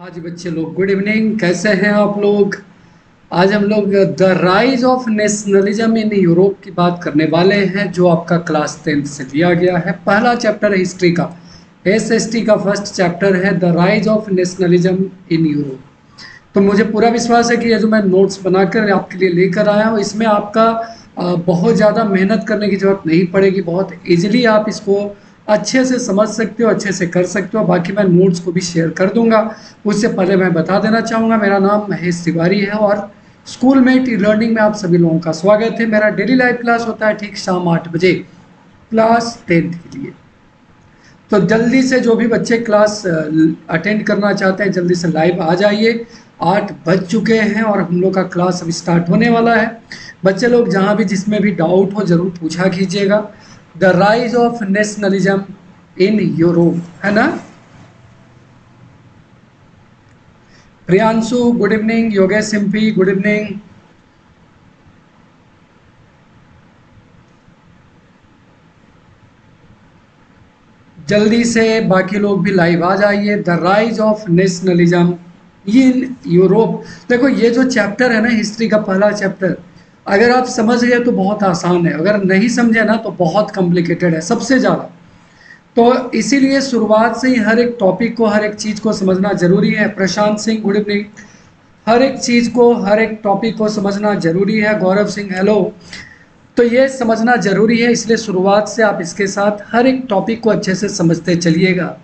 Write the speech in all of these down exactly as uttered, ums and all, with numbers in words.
हाँ जी बच्चे लोग, गुड इवनिंग, कैसे हैं आप लोग। आज हम लोग the rise of nationalism in Europe की बात करने वाले हैं, जो आपका क्लास टेंथ से लिया गया है। पहला चैप्टर है हिस्ट्री का, एस एस टी का फर्स्ट चैप्टर है the rise of nationalism in Europe. तो मुझे पूरा विश्वास है कि ये जो मैं नोट्स बनाकर आपके लिए लेकर आया हूँ, इसमें आपका बहुत ज़्यादा मेहनत करने की जरूरत नहीं पड़ेगी। बहुत ईजिली आप इसको अच्छे से समझ सकते हो, अच्छे से कर सकते हो। बाकी मैं नोट्स को भी शेयर कर दूंगा। उससे पहले मैं बता देना चाहूँगा, मेरा नाम महेश तिवारी है और स्कूल मेट ई लर्निंग में आप सभी लोगों का स्वागत है। मेरा डेली लाइव क्लास होता है ठीक शाम आठ बजे क्लास टेंथ के लिए। तो जल्दी से जो भी बच्चे क्लास अटेंड करना चाहते हैं, जल्दी से लाइव आ जाइए। आठ बज चुके हैं और हम लोग का क्लास अब स्टार्ट होने वाला है। बच्चे लोग जहाँ भी जिसमें भी डाउट हो ज़रूर पूछा कीजिएगा। The rise of nationalism in Europe, है ना। Priyanshu good evening, Yogesh Singh good evening, जल्दी से बाकी लोग भी लाइव आ जाइए। The rise of nationalism in Europe. देखो ये जो चैप्टर है ना हिस्ट्री का, पहला चैप्टर, अगर आप समझ गए तो बहुत आसान है, अगर नहीं समझे ना तो बहुत कॉम्प्लिकेटेड है सबसे ज़्यादा। तो इसीलिए शुरुआत से ही हर एक टॉपिक को, हर एक चीज़ को समझना ज़रूरी है। Prashant Singh good evening. हर एक चीज़ को, हर एक टॉपिक को समझना ज़रूरी है। गौरव सिंह हेलो। तो ये समझना ज़रूरी है, इसलिए शुरुआत से आप इसके साथ हर एक टॉपिक को अच्छे से समझते चलिएगा।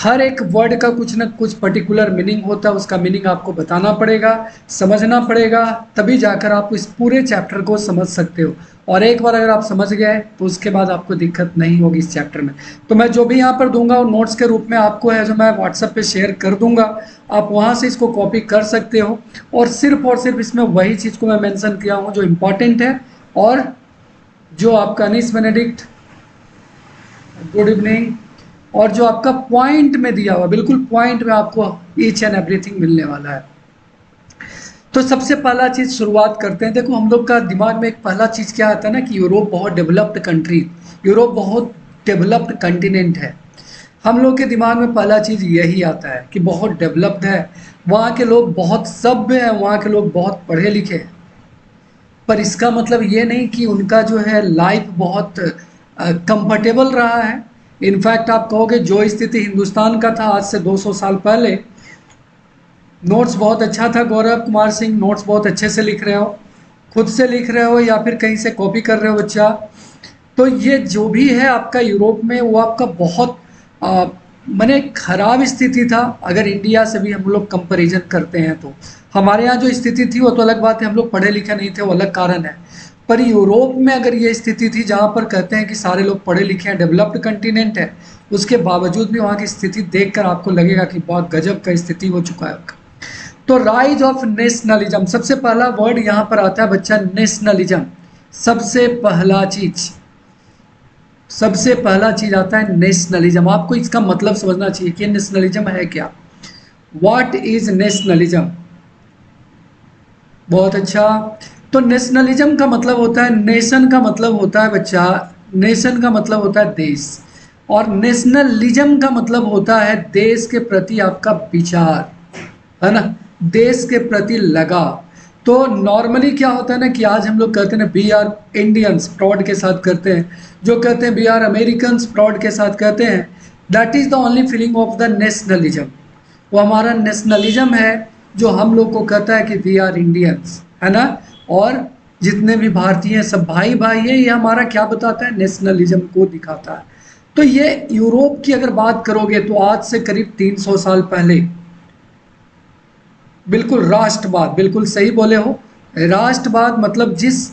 हर एक वर्ड का कुछ ना कुछ पर्टिकुलर मीनिंग होता है, उसका मीनिंग आपको बताना पड़ेगा, समझना पड़ेगा, तभी जाकर आप इस पूरे चैप्टर को समझ सकते हो। और एक बार अगर आप समझ गए तो उसके बाद आपको दिक्कत नहीं होगी इस चैप्टर में। तो मैं जो भी यहाँ पर दूंगा वो नोट्स के रूप में आपको है, जो मैं व्हाट्सएप पे शेयर कर दूंगा, आप वहाँ से इसको कॉपी कर सकते हो। और सिर्फ और सिर्फ इसमें वही चीज़ को मैं मैंसन किया हूँ जो इम्पॉर्टेंट है। और जो आपका अनिस बेनेडिक्ट गुड इवनिंग, और जो आपका पॉइंट में दिया हुआ, बिल्कुल पॉइंट में आपको ईच एंड एवरीथिंग मिलने वाला है। तो सबसे पहला चीज़ शुरुआत करते हैं। देखो हम लोग का दिमाग में एक पहला चीज़ क्या आता है ना, कि यूरोप बहुत डेवलप्ड कंट्री, यूरोप बहुत डेवलप्ड कंटिनेंट है। हम लोग के दिमाग में पहला चीज़ यही आता है कि बहुत डेवलप्ड है, वहाँ के लोग बहुत सभ्य हैं, वहाँ के लोग बहुत पढ़े लिखे हैं। पर इसका मतलब ये नहीं कि उनका जो है लाइफ बहुत कंफर्टेबल रहा है। इनफैक्ट आप कहोगे जो स्थिति हिंदुस्तान का था आज से दो सौ साल पहले। नोट्स बहुत अच्छा था गौरव कुमार सिंह, नोट्स बहुत अच्छे से लिख रहे हो, खुद से लिख रहे हो या फिर कहीं से कॉपी कर रहे हो बच्चा। तो ये जो भी है आपका यूरोप में, वो आपका बहुत माने खराब स्थिति था। अगर इंडिया से भी हम लोग कंपेरिजन करते हैं तो हमारे यहाँ जो स्थिति थी वो तो अलग बात है, हम लोग पढ़े लिखे नहीं थे, वो अलग कारण है। पर यूरोप में अगर ये स्थिति थी, जहाँ पर कहते हैं कि सारे लोग पढ़े लिखे हैं, डेवलप्ड कंटिनेंट है, उसके बावजूद भी वहाँ की स्थिति देखकर आपको लगेगा कि बहुत गजब का स्थिति हो चुका है। तो राइज ऑफ नेशनलिज्म, सबसे पहला वर्ड यहाँ पर आता है बच्चा नेशनलिज्म। सबसे पहला चीज, सबसे पहला चीज आता है नेशनलिज्म। आपको इसका मतलब समझना चाहिए कि नेशनलिज्म है क्या, व्हाट इज नेशनलिज्म। बहुत अच्छा। तो नेशनलिज्म का मतलब होता है, नेशन का मतलब होता है बच्चा, नेशन का मतलब होता है देश, और नेशनलिज्म का मतलब होता है देश के प्रति आपका विचार, है ना, देश के प्रति लगाव। तो नॉर्मली क्या होता है ना कि आज हम लोग कहते हैं वी आर इंडियंस, प्राउड के साथ कहते हैं, जो कहते हैं वी आर अमेरिकन्स, प्राउड के साथ कहते हैं। That is the only feeling of the nationalism. वो हमारा नेशनलिज्म है जो हम लोग को कहता है कि वी आर इंडियंस, है ना, और जितने भी भारतीय हैं सब भाई भाई हैं। ये हमारा क्या बताता है, नेशनलिज्म को दिखाता है। तो ये यूरोप की अगर बात करोगे तो आज से करीब तीन सौ साल पहले, बिल्कुल राष्ट्रवाद, बिल्कुल सही बोले हो, राष्ट्रवाद मतलब जिस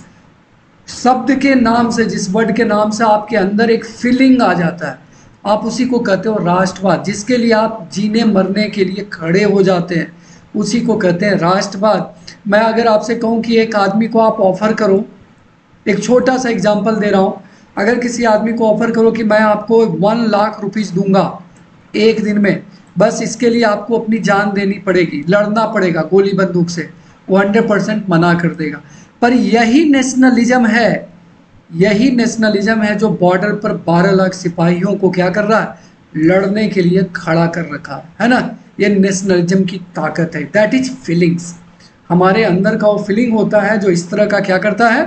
शब्द के नाम से, जिस वर्ड के नाम से आपके अंदर एक फीलिंग आ जाता है, आप उसी को कहते हो राष्ट्रवाद। जिसके लिए आप जीने मरने के लिए खड़े हो जाते हैं उसी को कहते हैं राष्ट्रवाद। मैं अगर आपसे कहूं कि एक आदमी को आप ऑफ़र करो, एक छोटा सा एग्जांपल दे रहा हूं, अगर किसी आदमी को ऑफ़र करो कि मैं आपको वन लाख रुपीस दूंगा एक दिन में, बस इसके लिए आपको अपनी जान देनी पड़ेगी, लड़ना पड़ेगा गोली बंदूक से, वो हंड्रेड परसेंट मना कर देगा। पर यही नेशनलिज्म है, यही नेशनलिज्म है जो बॉर्डर पर बारह लाख सिपाहियों को क्या कर रहा है, लड़ने के लिए खड़ा कर रखा है, है ना। ये नेशनलिज्म की ताकत है, दैट इज फीलिंग्स। हमारे अंदर का वो फीलिंग होता है जो इस तरह का क्या करता है,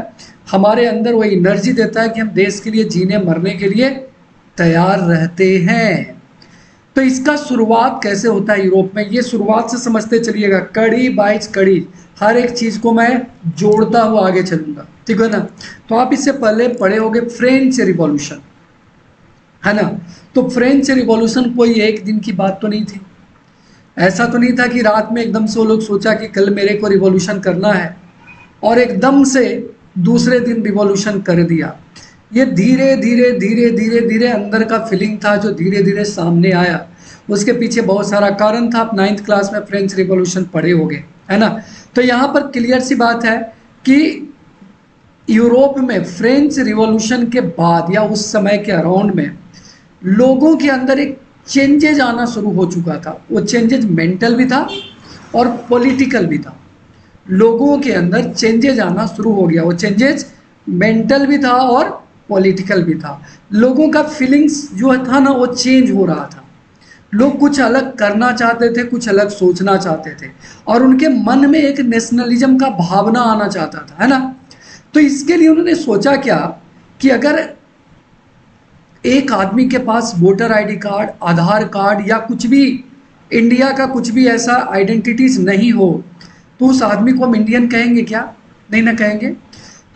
हमारे अंदर वो एनर्जी देता है कि हम देश के लिए जीने मरने के लिए तैयार रहते हैं। तो इसका शुरुआत कैसे होता है यूरोप में, ये शुरुआत से समझते चलिएगा, कड़ी बाइज कड़ी हर एक चीज़ को मैं जोड़ता हुआ आगे चलूँगा, ठीक है ना। तो आप इससे पहले पढ़े होंगे फ्रेंच रिवॉल्यूशन, है ना। तो फ्रेंच रिवॉल्यूशन कोई एक दिन की बात तो नहीं थी, ऐसा तो नहीं था कि रात में एकदम से वो लोग सोचा कि कल मेरे को रिवॉल्यूशन करना है और एकदम से दूसरे दिन रिवॉल्यूशन कर दिया। ये धीरे धीरे धीरे धीरे धीरे अंदर का फीलिंग था जो धीरे धीरे सामने आया, उसके पीछे बहुत सारा कारण था। आप नाइन्थ क्लास में फ्रेंच रिवॉल्यूशन पढ़े होंगे, है ना। तो यहाँ पर क्लियर सी बात है कि यूरोप में फ्रेंच रिवॉल्यूशन के बाद या उस समय के अराउंड में लोगों के अंदर एक चेंजेज आना शुरू हो चुका था। वो चेंजेज मेंटल भी था और पॉलिटिकल भी था। लोगों के अंदर चेंजेज आना शुरू हो गया, वो चेंजेज मेंटल भी था और पॉलिटिकल भी था। लोगों का फीलिंग्स जो था ना वो चेंज हो रहा था, लोग कुछ अलग करना चाहते थे, कुछ अलग सोचना चाहते थे और उनके मन में एक नेशनलिज्म का भावना आना चाहता था, है ना। तो इसके लिए उन्होंने सोचा क्या कि अगर एक आदमी के पास voter ID card, Aadhaar card या कुछ भी इंडिया का कुछ भी ऐसा आइडेंटिटीज नहीं हो तो उस आदमी को हम इंडियन कहेंगे क्या? नहीं ना कहेंगे।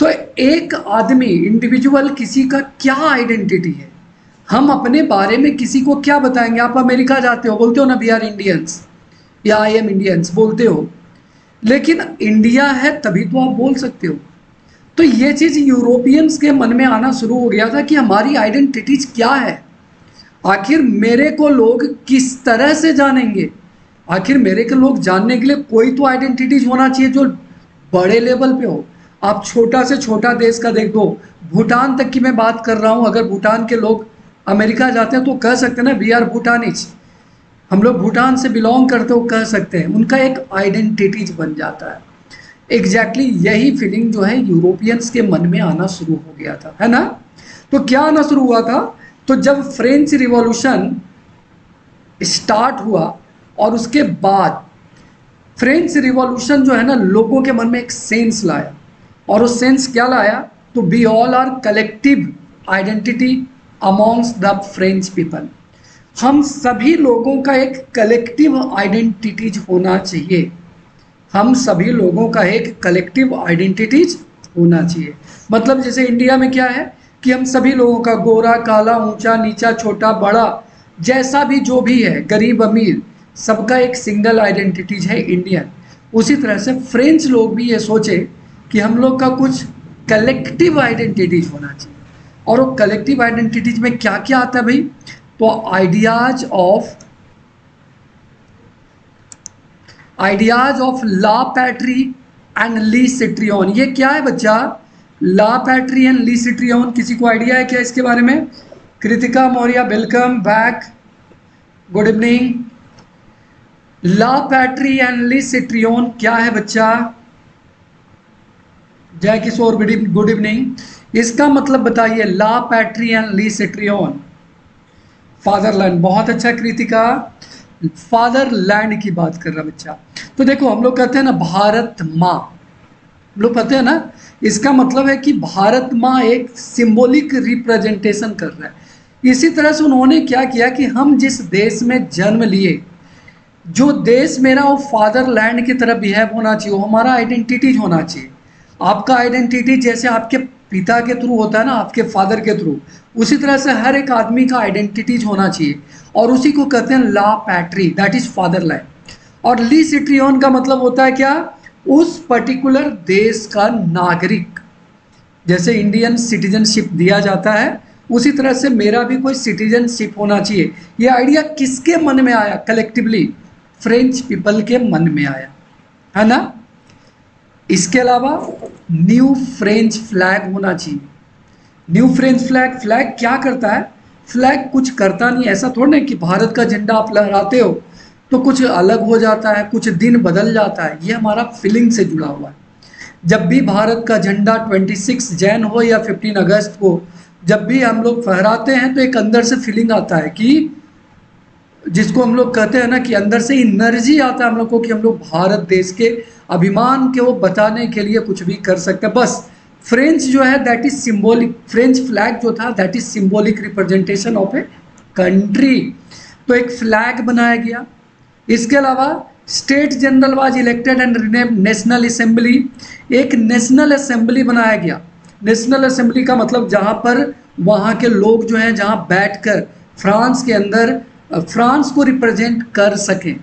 तो एक आदमी इंडिविजुअल किसी का क्या आइडेंटिटी है, हम अपने बारे में किसी को क्या बताएंगे। आप अमेरिका जाते हो, बोलते हो ना वी आर इंडियंस या आई एम इंडियंस बोलते हो, लेकिन इंडिया है तभी तो आप बोल सकते हो। तो ये चीज़ यूरोपियंस के मन में आना शुरू हो गया था कि हमारी आइडेंटिटीज क्या है, आखिर मेरे को लोग किस तरह से जानेंगे। आखिर मेरे को लोग जानने के लिए कोई तो आइडेंटिटीज होना चाहिए जो बड़े लेवल पे हो। आप छोटा से छोटा देश का देख दो, भूटान तक की मैं बात कर रहा हूँ, अगर भूटान के लोग अमेरिका जाते हैं तो कह सकते हैं ना वी आर भूटानीज, हम लोग भूटान से बिलोंग करते हो कह सकते हैं। उनका एक आइडेंटिटीज बन जाता है। एग्जैक्टली exactly यही फीलिंग जो है यूरोपियंस के मन में आना शुरू हो गया था, है ना। तो क्या आना शुरू हुआ था, तो जब फ्रेंच रिवॉल्यूशन स्टार्ट हुआ और उसके बाद फ्रेंच रिवॉल्यूशन जो है ना लोगों के मन में एक सेंस लाया, और वो सेंस क्या लाया, तो we all are collective identity amongst the French people, हम सभी लोगों का एक कलेक्टिव आइडेंटिटीज होना चाहिए, हम सभी लोगों का एक कलेक्टिव आइडेंटिटीज होना चाहिए। मतलब जैसे इंडिया में क्या है कि हम सभी लोगों का गोरा काला ऊंचा नीचा छोटा बड़ा जैसा भी जो भी है गरीब अमीर सबका एक सिंगल आइडेंटिटीज है इंडियन। उसी तरह से फ्रेंच लोग भी ये सोचे कि हम लोग का कुछ कलेक्टिव आइडेंटिटीज होना चाहिए। और वो कलेक्टिव आइडेंटिटीज में क्या क्या आता है भाई, तो ideas of ideas of la patrie and le citoyen. ये क्या है बच्चा, ला पैट्री एंड ली सिट्रियन, किसी को आइडिया है क्या इसके बारे में? Kritika Maurya welcome back, good evening. La patrie and le citoyen क्या है बच्चा? जय किशोर गुड इवनिंग। इसका मतलब बताइए, la patrie and le citoyen, fatherland, बहुत अच्छा कृतिका, फादरलैंड की बात कर रहा बच्चा। तो देखो हम लोग कहते हैं ना भारत माँ, हम लोग कहते हैं ना, इसका मतलब है कि भारत माँ एक सिंबॉलिक रिप्रेजेंटेशन कर रहा है। इसी तरह से उन्होंने क्या किया कि हम जिस देश में जन्म लिए, जो देश मेरा वो फादरलैंड की तरह बिहेव होना चाहिए, वो हमारा आइडेंटिटीज होना चाहिए। आपका आइडेंटिटी जैसे आपके पिता के थ्रू होता है ना, आपके फादर के थ्रू, उसी तरह से हर एक आदमी का आइडेंटिटीज होना चाहिए और उसी को कहते हैं la patrie, that is fatherland. और ली सिट्रियन का मतलब होता है क्या, उस पर्टिकुलर देश का नागरिक। जैसे इंडियन सिटीजनशिप दिया जाता है उसी तरह से मेरा भी कोई सिटीजनशिप होना चाहिए। ये आइडिया किसके मन में आया, कलेक्टिवली फ्रेंच पीपल के मन में आया, है ना। इसके अलावा न्यू फ्रेंच फ्लैग होना चाहिए। न्यू फ्रेंच फ्लैग फ्लैग क्या करता है, फ्लैग कुछ करता नहीं, ऐसा थोड़ा नहीं कि भारत का झंडा आप लहराते हो तो कुछ अलग हो जाता है, कुछ दिन बदल जाता है। ये हमारा फीलिंग से जुड़ा हुआ है। जब भी भारत का झंडा छब्बीस जनवरी हो या पंद्रह अगस्त को जब भी हम लोग फहराते हैं तो एक अंदर से फीलिंग आता है कि जिसको हम लोग कहते हैं ना कि अंदर से एनर्जी आता है हम लोग को कि हम लोग भारत देश के अभिमान के वो बचाने के लिए कुछ भी कर सकते हैं। बस फ्रेंच जो है that is symbolic, French flag जो था that is symbolic representation of a country. तो एक फ्लैग बनाया गया। इसके अलावा state general was elected and renamed national assembly, एक नेशनल असेंबली बनाया गया। नेशनल असेंबली का मतलब जहाँ पर वहाँ के लोग जो हैं जहाँ बैठकर फ्रांस के अंदर फ्रांस को रिप्रेजेंट कर सकें,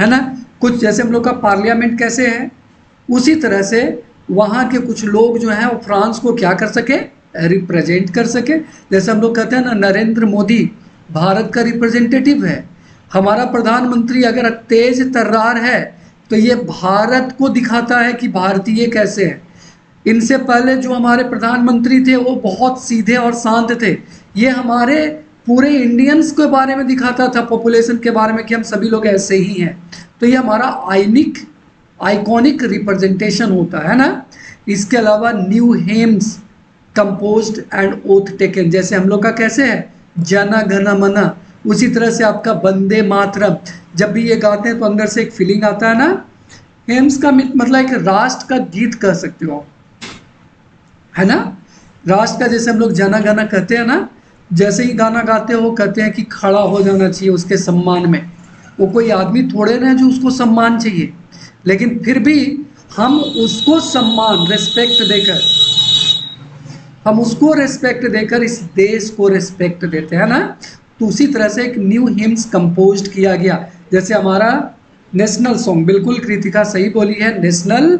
है ना। कुछ जैसे हम लोग का पार्लियामेंट कैसे है उसी तरह से वहाँ के कुछ लोग जो हैं वो फ्रांस को क्या कर सके, रिप्रेजेंट कर सके। जैसे हम लोग कहते हैं ना नरेंद्र मोदी भारत का रिप्रेजेंटेटिव है, हमारा प्रधानमंत्री अगर तेज तर्रार है तो ये भारत को दिखाता है कि भारतीय कैसे हैं। इनसे पहले जो हमारे प्रधानमंत्री थे वो बहुत सीधे और शांत थे, ये हमारे पूरे इंडियंस के बारे में दिखाता था, पॉपुलेशन के बारे में कि हम सभी लोग ऐसे ही हैं। तो ये हमारा आइनिक आइकॉनिक रिप्रेजेंटेशन होता है ना। इसके अलावा new hymns composed and oath taken, जैसे हम लोग का कैसे है जन गण मन, उसी तरह से आपका वंदे मातरम, जब भी ये गाते हैं तो अंदर से एक फीलिंग आता है ना। हेम्स का मतलब एक राष्ट्र का गीत कह सकते हो, है ना। राष्ट्र का जैसे हम लोग जन गण कहते हैं ना, जैसे ही गाना गाते हो कहते हैं कि खड़ा हो जाना चाहिए उसके सम्मान में। वो कोई आदमी थोड़े ना जो उसको सम्मान चाहिए, लेकिन फिर भी हम उसको सम्मान रेस्पेक्ट देकर हम उसको रेस्पेक्ट देकर इस देश को रेस्पेक्ट देते हैं ना। तो उसी तरह से एक न्यू हिम्स कंपोज्ड किया गया, जैसे हमारा नेशनल सॉन्ग। बिल्कुल कृतिका सही बोली है, नेशनल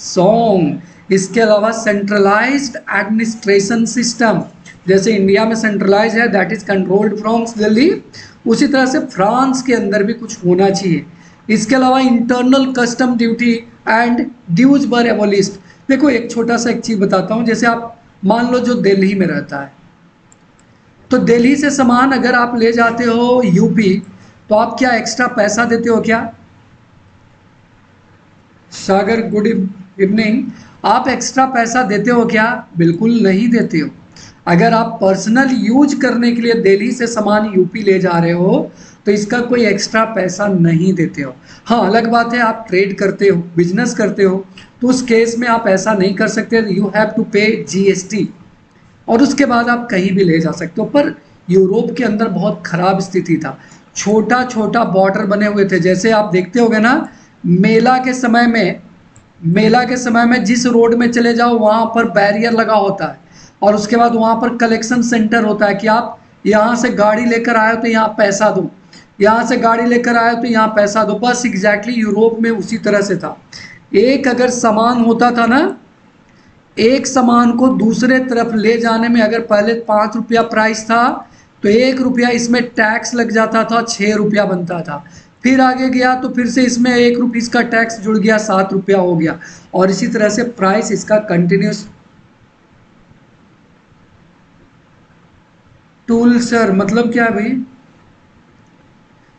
सॉन्ग। इसके अलावा सेंट्रलाइज्ड एडमिनिस्ट्रेशन सिस्टम, जैसे इंडिया में सेंट्रलाइज है that is controlled from Delhi, उसी तरह से फ्रांस के अंदर भी कुछ होना चाहिए। इसके अलावा internal custom duty and dues were abolished. देखो एक छोटा सा एक चीज़ बताता हूँ, जैसे आप मान लो जो दिल्ली में रहता है तो दिल्ली से सामान अगर आप ले जाते हो यूपी तो आप क्या एक्स्ट्रा पैसा देते हो क्या? सागर गुड इवनिंग, आप एक्स्ट्रा पैसा देते हो क्या? बिल्कुल नहीं देते हो। अगर आप पर्सनल यूज करने के लिए दिल्ली से सामान यूपी ले जा रहे हो तो इसका कोई एक्स्ट्रा पैसा नहीं देते हो। हाँ अलग बात है आप ट्रेड करते हो, बिजनेस करते हो, तो उस केस में आप ऐसा नहीं कर सकते, you have to pay GST और उसके बाद आप कहीं भी ले जा सकते हो। पर यूरोप के अंदर बहुत खराब स्थिति था, छोटा छोटा बॉर्डर बने हुए थे। जैसे आप देखते होगे ना मेला के समय में, मेला के समय में जिस रोड में चले जाओ वहाँ पर बैरियर लगा होता है और उसके बाद वहाँ पर कलेक्शन सेंटर होता है कि आप यहाँ से गाड़ी लेकर आए हो तो यहाँ पैसा दो, यहाँ से गाड़ी लेकर आए हो तो यहाँ पैसा दो। बस एग्जैक्टली यूरोप में उसी तरह से था। एक अगर सामान होता था ना, एक सामान को दूसरे तरफ ले जाने में अगर पहले पाँच रुपया प्राइस था तो एक रुपया इसमें टैक्स लग जाता था, छः रुपया बनता था। फिर आगे गया तो फिर से इसमें एक रुपीस का टैक्स जुड़ गया, सात रुपया हो गया और इसी तरह से प्राइस इसका कंटिन्यूस। टूल सर मतलब क्या है भाई?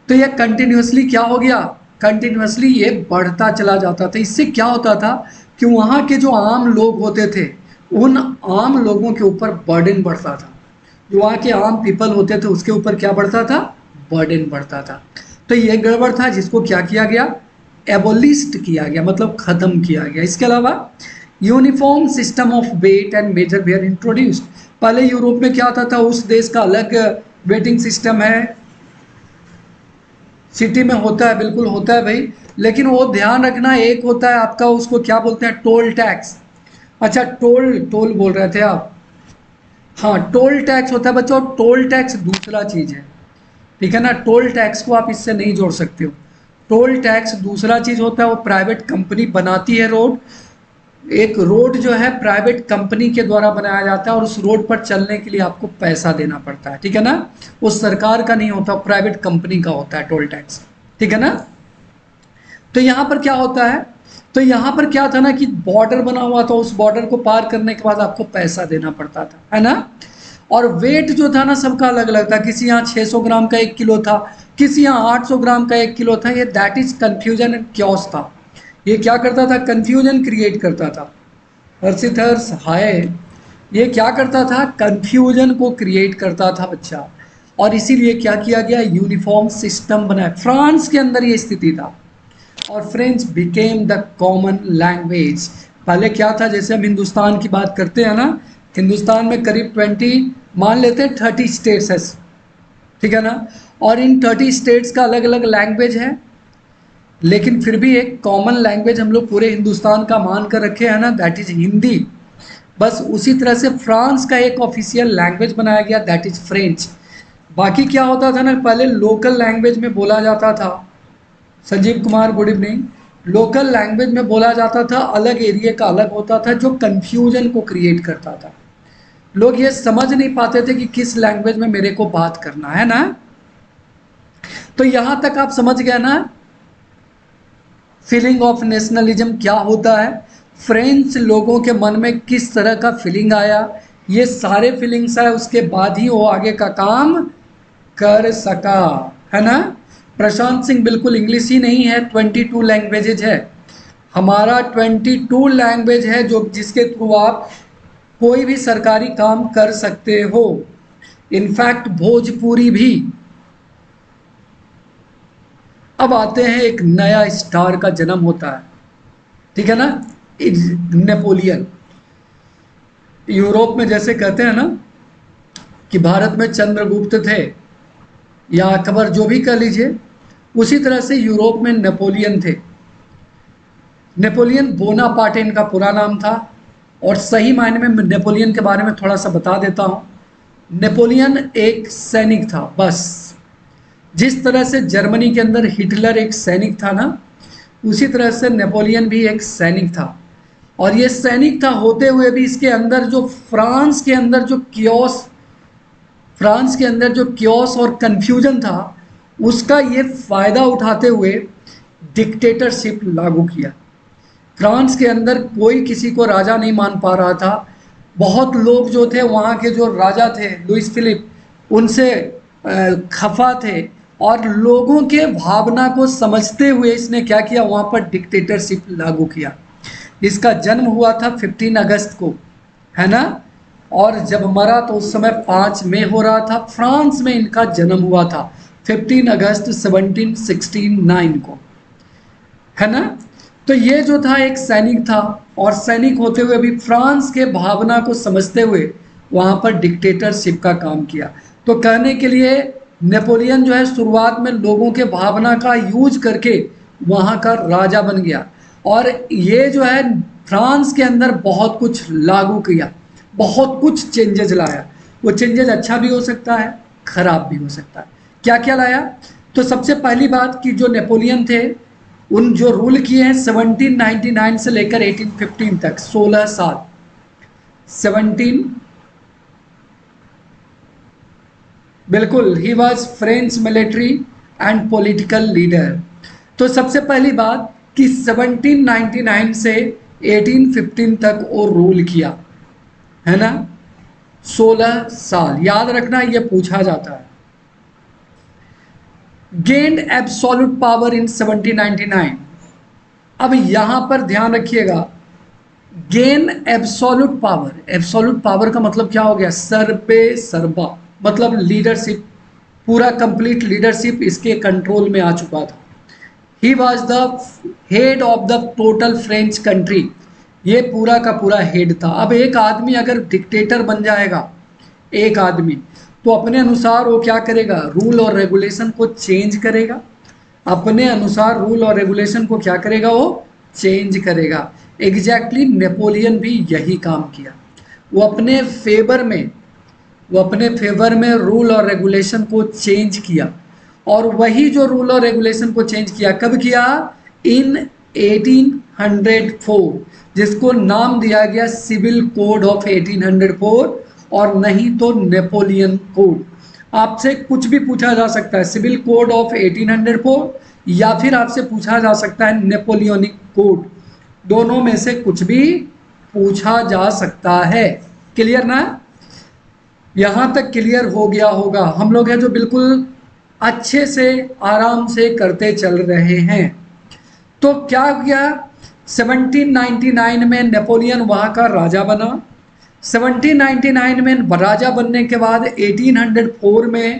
तो यह कंटिन्यूसली क्या हो गया, कंटिन्यूसली ये बढ़ता चला जाता था। इससे क्या होता था कि वहाँ के जो आम लोग होते थे उन आम लोगों के ऊपर बर्डन बढ़ता था, जो वहाँ के आम पीपल होते थे उसके ऊपर क्या बढ़ता था, बर्डन बढ़ता था। तो ये गड़बड़ था जिसको क्या किया गया, एबोलिस्ट किया गया, मतलब ख़त्म किया गया। इसके अलावा uniform system of weight and measure were introduced. पहले यूरोप में क्या आता था, उस देश का अलग वेटिंग सिस्टम है, सिटी में होता है, बिल्कुल होता है भाई, लेकिन वो ध्यान रखना एक होता है आपका, उसको क्या बोलते हैं, टोल टैक्स। अच्छा टोल टोल बोल रहे थे आप, हाँ टोल टैक्स होता है बच्चों। टोल टैक्स दूसरा चीज़ है, ठीक है ना। टोल टैक्स को आप इससे नहीं जोड़ सकते हो, टोल टैक्स दूसरा चीज़ होता है। वो प्राइवेट कंपनी बनाती है रोड, एक रोड जो है प्राइवेट कंपनी के द्वारा बनाया जाता है और उस रोड पर चलने के लिए आपको पैसा देना पड़ता है, ठीक है ना। वो सरकार का नहीं होता, प्राइवेट कंपनी का होता है टोल टैक्स, ठीक है ना। तो यहाँ पर क्या होता है, तो यहाँ पर क्या था ना कि बॉर्डर बना हुआ था, उस बॉर्डर को पार करने के बाद आपको पैसा देना पड़ता था, है ना। और वेट जो था ना सबका अलग अलग था, किसी यहाँ छः सौ ग्राम का एक किलो था, किसी यहाँ आठ सौ ग्राम का एक किलो था। ये that is confusion and chaos था, ये क्या करता था, कन्फ्यूजन क्रिएट करता था। हर्षित हर्ष हाय, ये क्या करता था, कन्फ्यूजन को क्रिएट करता था बच्चा। और इसीलिए क्या किया गया, यूनिफॉर्म सिस्टम बनाया। फ्रांस के अंदर ये स्थिति था और French became the common language. पहले क्या था, जैसे हम हिंदुस्तान की बात करते हैं ना, हिंदुस्तान में करीब ट्वेंटी मान लेते हैं थर्टी स्टेट्स है, ठीक है ना, और इन थर्टी स्टेट्स का अलग अलग लैंग्वेज है, लेकिन फिर भी एक कॉमन लैंग्वेज हम लोग पूरे हिंदुस्तान का मान कर रखे हैं ना, दैट इज़ हिंदी। बस उसी तरह से फ्रांस का एक ऑफिशियल लैंग्वेज बनाया गया, दैट इज़ फ्रेंच। बाकी क्या होता था ना, पहले लोकल लैंग्वेज में बोला जाता था, Sanjeev Kumar good evening, local language में बोला जाता था, अलग एरिया का अलग होता था, जो कन्फ्यूजन को क्रिएट करता था। लोग ये समझ नहीं पाते थे कि किस लैंग्वेज में मेरे को बात करना है ना। तो यहाँ तक आप समझ गए ना फीलिंग ऑफ नेशनलिज्म क्या होता है, फ्रेंच लोगों के मन में किस तरह का फीलिंग आया, ये सारे फीलिंग्स आए, उसके बाद ही वो आगे का काम कर सका, है ना। प्रशांत सिंह बिल्कुल इंग्लिश ही नहीं है, बाईस लैंग्वेजेज है। हमारा बाईस लैंग्वेज है जो जिसके थ्रू आप कोई भी सरकारी काम कर सकते हो। इनफैक्ट भोजपुरी भी। अब आते हैं, एक नया स्टार का जन्म होता है, ठीक है ना, नेपोलियन। यूरोप में जैसे कहते हैं ना कि भारत में चंद्रगुप्त थे या अकबर, जो भी कह लीजिए, उसी तरह से यूरोप में नेपोलियन थे। नेपोलियन बोनापार्ट इनका पूरा नाम था। और सही मायने में नेपोलियन के बारे में थोड़ा सा बता देता हूँ। नेपोलियन एक सैनिक था, बस जिस तरह से जर्मनी के अंदर हिटलर एक सैनिक था ना, उसी तरह से नेपोलियन भी एक सैनिक था। और ये सैनिक था, होते हुए भी इसके अंदर जो फ्रांस के अंदर जो कियोस फ्रांस के अंदर जो कियोस और कन्फ्यूजन था, उसका ये फ़ायदा उठाते हुए डिक्टेटरशिप लागू किया। फ्रांस के अंदर कोई किसी को राजा नहीं मान पा रहा था। बहुत लोग जो थे वहाँ के, जो राजा थे लुइस फिलिप, उनसे खफा थे और लोगों के भावना को समझते हुए इसने क्या किया, वहाँ पर डिक्टेटरशिप लागू किया। इसका जन्म हुआ था पंद्रह अगस्त को, है ना, और जब मरा तो उस समय पाँच मई हो रहा था। फ्रांस में इनका जन्म हुआ था पंद्रह अगस्त सत्रह सौ उनहत्तर को, है ना। तो ये जो था एक सैनिक था, और सैनिक होते हुए भी फ्रांस के भावना को समझते हुए वहाँ पर डिक्टेटरशिप का काम किया। तो कहने के लिए नेपोलियन जो है शुरुआत में लोगों के भावना का यूज करके वहाँ का राजा बन गया, और ये जो है फ्रांस के अंदर बहुत कुछ लागू किया, बहुत कुछ चेंजेज लाया। वो चेंजेज अच्छा भी हो सकता है, खराब भी हो सकता है। क्या क्या लाया, तो सबसे पहली बात कि जो नेपोलियन थे, उन जो रूल किए हैं सत्रह सौ निन्यानवे से लेकर अठारह सौ पंद्रह तक, सोलह साल, सत्रह बिल्कुल, he was French military and political leader. तो सबसे पहली बात कि सत्रह सौ निन्यानवे से अठारह सौ पंद्रह तक वो रूल किया, है ना, सोलह साल, याद रखना, ये पूछा जाता है। गेंड एब्सोल्यूट पावर इन सत्रह सौ निन्यानवे। अब यहाँ पर ध्यान रखिएगा, gain absolute power. Absolute power का मतलब क्या हो गया, सर्वे सर्वा, मतलब लीडरशिप, पूरा कंप्लीट लीडरशिप इसके कंट्रोल में आ चुका था। He was the head of the total French country, ये पूरा का पूरा हेड था। अब एक आदमी अगर डिक्टेटर बन जाएगा, एक आदमी, तो अपने अनुसार वो क्या करेगा, रूल और रेगुलेशन को चेंज करेगा, अपने अनुसार रूल और रेगुलेशन को क्या करेगा, वो चेंज करेगा। एग्जैक्टली नेपोलियन भी यही काम किया। वो अपने फेवर में वो अपने फेवर में रूल और रेगुलेशन को चेंज किया, और वही जो रूल और रेगुलेशन को चेंज किया, कब किया, इन अठारह सौ चार, जिसको नाम दिया गया सिविल कोड ऑफ अठारह सौ चार, और नहीं तो नेपोलियन कोड। आपसे कुछ भी पूछा जा सकता है, सिविल कोड ऑफ अठारह सौ चार, या फिर आपसे पूछा जा सकता है नेपोलियनिक कोड, दोनों में से कुछ भी पूछा जा सकता है। क्लियर ना, यहाँ तक क्लियर हो गया होगा। हम लोग हैं जो बिल्कुल अच्छे से आराम से करते चल रहे हैं। तो क्या किया, सत्रह सौ निन्यानवे में नेपोलियन वहाँ का राजा बना। सत्रह सौ निन्यानवे में राजा बनने के बाद अठारह सौ चार में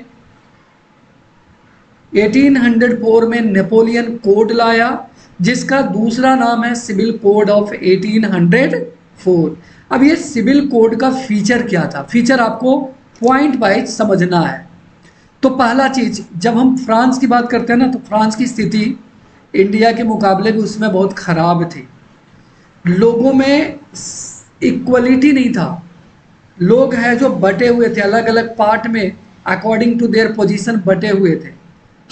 अठारह सौ चार में नेपोलियन कोड लाया जिसका दूसरा नाम है सिविल कोड ऑफ अठारह सौ चार। अब ये सिविल कोड का फीचर क्या था, फीचर आपको पॉइंट वाइज समझना है। तो पहला चीज, जब हम फ्रांस की बात करते हैं ना, तो फ्रांस की स्थिति इंडिया के मुकाबले भी उसमें बहुत ख़राब थी। लोगों में इक्वलिटी नहीं था, लोग हैं जो बटे हुए थे, अलग अलग पार्ट में अकॉर्डिंग टू देयर पोजीशन बटे हुए थे,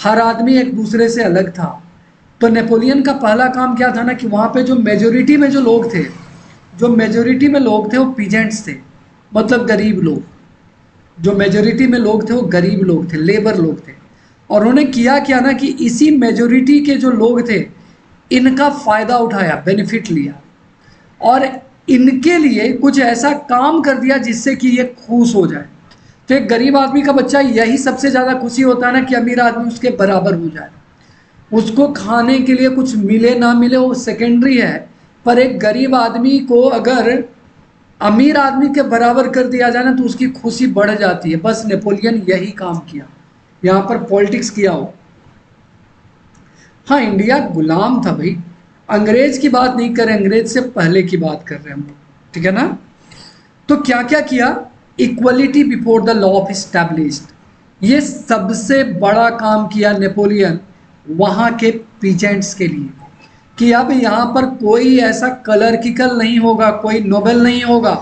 हर आदमी एक दूसरे से अलग था। तो नेपोलियन का पहला काम क्या था ना कि वहाँ पे जो मेजोरिटी में जो लोग थे, जो मेजोरिटी में लोग थे वो पीजेंट्स थे, मतलब गरीब लोग। जो मेजोरिटी में लोग थे वो गरीब लोग थे, लेबर लोग थे। और उन्होंने किया क्या ना कि इसी मेजोरिटी के जो लोग थे इनका फ़ायदा उठाया, बेनिफिट लिया और इनके लिए कुछ ऐसा काम कर दिया जिससे कि ये खुश हो जाए। तो एक गरीब आदमी का बच्चा यही सबसे ज़्यादा खुशी होता है ना कि अमीर आदमी उसके बराबर हो जाए, उसको खाने के लिए कुछ मिले ना मिले वो सेकेंडरी है, पर एक गरीब आदमी को अगर अमीर आदमी के बराबर कर दिया जाए ना तो उसकी खुशी बढ़ जाती है। बस नेपोलियन यही काम किया, यहाँ पर पॉलिटिक्स किया हो। हाँ, इंडिया गुलाम था भाई, अंग्रेज की बात नहीं कर रहे, अंग्रेज से पहले की बात कर रहे हैं हम लोग, ठीक है ना। तो क्या क्या किया, equality before the law of established, ये सबसे बड़ा काम किया नेपोलियन वहाँ के पीजेंट्स के लिए कि अब यहाँ पर कोई ऐसा कलरकिकल नहीं होगा, कोई नोबेल नहीं होगा,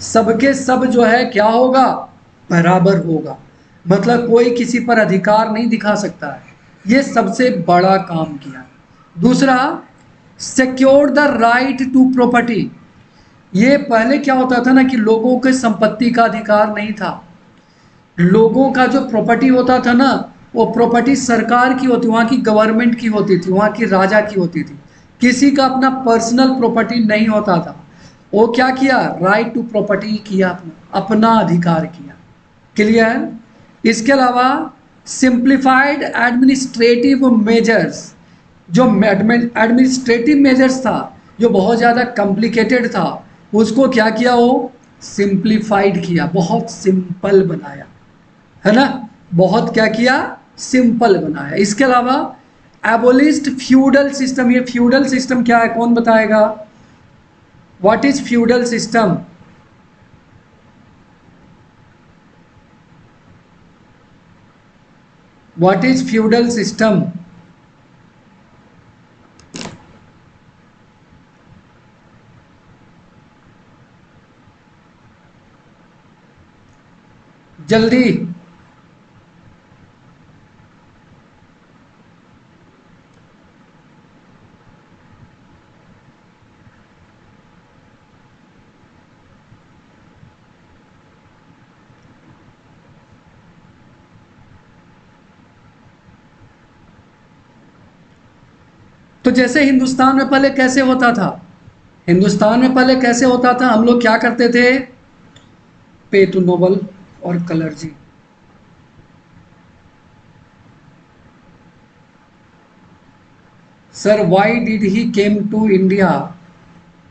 सबके सब जो है क्या होगा, बराबर होगा, मतलब कोई किसी पर अधिकार नहीं दिखा सकता है। ये सबसे बड़ा काम किया। दूसरा, secure the right to property. ये पहले क्या होता था ना कि लोगों के संपत्ति का अधिकार नहीं था, लोगों का जो प्रॉपर्टी होता था ना वो प्रॉपर्टी सरकार की होती, वहाँ की गवर्नमेंट की होती थी, वहाँ की राजा की होती थी, किसी का अपना पर्सनल प्रॉपर्टी नहीं होता था। वो क्या किया, राइट टू प्रॉपर्टी किया, अपना अपना अधिकार किया, क्लियर। इसके अलावा सिंप्लीफाइड एडमिनिस्ट्रेटिव मेजर्स, जो एडमिनिस्ट्रेटिव मेजर्स था जो बहुत ज़्यादा कॉम्प्लिकेटेड था उसको क्या किया, वो सिंप्लीफाइड किया, बहुत सिंपल बनाया, है ना, बहुत क्या किया, सिंपल बनाया। इसके अलावा एबोलिस्ट फ्यूडल सिस्टम। ये फ्यूडल सिस्टम क्या है, कौन बताएगा, what is feudal system? What is feudal system? जल्दी तो जैसे हिंदुस्तान में पहले कैसे होता था, हिंदुस्तान में पहले कैसे होता था, हम लोग क्या करते थे, पे टू नोबल और clergy, sir why did he came to India?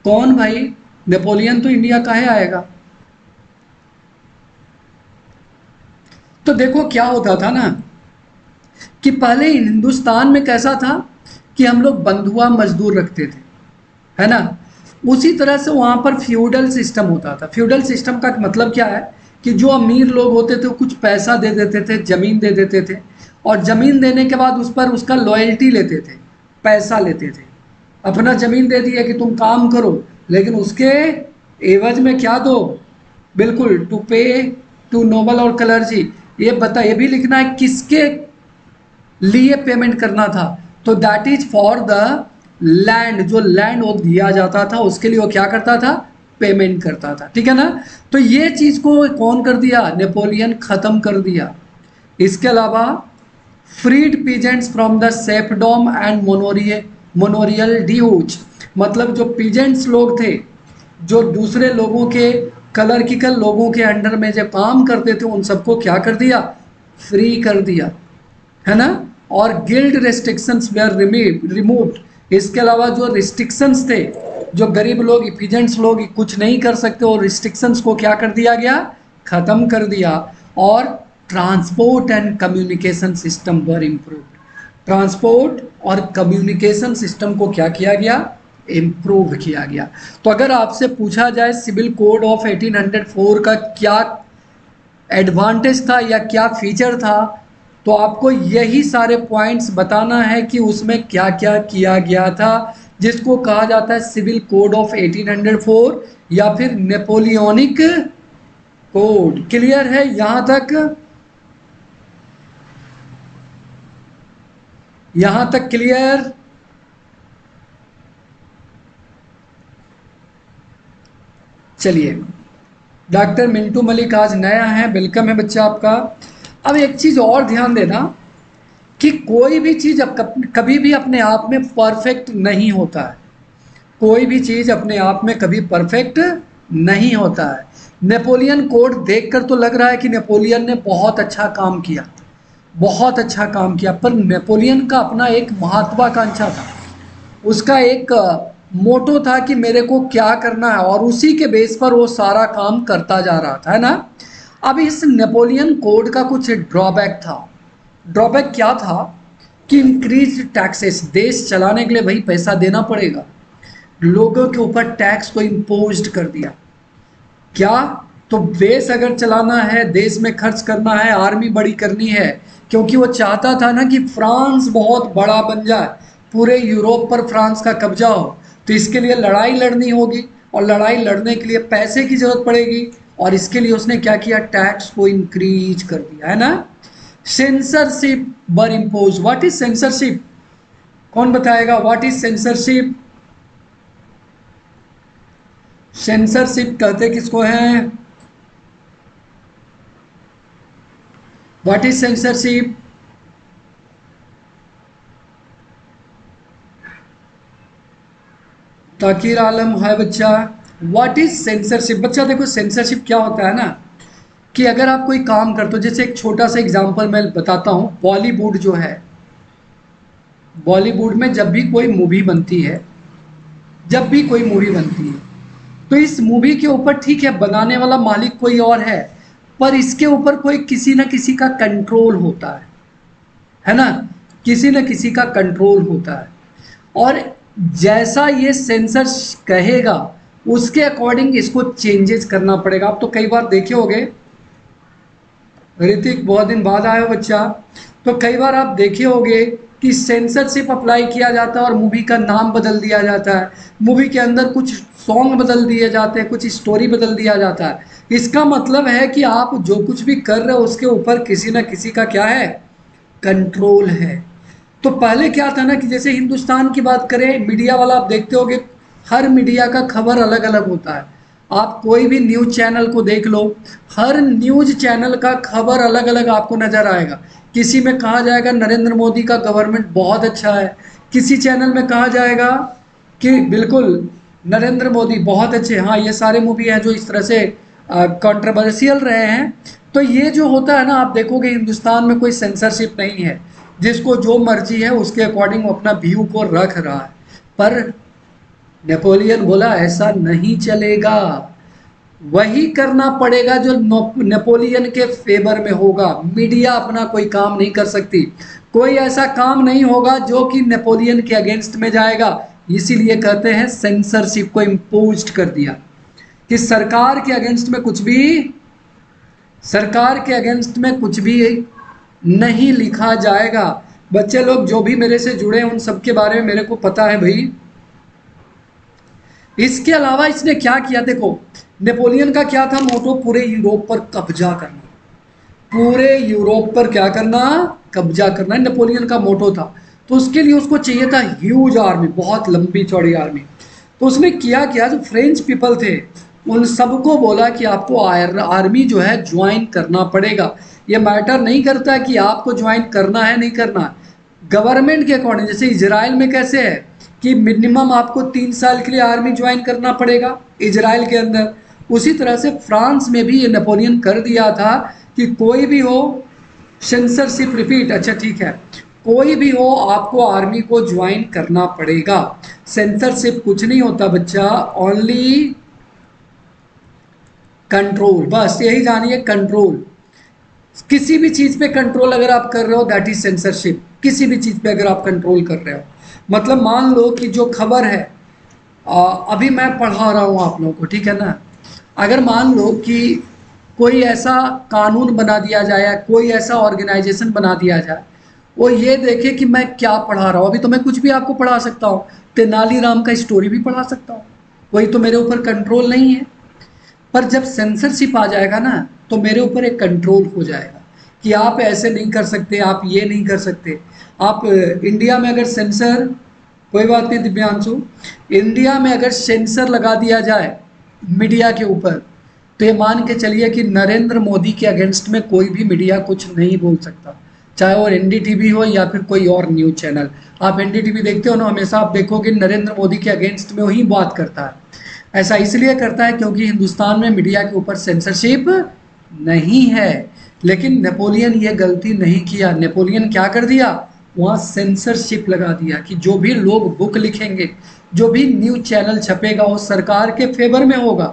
कौन भाई, नेपोलियन तो इंडिया काहे आएगा? तो देखो क्या होता था ना कि पहले हिंदुस्तान में कैसा था कि हम लोग बंधुआ मजदूर रखते थे, है ना, उसी तरह से वहाँ पर फ्यूडल सिस्टम होता था। फ्यूडल सिस्टम का मतलब क्या है कि जो अमीर लोग होते थे वो कुछ पैसा दे देते थे, ज़मीन दे देते थे, और ज़मीन देने के बाद उस पर उसका लॉयल्टी लेते थे, पैसा लेते थे। अपना ज़मीन दे दिया कि तुम काम करो, लेकिन उसके एवज में क्या दो, बिल्कुल टू पे टू नोबल और कलर्जी। ये बता, ये भी लिखना है किसके लिए पेमेंट करना था, तो that is for the land, जो लैंड वो दिया जाता था उसके लिए वो क्या करता था, पेमेंट करता था, ठीक है ना। तो ये चीज़ को कौन कर दिया, नेपोलियन ख़त्म कर दिया। इसके अलावा freed peasants from the serfdom and manorial manorial dues, मतलब जो पीजेंट्स लोग थे जो दूसरे लोगों के कलरकिकल लोगों के अंडर में जो काम करते थे उन सबको क्या कर दिया, फ्री कर दिया, है ना। और गिल्ड रेस्ट्रिक्शंस वेयर रिमूव्ड, इसके अलावा जो रिस्ट्रिक्शंस थे जो गरीब लोग पीजेंट्स लोग कुछ नहीं कर सकते और रिस्ट्रिक्शंस को क्या कर दिया गया, ख़त्म कर दिया। और transport and communication system were improved, transport और कम्युनिकेशन सिस्टम को क्या किया गया, इम्प्रूव किया गया। तो अगर आपसे पूछा जाए सिविल कोड ऑफ अठारह सौ चार का क्या एडवांटेज था या क्या फीचर था, तो आपको यही सारे पॉइंट्स बताना है कि उसमें क्या क्या किया गया था, जिसको कहा जाता है सिविल कोड ऑफ अठारह सौ चार या फिर नेपोलियनिक कोड। क्लियर है यहाँ तक? यहाँ तक क्लियर? चलिए, डॉक्टर मिंटू मलिक आज नया है, वेलकम है बच्चा आपका। अब एक चीज़ और ध्यान देना कि कोई भी चीज़ कभी भी अपने आप में परफेक्ट नहीं होता है, कोई भी चीज़ अपने आप में कभी परफेक्ट नहीं होता है। नेपोलियन कोड देखकर तो लग रहा है कि नेपोलियन ने बहुत अच्छा काम किया, बहुत अच्छा काम किया, पर नेपोलियन का अपना एक महत्वाकांक्षा था, उसका एक मोटो था कि मेरे को क्या करना है, और उसी के बेस पर वो सारा काम करता जा रहा था, है ना। अब इस नेपोलियन कोड का कुछ ड्रॉबैक था। ड्रॉबैक क्या था कि इंक्रीज टैक्सेस, देश चलाने के लिए भाई पैसा देना पड़ेगा, लोगों के ऊपर टैक्स को इम्पोज्ड कर दिया। क्या? तो देश अगर चलाना है, देश में खर्च करना है, आर्मी बड़ी करनी है, क्योंकि वो चाहता था ना कि फ्रांस बहुत बड़ा बन जाए, पूरे यूरोप पर फ्रांस का कब्जा हो, तो इसके लिए लड़ाई लड़नी होगी, और लड़ाई लड़ने के लिए पैसे की ज़रूरत पड़ेगी, और इसके लिए उसने क्या किया, टैक्स को इंक्रीज कर दिया, है ना। Censorship were impose. What is censorship? कौन बताएगा व्हाट इज सेंसरशिप? सेंसरशिप कहते किसको है? What is censorship? Takir Alam है बच्चा। What is censorship? बच्चा देखो, सेंसरशिप क्या होता है ना कि अगर आप कोई काम करते हो, जैसे एक छोटा सा एग्जांपल मैं बताता हूँ, बॉलीवुड जो है, बॉलीवुड में जब भी कोई मूवी बनती है, जब भी कोई मूवी बनती है तो इस मूवी के ऊपर, ठीक है, बनाने वाला मालिक कोई और है, पर इसके ऊपर कोई किसी ना किसी का कंट्रोल होता है, है ना, किसी ना किसी का कंट्रोल होता है, और जैसा ये सेंसर कहेगा उसके अकॉर्डिंग इसको चेंजेस करना पड़ेगा। आप तो कई बार देखे होंगे, ऋतिक बहुत दिन बाद आया हो बच्चा, तो कई बार आप देखे होंगे कि सेंसरशिप अप्लाई किया जाता है और मूवी का नाम बदल दिया जाता है, मूवी के अंदर कुछ सॉन्ग बदल दिए जाते हैं, कुछ स्टोरी बदल दिया जाता है। इसका मतलब है कि आप जो कुछ भी कर रहे हो उसके ऊपर किसी न किसी का क्या है, कंट्रोल है। तो पहले क्या था ना कि जैसे हिंदुस्तान की बात करें, मीडिया वाला आप देखते होंगे, हर मीडिया का खबर अलग अलग होता है। आप कोई भी न्यूज़ चैनल को देख लो, हर न्यूज़ चैनल का खबर अलग अलग आपको नज़र आएगा। किसी में कहा जाएगा नरेंद्र मोदी का गवर्नमेंट बहुत अच्छा है, किसी चैनल में कहा जाएगा कि बिल्कुल नरेंद्र मोदी बहुत अच्छे। हाँ, ये सारे मूवी हैं जो इस तरह से कंट्रोवर्शियल रहे हैं। तो ये जो होता है ना, आप देखोगे हिंदुस्तान में कोई सेंसरशिप नहीं है, जिसको जो मर्जी है उसके अकॉर्डिंग वो अपना व्यू को रख रहा है। पर नेपोलियन बोला ऐसा नहीं चलेगा, वही करना पड़ेगा जो नेपोलियन के फेवर में होगा। मीडिया अपना कोई काम नहीं कर सकती, कोई ऐसा काम नहीं होगा जो कि नेपोलियन के अगेंस्ट में जाएगा। इसीलिए कहते हैं सेंसरशिप को इम्पोज कर दिया कि सरकार के अगेंस्ट में कुछ भी, सरकार के अगेंस्ट में कुछ भी नहीं लिखा जाएगा। बच्चे लोग जो भी मेरे से जुड़े हैं उन सब के बारे में मेरे को पता है भाई। इसके अलावा इसने क्या किया, देखो नेपोलियन का क्या था मोटो, पूरे यूरोप पर कब्जा करना, पूरे यूरोप पर क्या करना, कब्जा करना, नेपोलियन का मोटो था। तो उसके लिए उसको चाहिए था ह्यूज आर्मी, बहुत लंबी चौड़ी आर्मी। तो उसने किया क्या, जो फ्रेंच पीपल थे उन सबको बोला कि आपको आर्मी जो है ज्वाइन करना पड़ेगा। ये मैटर नहीं करता कि आपको ज्वाइन करना है नहीं करना, गवर्नमेंट के अकॉर्डिंग। जैसे इजराइल में कैसे है कि मिनिमम आपको तीन साल के लिए आर्मी ज्वाइन करना पड़ेगा इजराइल के अंदर, उसी तरह से फ्रांस में भी ये नेपोलियन कर दिया था कि कोई भी हो, सेंसरशिप रिपीट, अच्छा ठीक है, कोई भी हो आपको आर्मी को ज्वाइन करना पड़ेगा। सेंसरशिप कुछ नहीं होता बच्चा, ओनली कंट्रोल, बस यही जानिए, कंट्रोल। किसी भी चीज़ पे कंट्रोल अगर आप कर रहे हो दैट इज सेंसरशिप। किसी भी चीज़ पे अगर आप कंट्रोल कर रहे हो। मतलब मान लो कि जो खबर है आ, अभी मैं पढ़ा रहा हूँ आप लोगों को, ठीक है ना। अगर मान लो कि कोई ऐसा कानून बना दिया जाए, कोई ऐसा ऑर्गेनाइजेशन बना दिया जाए, वो ये देखे कि मैं क्या पढ़ा रहा हूँ। अभी तो मैं कुछ भी आपको पढ़ा सकता हूँ, तेनालीराम का स्टोरी भी पढ़ा सकता हूँ, कोई तो मेरे ऊपर कंट्रोल नहीं है। पर जब सेंसरशिप आ जाएगा ना तो मेरे ऊपर एक कंट्रोल हो जाएगा कि आप ऐसे नहीं कर सकते, आप ये नहीं कर सकते। आप इंडिया में अगर सेंसर, कोई बात नहीं दिव्यांशु, इंडिया में अगर सेंसर लगा दिया जाए मीडिया के ऊपर तो ये मान के चलिए कि नरेंद्र मोदी के अगेंस्ट में कोई भी मीडिया कुछ नहीं बोल सकता, चाहे वो एनडीटीवी हो या फिर कोई और न्यूज़ चैनल। आप एनडीटीवी देखते हो ना, हमेशा आप देखोगे नरेंद्र मोदी के अगेंस्ट में ही बात करता है। ऐसा इसलिए करता है क्योंकि हिंदुस्तान में मीडिया के ऊपर सेंसरशिप नहीं है। लेकिन नेपोलियन ये गलती नहीं किया। नेपोलियन क्या कर दिया, वहाँ सेंसरशिप लगा दिया कि जो भी लोग बुक लिखेंगे, जो भी न्यूज़ चैनल छपेगा वो सरकार के फेवर में होगा।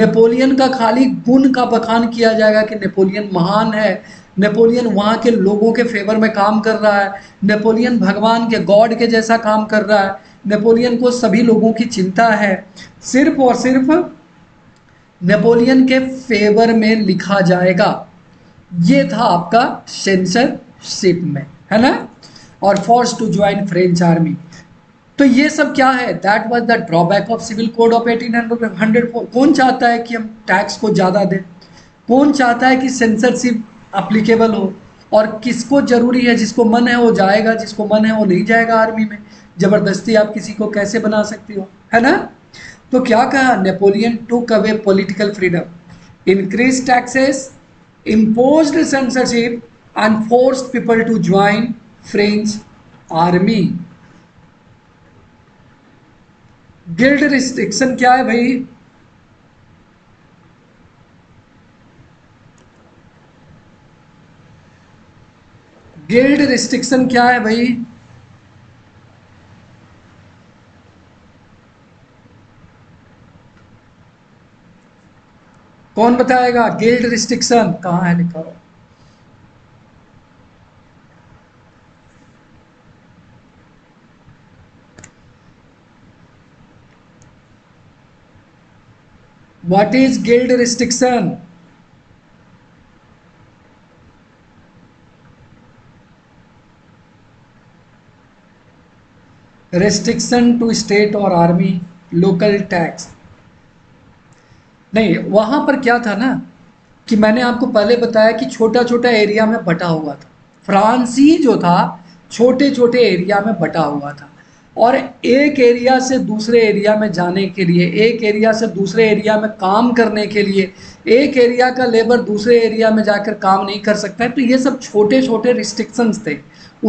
नेपोलियन का खाली गुण का बखान किया जाएगा कि नेपोलियन महान है, नेपोलियन वहाँ के लोगों के फेवर में काम कर रहा है, नेपोलियन भगवान के, गॉड के जैसा काम कर रहा है, नेपोलियन को सभी लोगों की चिंता है। सिर्फ और सिर्फ नेपोलियन के फेवर में लिखा जाएगा। ये था आपका सेंसरशिप में, है ना। और force to join French army, तो ये सब क्या है, that was the drawback of civil code of eighteen hundred. कौन चाहता है कि हम टैक्स को ज़्यादा दें, कौन चाहता है कि सेंसरशिप एप्लीकेबल हो, और किसको ज़रूरी है, जिसको मन है वो जाएगा, जिसको मन है वो नहीं जाएगा आर्मी में। ज़बरदस्ती आप किसी को कैसे बना सकती हो, है ना। तो क्या कहा, Napoleon took away political freedom, increase taxes, imposed censorship and forced people to join French army. Guild restriction क्या है भाई, गिल्ड रिस्ट्रिक्शन क्या है भाई, कौन बताएगा। गिल्ड रिस्ट्रिक्शन कहाँ है, लिखा हो, what is guild restriction. Restriction to state और आर्मी, लोकल टैक्स। नहीं, वहाँ पर क्या था ना कि मैंने आपको पहले बताया कि छोटा छोटा एरिया में बटा हुआ था। फ्रांस ही जो था छोटे छोटे एरिया में बटा हुआ था, और एक एरिया से दूसरे एरिया में जाने के लिए, एक एरिया से दूसरे एरिया में काम करने के लिए, एक एरिया का लेबर दूसरे एरिया में जाकर काम नहीं कर सकता है। तो ये सब छोटे छोटे रिस्ट्रिक्शंस थे।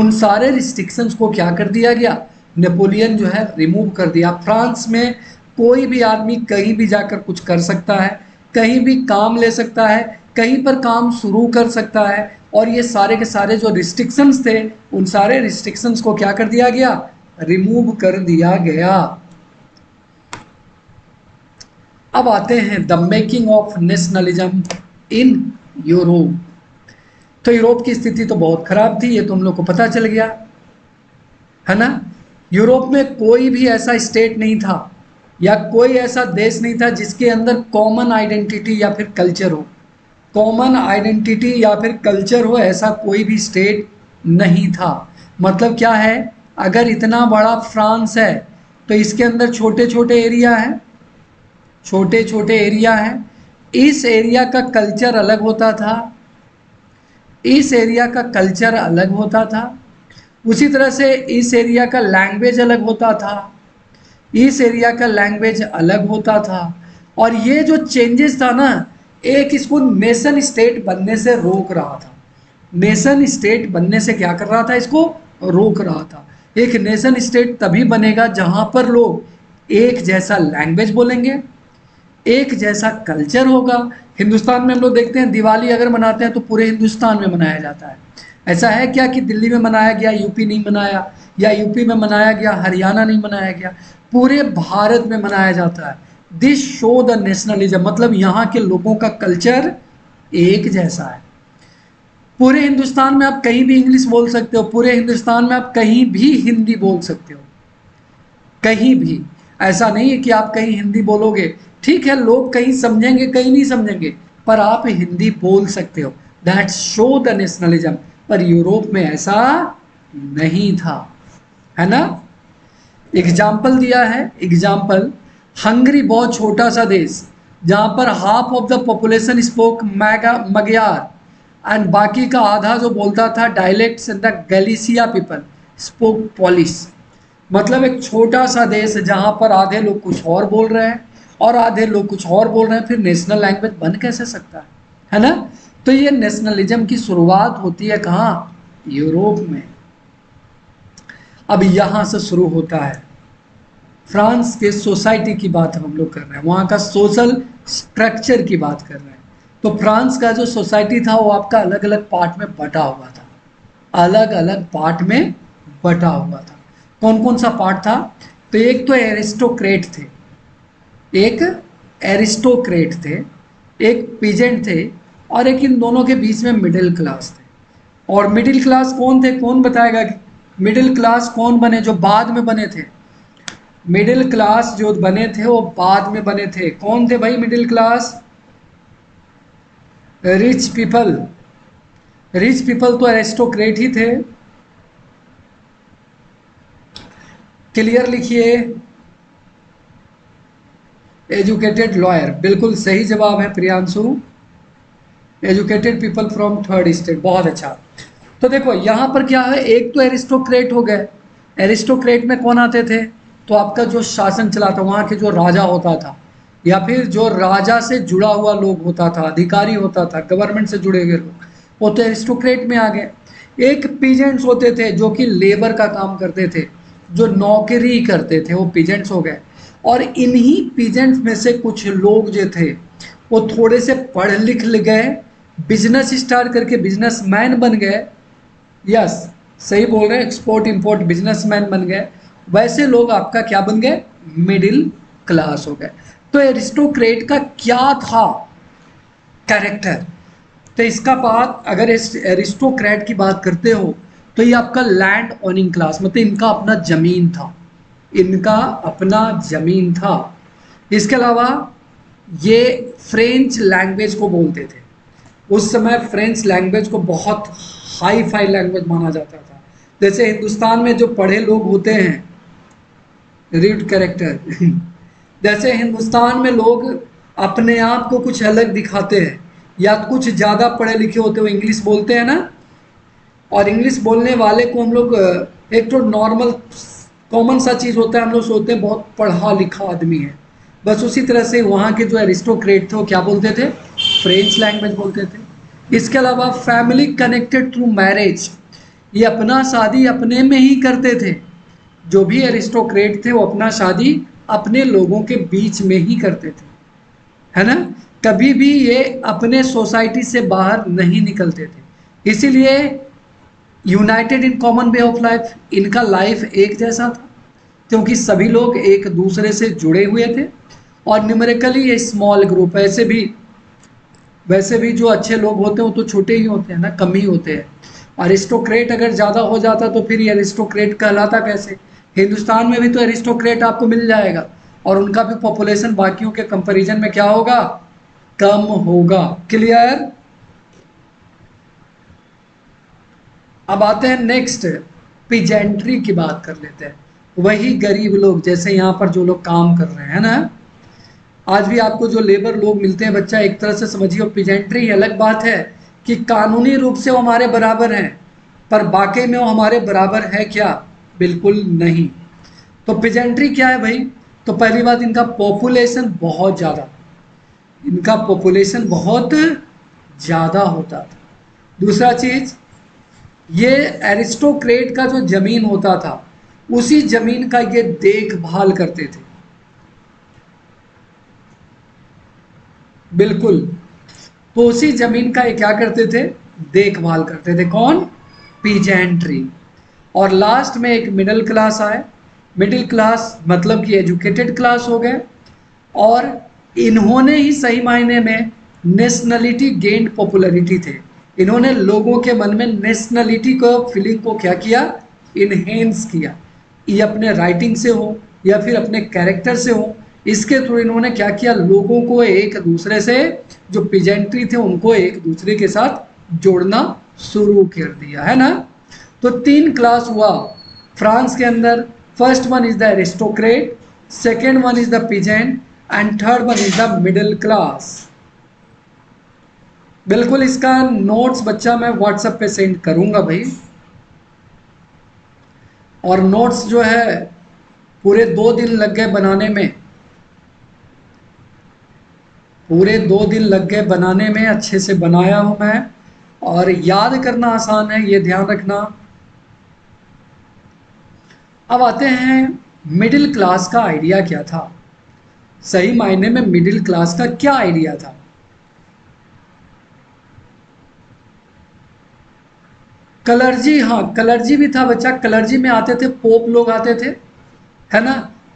उन सारे रिस्ट्रिक्शंस को क्या कर दिया गया, नेपोलियन जो है रिमूव कर दिया। फ्रांस में कोई भी आदमी कहीं भी जाकर कुछ कर सकता है, कहीं भी काम ले सकता है, कहीं पर काम शुरू कर सकता है, और ये सारे के सारे जो रिस्ट्रिक्शंस थे उन सारे रिस्ट्रिक्शंस को क्या कर दिया गया, रिमूव कर दिया गया। अब आते हैं the making of nationalism in Europe. तो यूरोप की स्थिति तो बहुत खराब थी, ये तो हम लोग को पता चल गया, है ना। यूरोप में कोई भी ऐसा स्टेट नहीं था या कोई ऐसा देश नहीं था जिसके अंदर कॉमन आइडेंटिटी या फिर कल्चर हो। कॉमन आइडेंटिटी या फिर कल्चर हो, ऐसा कोई भी स्टेट नहीं था। मतलब क्या है, अगर इतना बड़ा फ्रांस है तो इसके अंदर छोटे छोटे एरिया है, छोटे छोटे एरिया है। इस एरिया का कल्चर अलग होता था, इस एरिया का कल्चर अलग होता था। उसी तरह से इस एरिया का लैंग्वेज अलग होता था, इस एरिया का लैंग्वेज अलग होता था। और ये जो चेंजेस था ना, एक इसको नेशन स्टेट बनने से रोक रहा था। नेशन स्टेट बनने से क्या कर रहा था, इसको रोक रहा था। एक नेशन स्टेट तभी बनेगा जहाँ पर लोग एक जैसा लैंग्वेज बोलेंगे, एक जैसा कल्चर होगा। हिंदुस्तान में हम लोग देखते हैं दिवाली अगर मनाते हैं तो पूरे हिंदुस्तान में मनाया जाता है। ऐसा है क्या कि दिल्ली में मनाया गया, यूपी नहीं मनाया, या यूपी में मनाया गया, हरियाणा नहीं मनाया गया, पूरे भारत में मनाया जाता है। दिस शो द नेशनलिज्म, मतलब यहाँ के लोगों का कल्चर एक जैसा है। पूरे हिंदुस्तान में आप कहीं भी इंग्लिश बोल सकते हो, पूरे हिंदुस्तान में आप कहीं भी हिंदी बोल सकते हो, कहीं भी। ऐसा नहीं है कि आप कहीं हिंदी बोलोगे, ठीक है लोग कहीं समझेंगे कहीं नहीं समझेंगे, पर आप हिंदी बोल सकते हो, दैट शो द नेशनलिज्म। पर यूरोप में ऐसा नहीं था, है ना। एग्जाम्पल दिया है, एग्जाम्पल हंगरी बहुत छोटा सा देश जहाँ पर half of the population spoke मैगा मगयार, एंड बाकी का आधा जो बोलता था dialects and the Galicia people spoke Polish. मतलब एक छोटा सा देश जहाँ पर आधे लोग कुछ और बोल रहे हैं और आधे लोग कुछ और बोल रहे हैं, फिर नेशनल लैंग्वेज बन कैसे सकता है, है ना। तो ये नेशनलिज्म की शुरुआत होती है कहाँ, यूरोप में। अब यहाँ से शुरू होता है, फ्रांस के सोसाइटी की बात हम लोग कर रहे हैं, वहाँ का सोशल स्ट्रक्चर की बात कर रहे हैं। तो फ्रांस का जो सोसाइटी था वो आपका अलग अलग पार्ट में बटा हुआ था, अलग अलग पार्ट में बटा हुआ था। कौन कौन सा पार्ट था, तो एक तो एरिस्टोक्रेट थे, एक एरिस्टोक्रेट थे, एक पीजेंट थे, और एक इन दोनों के बीच में मिडिल क्लास थे। और मिडिल क्लास कौन थे, कौन बताएगा कि मिडिल क्लास कौन बने, जो बाद में बने थे। मिडिल क्लास जो बने थे वो बाद में बने थे। कौन थे भाई middle class, rich people. Rich people तो एरिस्टोक्रेट ही थे, क्लियर लिखिए। एजुकेटेड लॉयर, बिल्कुल सही जवाब है Priyanshu, educated people from third state, बहुत अच्छा। तो देखो यहाँ पर क्या है, एक तो एरिस्टोक्रेट हो गए। एरिस्टोक्रेट में कौन आते थे, तो आपका जो शासन चला था वहाँ के जो राजा होता था या फिर जो राजा से जुड़ा हुआ लोग होता था, अधिकारी होता था, गवर्नमेंट से जुड़े हुए लोग, वो तो एरिस्टोक्रेट में आ गए। एक पीजेंट्स होते थे जो कि लेबर का काम करते थे, जो नौकरी करते थे, वो पीजेंट्स हो गए। और इन्हीं पीजेंट्स में से कुछ लोग जो थे वो थोड़े से पढ़ लिख गए, बिजनेस स्टार्ट करके बिजनेसमैन बन गए। यस सही बोल रहे हैं, एक्सपोर्ट इंपोर्ट बिजनेसमैन बन गए। वैसे लोग आपका क्या बन गए, मिडिल क्लास हो गए। तो एरिस्टोक्रेट का क्या था कैरेक्टर, तो इसका बात अगर एरिस्टोक्रेट की बात करते हो तो ये आपका लैंड ओनिंग क्लास, मतलब इनका अपना जमीन था, इनका अपना जमीन था। इसके अलावा ये फ्रेंच लैंग्वेज को बोलते थे। उस समय फ्रेंच लैंग्वेज को बहुत हाई फाई लैंग्वेज माना जाता था। जैसे हिंदुस्तान में जो पढ़े लोग होते हैं, रीड कैरेक्टर, जैसे हिंदुस्तान में लोग अपने आप को कुछ अलग दिखाते हैं या कुछ ज़्यादा पढ़े लिखे होते हैं, इंग्लिश बोलते हैं ना, और इंग्लिश बोलने वाले को हम लोग एक तो नॉर्मल कॉमन सा चीज़ होता है, हम लोग सोचते हैं बहुत पढ़ा लिखा आदमी है। बस उसी तरह से वहाँ के जो एरिस्टोक्रेट थे वो क्या बोलते थे, फ्रेंच लैंग्वेज बोलते थे। इसके अलावा फैमिली कनेक्टेड थ्रू मैरिज, ये अपना शादी अपने में ही करते थे। जो भी एरिस्टोक्रेट थे वो अपना शादी अपने लोगों के बीच में ही करते थे, है ना। कभी भी ये अपने सोसाइटी से बाहर नहीं निकलते थे, इसीलिए united in common way of life, इनका लाइफ एक जैसा था क्योंकि सभी लोग एक दूसरे से जुड़े हुए थे। और न्यूमेरिकली ये स्मॉल ग्रुप, ऐसे भी वैसे भी जो अच्छे लोग होते हैं वो तो छोटे ही होते हैं ना, कम ही होते हैं। एरिस्टोक्रेट अगर ज़्यादा हो जाता तो फिर ये एरिस्टोक्रेट कहलाता कैसे। हिंदुस्तान में भी तो एरिस्टोक्रेट आपको मिल जाएगा और उनका भी पॉपुलेशन बाकियों के कंपैरिजन में क्या होगा, कम होगा। क्लियर। अब आते हैं नेक्स्ट, पीजेंट्री की बात कर लेते हैं। वही गरीब लोग, जैसे यहाँ पर जो लोग काम कर रहे हैं ना, आज भी आपको जो लेबर लोग मिलते हैं बच्चा, एक तरह से समझिए पीजेंट्री। अलग बात है कि कानूनी रूप से वो हमारे बराबर हैं, पर वाकई में वो हमारे बराबर है क्या, बिल्कुल नहीं। तो पीजेंट्री क्या है भाई, तो पहली बात इनका पॉपुलेशन बहुत ज़्यादा, इनका पॉपुलेशन बहुत ज़्यादा होता था। दूसरा चीज़, ये एरिस्टोक्रेट का जो ज़मीन होता था उसी ज़मीन का ये देखभाल करते थे, बिल्कुल। तो उसी जमीन का ये क्या करते थे, देखभाल करते थे। कौन, पीजेंट्री। और लास्ट में एक मिडिल क्लास आए। मिडिल क्लास मतलब कि एजुकेटेड क्लास हो गए, और इन्होंने ही सही मायने में नेशनलिटी गेंड पॉपुलैरिटी थे। इन्होंने लोगों के मन में नेशनलिटी को फीलिंग को क्या किया, इनहेंस किया। ये अपने राइटिंग से हो या फिर अपने कैरेक्टर से हो, इसके थ्रू इन्होंने क्या किया, लोगों को एक दूसरे से, जो पीजेंट्री थे उनको एक दूसरे के साथ जोड़ना शुरू कर दिया, है ना। तो तीन क्लास हुआ फ्रांस के अंदर, first one is the aristocrat, second one is the peasant and third one is the middle class. बिल्कुल इसका नोट्स बच्चा मैं व्हाट्सएप पे सेंड करूंगा भाई, और नोट्स जो है पूरे दो दिन लग गए बनाने में, पूरे दो दिन लग गए बनाने में, अच्छे से बनाया हूं मैं, और याद करना आसान है, ये ध्यान रखना। अब आते हैं मिडिल क्लास का आइडिया क्या था, सही मायने में मिडिल क्लास का क्या आइडिया था। कलर्जी, हाँ कलर्जी भी था बच्चा, कलर्जी में आते थे पोप लोग आते थे, है ना,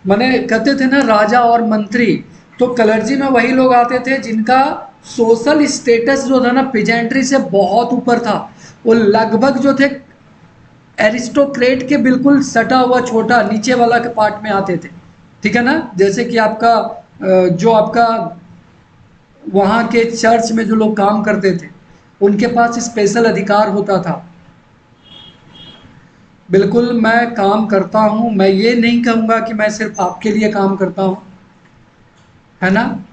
माने कहते थे ना राजा और मंत्री, तो कलर्जी में वही लोग आते थे जिनका सोशल स्टेटस जो था ना पीजेंट्री से बहुत ऊपर था। वो लगभग जो थे एरिस्टोक्रेट के बिल्कुल सटा हुआ छोटा नीचे वाला के पार्ट में आते थे, ठीक है ना। जैसे कि आपका जो आपका वहाँ के चर्च में जो लोग काम करते थे उनके पास स्पेशल अधिकार होता था। बिल्कुल मैं काम करता हूँ, मैं ये नहीं कहूँगा कि मैं सिर्फ आपके लिए काम करता हूँ, है ना,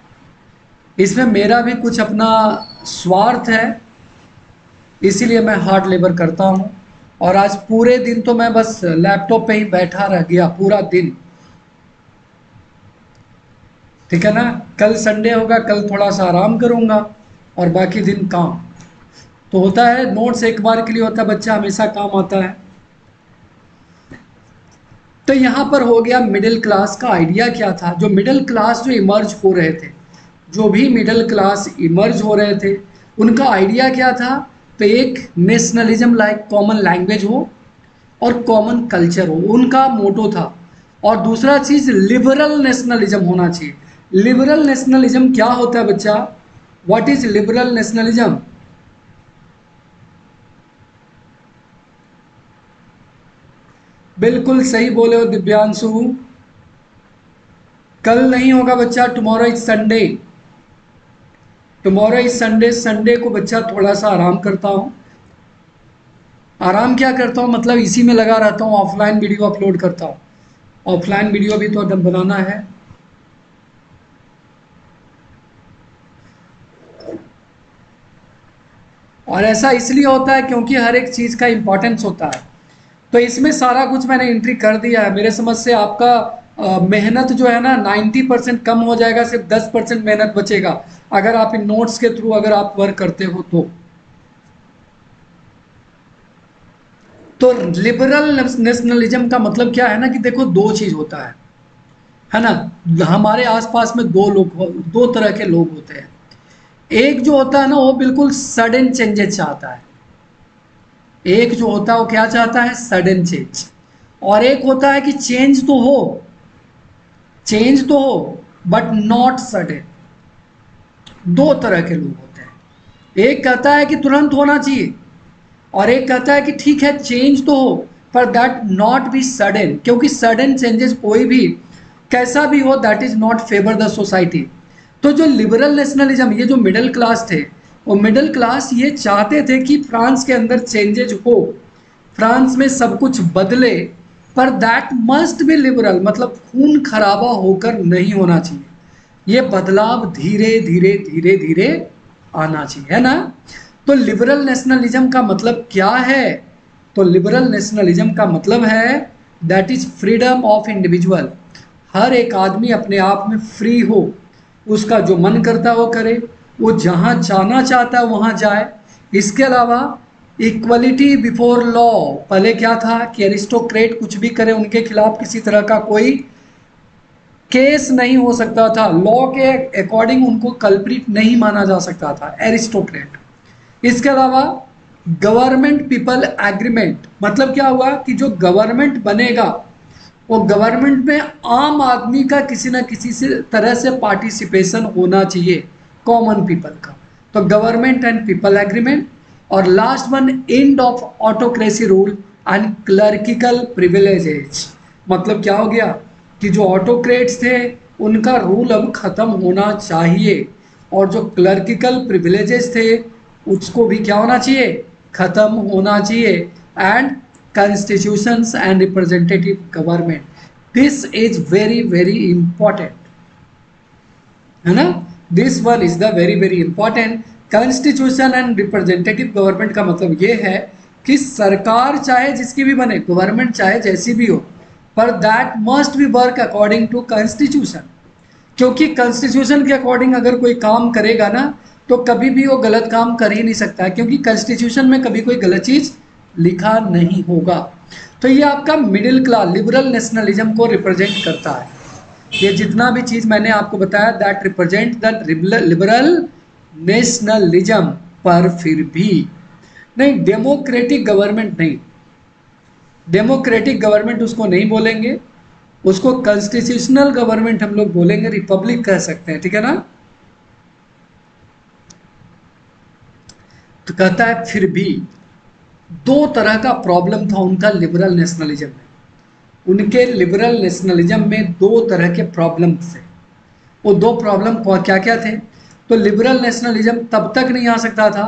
इसमें मेरा भी कुछ अपना स्वार्थ है, इसीलिए मैं हार्ड लेबर करता हूँ। और आज पूरे दिन तो मैं बस लैपटॉप पे ही बैठा रह गया पूरा दिन, ठीक है ना। कल संडे होगा, कल थोड़ा सा आराम करूँगा और बाकी दिन काम। तो होता है नोट्स एक बार के लिए होता है, बच्चा हमेशा काम आता है। तो यहाँ पर हो गया मिडिल क्लास का आइडिया क्या था, जो मिडिल क्लास जो इमर्ज हो रहे थे, जो भी मिडिल क्लास इमर्ज हो रहे थे उनका आइडिया क्या था। तो एक नेशनलिज्म लाइक कॉमन लैंग्वेज हो और कॉमन कल्चर हो, उनका मोटो था। और दूसरा चीज़ लिबरल नेशनलिज्म होना चाहिए। लिबरल नेशनलिज्म क्या होता है बच्चा, व्हाट इज लिबरल नेशनलिज्म। बिल्कुल सही बोले हो दिव्यांशु, कल नहीं होगा बच्चा, tomorrow is Sunday, tomorrow is Sunday, Sunday को बच्चा थोड़ा सा आराम करता हूँ। आराम क्या करता हूँ, मतलब इसी में लगा रहता हूँ, ऑफलाइन वीडियो अपलोड करता हूँ, ऑफलाइन वीडियो भी तो एकदम बनाना है। और ऐसा इसलिए होता है क्योंकि हर एक चीज़ का इम्पोर्टेंस होता है। तो इसमें सारा कुछ मैंने एंट्री कर दिया है, मेरे समझ से आपका आ, मेहनत जो है ना नब्बे परसेंट कम हो जाएगा, सिर्फ दस परसेंट मेहनत बचेगा अगर आप इन नोट्स के थ्रू अगर आप वर्क करते हो तो। तो लिबरल नेशनलिज्म का मतलब क्या है ना कि देखो दो चीज होता है, है ना, हमारे आसपास में दो लोग, दो तरह के लोग होते हैं। एक जो होता है ना वो बिल्कुल सडन चेंजेस चाहता है, एक जो होता है वो क्या चाहता है, सडन चेंज। और एक होता है कि चेंज तो हो, चेंज तो हो बट नॉट सडन। दो तरह के लोग होते हैं, एक कहता है कि तुरंत होना चाहिए और एक कहता है कि ठीक है चेंज तो हो पर दैट नॉट बी सडन, क्योंकि सडन चेंजेस कोई भी कैसा भी हो that is not favour the society. तो जो लिबरल नेशनलिज्म, ये जो मिडिल क्लास थे और मिडिल क्लास ये चाहते थे कि फ्रांस के अंदर चेंजेज हो, फ्रांस में सब कुछ बदले पर दैट मस्ट बी लिबरल, मतलब खून खराबा होकर नहीं होना चाहिए, ये बदलाव धीरे धीरे धीरे धीरे आना चाहिए, है ना। तो लिबरल नेशनलिज्म का मतलब क्या है, तो लिबरल नेशनलिज्म का मतलब है that is freedom of individual, हर एक आदमी अपने आप में फ्री हो, उसका जो मन करता है वो करे, वो जहाँ जाना चाहता है वहाँ जाए। इसके अलावा इक्वलिटी बिफोर लॉ, पहले क्या था कि एरिस्टोक्रेट कुछ भी करे उनके खिलाफ किसी तरह का कोई केस नहीं हो सकता था, लॉ के अकॉर्डिंग उनको कल्प्रिट नहीं माना जा सकता था एरिस्टोक्रेट। इसके अलावा गवर्नमेंट पीपल एग्रीमेंट, मतलब क्या हुआ कि जो गवर्नमेंट बनेगा वो गवर्नमेंट में आम आदमी का किसी न किसी से तरह से पार्टिसिपेशन होना चाहिए, कॉमन पीपल का। तो गवर्नमेंट एंड पीपल एग्रीमेंट। और last one, end of autocracy rule and clerical privileges. मतलब क्या हो गया कि जो ऑटोक्रेट्स थे उनका रूल अब ख़त्म होना चाहिए और जो क्लर्किकल प्रिविलेजेस थे उसको भी क्या होना चाहिए, ख़त्म होना चाहिए। And constitutions and representative government, this is very very important, है ना। this one is the very very important। constitution and representative government का मतलब ये है कि सरकार चाहे जिसकी भी बने, गवर्नमेंट चाहे जैसी भी हो, पर that must be work according to constitution, क्योंकि constitution के according अगर कोई काम करेगा ना तो कभी भी वो गलत काम कर ही नहीं सकता, क्योंकि constitution में कभी कोई गलत चीज़ लिखा नहीं होगा। तो ये आपका मिडिल क्लास लिबरल नेशनलिज्म को रिप्रेजेंट करता है। ये जितना भी चीज़ मैंने आपको बताया that represent the liberal nationalism, पर फिर भी नहीं डेमोक्रेटिक गवर्नमेंट, नहीं डेमोक्रेटिक गवर्नमेंट उसको नहीं बोलेंगे, उसको कॉन्स्टिट्यूशनल गवर्नमेंट हम लोग बोलेंगे, रिपब्लिक कह सकते हैं, ठीक है ना। तो कहता है फिर भी दो तरह का प्रॉब्लम था उनका लिबरल नेशनलिज्म में, उनके लिबरल नेशनलिज्म में दो तरह के प्रॉब्लम थे। वो दो प्रॉब्लम क्या क्या थे? तो लिबरल नेशनलिज्म तब तक नहीं आ सकता था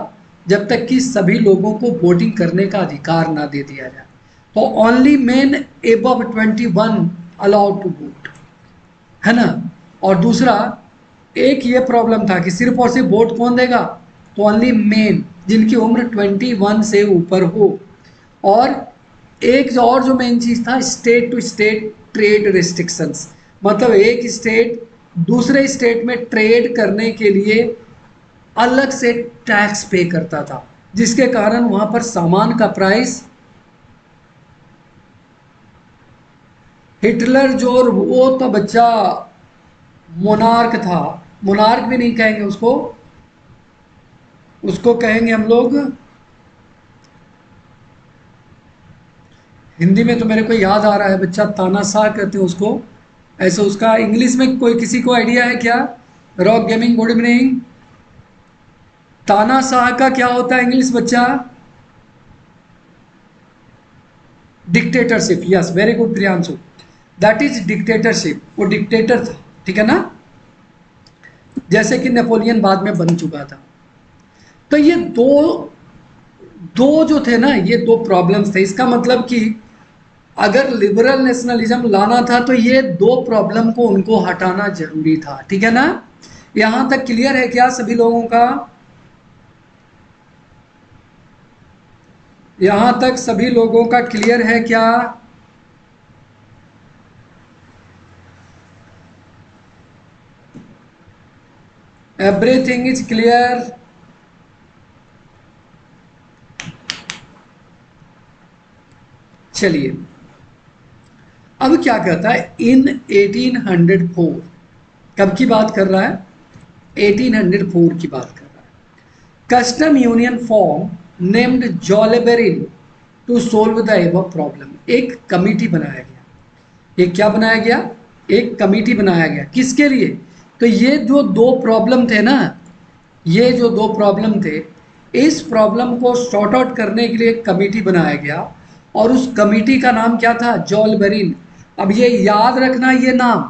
जब तक कि सभी लोगों को वोटिंग करने का अधिकार ना दे दिया जाए। तो only men above twenty one allowed to vote, है ना। और दूसरा एक ये प्रॉब्लम था कि सिर्फ और सिर्फ वोट कौन देगा, तो ओनली मेन जिनकी उम्र इक्कीस से ऊपर हो। और एक जो और जो मेन चीज़ था, state to state trade restrictions, मतलब एक स्टेट दूसरे स्टेट में ट्रेड करने के लिए अलग से टैक्स पे करता था, जिसके कारण वहाँ पर सामान का प्राइस, हिटलर जो वो तो बच्चा मोनार्क था, मोनार्क भी नहीं कहेंगे उसको, उसको कहेंगे हम लोग हिंदी में तो मेरे को याद आ रहा है बच्चा तानाशाह कहते हैं उसको, ऐसे उसका इंग्लिश में कोई किसी को आइडिया है क्या? Rock gaming good evening. तानाशाह का क्या होता है इंग्लिश बच्चा? Dictatorship. Yes, very good Priyanshu, that is dictatorship. वो डिक्टेटर था, ठीक है ना, जैसे कि नेपोलियन बाद में बन चुका था। तो ये दो दो जो थे ना, ये दो प्रॉब्लम्स थे। इसका मतलब कि अगर लिबरल नेशनलिज्म लाना था तो ये दो प्रॉब्लम को उनको हटाना जरूरी था, ठीक है ना। यहाँ तक क्लियर है क्या सभी लोगों का? यहाँ तक सभी लोगों का क्लियर है क्या? Everything is clear? चलिए अब क्या कहता है। इन अठारह सौ चार, कब की बात कर रहा है? अठारह सौ चार की बात कर रहा है। Custom union form named Zollverein to solve the above problem. एक कमिटी बनाया गया। एक क्या बनाया गया? एक कमिटी बनाया गया। किसके लिए? तो ये जो दो प्रॉब्लम थे ना, ये जो दो प्रॉब्लम थे, इस प्रॉब्लम को सॉर्ट आउट करने के लिए एक कमिटी बनाया गया और उस कमेटी का नाम क्या था? जॉलबेरिन। अब ये याद रखना, ये नाम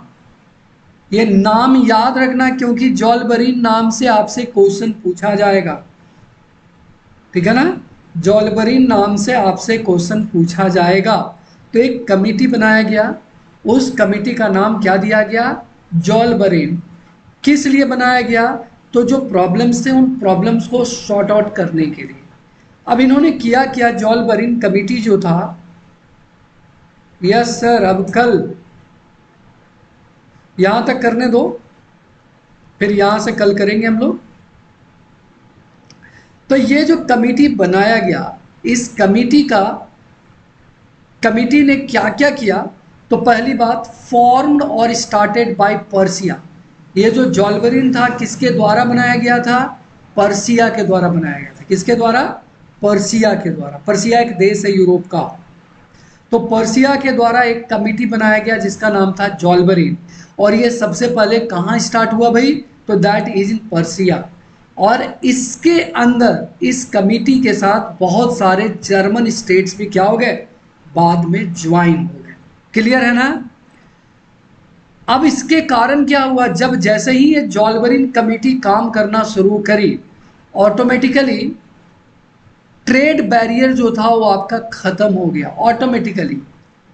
ये नाम याद रखना, क्योंकि जॉलबेरिन नाम से आपसे क्वेश्चन पूछा जाएगा, ठीक है ना। जॉलबेरिन नाम से आपसे क्वेश्चन पूछा जाएगा। तो एक कमेटी बनाया गया, उस कमेटी का नाम क्या दिया गया? जॉलबेरिन। किस लिए बनाया गया? तो जो प्रॉब्लम्स थे उन प्रॉब्लम्स को सॉर्ट आउट करने के लिए। अब इन्होंने किया क्या? जॉलबेरिन कमेटी जो था, यस सर, अब कल यहां तक करने दो, फिर यहां से कल करेंगे हम लोग। तो ये जो कमेटी बनाया गया, इस कमेटी का कमेटी ने क्या क्या किया? तो पहली बात, फॉर्म्ड और स्टार्टेड बाय पर्सिया। ये जो जॉलबेरिन था किसके द्वारा बनाया गया था? पर्सिया के द्वारा बनाया गया था। किसके द्वारा? पर्सिया के द्वारा। पर्सिया एक देश है यूरोप का। तो पर्सिया के द्वारा एक कमेटी बनाया गया जिसका नाम था जॉलबेरिन। और ये सबसे पहले कहाँ स्टार्ट हुआ भाई? तो दैट इज इन पर्सिया। और इसके अंदर इस कमेटी के साथ बहुत सारे जर्मन स्टेट्स भी क्या हो गए, बाद में ज्वाइन हो गए। क्लियर है ना। अब इसके कारण क्या हुआ, जब जैसे ही ये जॉलबरिन कमेटी काम करना शुरू करी, ऑटोमेटिकली ट्रेड बैरियर जो था वो आपका खत्म हो गया। ऑटोमेटिकली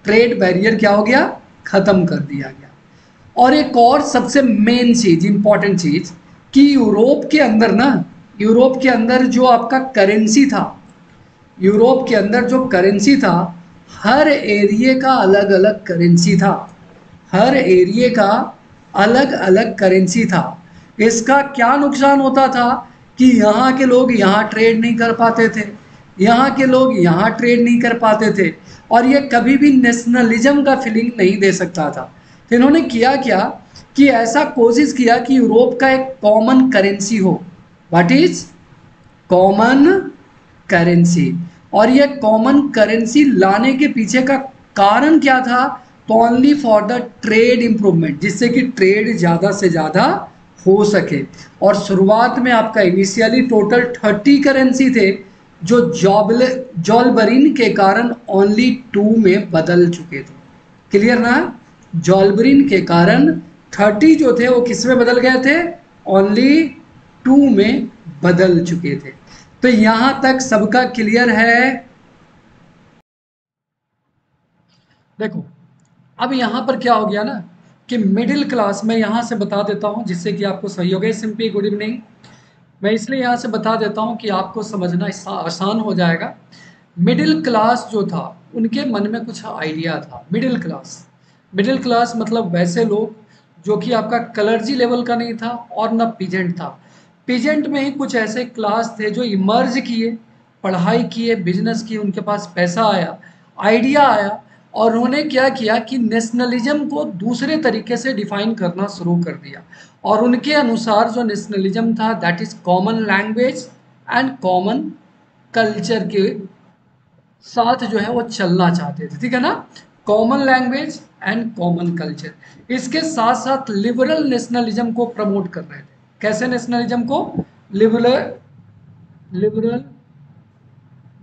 ट्रेड बैरियर क्या हो गया, खत्म कर दिया गया। और एक और सबसे मेन चीज, इंपॉर्टेंट चीज, कि यूरोप के अंदर ना, यूरोप के अंदर जो आपका करेंसी था, यूरोप के अंदर जो करेंसी था, हर एरिया का अलग अलग करेंसी था, हर एरिया का अलग अलग करेंसी था। इसका क्या नुकसान होता था कि यहाँ के लोग यहाँ ट्रेड नहीं कर पाते थे, यहाँ के लोग यहाँ ट्रेड नहीं कर पाते थे, और ये कभी भी नेशनलिज्म का फीलिंग नहीं दे सकता था। तो इन्होंने किया क्या कि ऐसा कोशिश किया कि यूरोप का एक कॉमन करेंसी हो, व्हाट इज कॉमन करेंसी। और ये कॉमन करेंसी लाने के पीछे का कारण क्या था, तो only for the trade improvement, जिससे कि ट्रेड ज़्यादा से ज़्यादा हो सके। और शुरुआत में आपका इनिशियली टोटल थर्टी करेंसी थे, जो जॉबल जॉलबरिन के कारण ओनली टू में बदल चुके थे। क्लियर ना, जॉलबरिन के कारण थर्टी जो थे वो किस में बदल गए थे, ओनली टू में बदल चुके थे। तो यहां तक सबका क्लियर है। देखो अब यहां पर क्या हो गया ना कि मिडिल क्लास, मैं यहाँ से बता देता हूँ जिससे कि आपको सही हो गया। Simpi good evening. मैं इसलिए यहाँ से बता देता हूँ कि आपको समझना आसान हो जाएगा। मिडिल क्लास जो था उनके मन में कुछ आइडिया था। मिडिल क्लास, मिडिल क्लास मतलब वैसे लोग जो कि आपका कलर्जी लेवल का नहीं था और ना पीजेंट था। पीजेंट में ही कुछ ऐसे क्लास थे जो इमर्ज किए, पढ़ाई किए, बिजनेस किए, उनके पास पैसा आया, आइडिया आया, और उन्होंने क्या किया कि नेशनलिज्म को दूसरे तरीके से डिफाइन करना शुरू कर दिया। और उनके अनुसार जो नेशनलिज्म था, that is common language and common culture के साथ जो है वो चलना चाहते थे। ठीक है ना, common language and common culture. इसके साथ साथ लिबरल नेशनलिज्म को प्रमोट कर रहे थे। कैसे नेशनलिज्म को, लिबरल लिबरल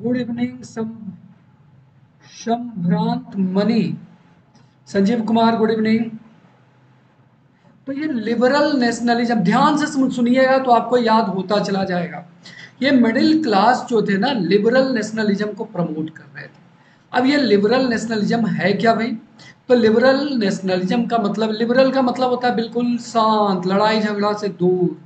गुड इवनिंग सम संभ्रांत money, Sanjeev Kumar good evening. तो ये लिबरल नेशनलिज्म, ध्यान से सुनिएगा तो आपको याद होता चला जाएगा। ये मिडिल क्लास जो थे ना, लिबरल नेशनलिज्म को प्रमोट कर रहे थे। अब ये लिबरल नेशनलिज्म है क्या भाई, तो लिबरल नेशनलिज्म का मतलब, लिबरल का मतलब होता है बिल्कुल शांत, लड़ाई झगड़ा से दूर।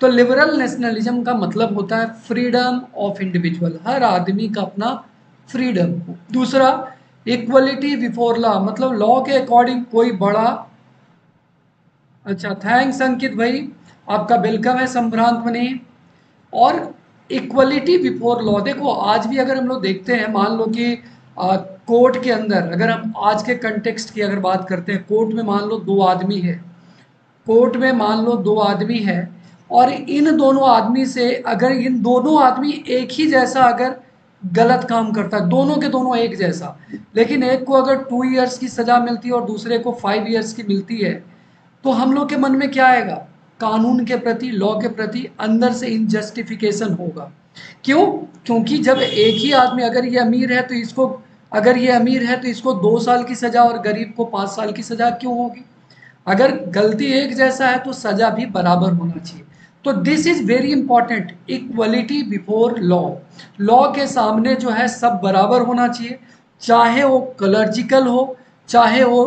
तो लिबरल नेशनलिज्म का मतलब होता है फ्रीडम ऑफ इंडिविजुअल, हर आदमी का अपना फ्रीडम। दूसरा इक्वलिटी बिफोर लॉ, मतलब लॉ के अकॉर्डिंग कोई बड़ा। अच्छा थैंक्स अंकित भाई, आपका वेलकम है संभ्रांत मनी। और इक्वलिटी बिफोर लॉ, देखो आज भी अगर हम लोग देखते हैं, मान लो कि कोर्ट के अंदर, अगर हम आज के कंटेक्स्ट की अगर बात करते हैं, कोर्ट में मान लो दो आदमी है, कोर्ट में मान लो दो आदमी है, और इन दोनों आदमी से अगर इन दोनों आदमी एक ही जैसा अगर गलत काम करता है, दोनों के दोनों एक जैसा, लेकिन एक को अगर टू इयर्स की सज़ा मिलती है और दूसरे को फाइव इयर्स की मिलती है, तो हम लोग के मन में क्या आएगा, कानून के प्रति, लॉ के प्रति अंदर से इनजस्टिफिकेशन होगा। क्यों, क्योंकि जब एक ही आदमी, अगर ये अमीर है तो इसको, अगर ये अमीर है तो इसको दो साल की सज़ा और गरीब को पाँच साल की सज़ा क्यों होगी, अगर गलती एक जैसा है तो सज़ा भी बराबर होना चाहिए। तो this is very important, equality before law, law के सामने जो है सब बराबर होना चाहिए, चाहे वो कलर्जिकल हो, चाहे वो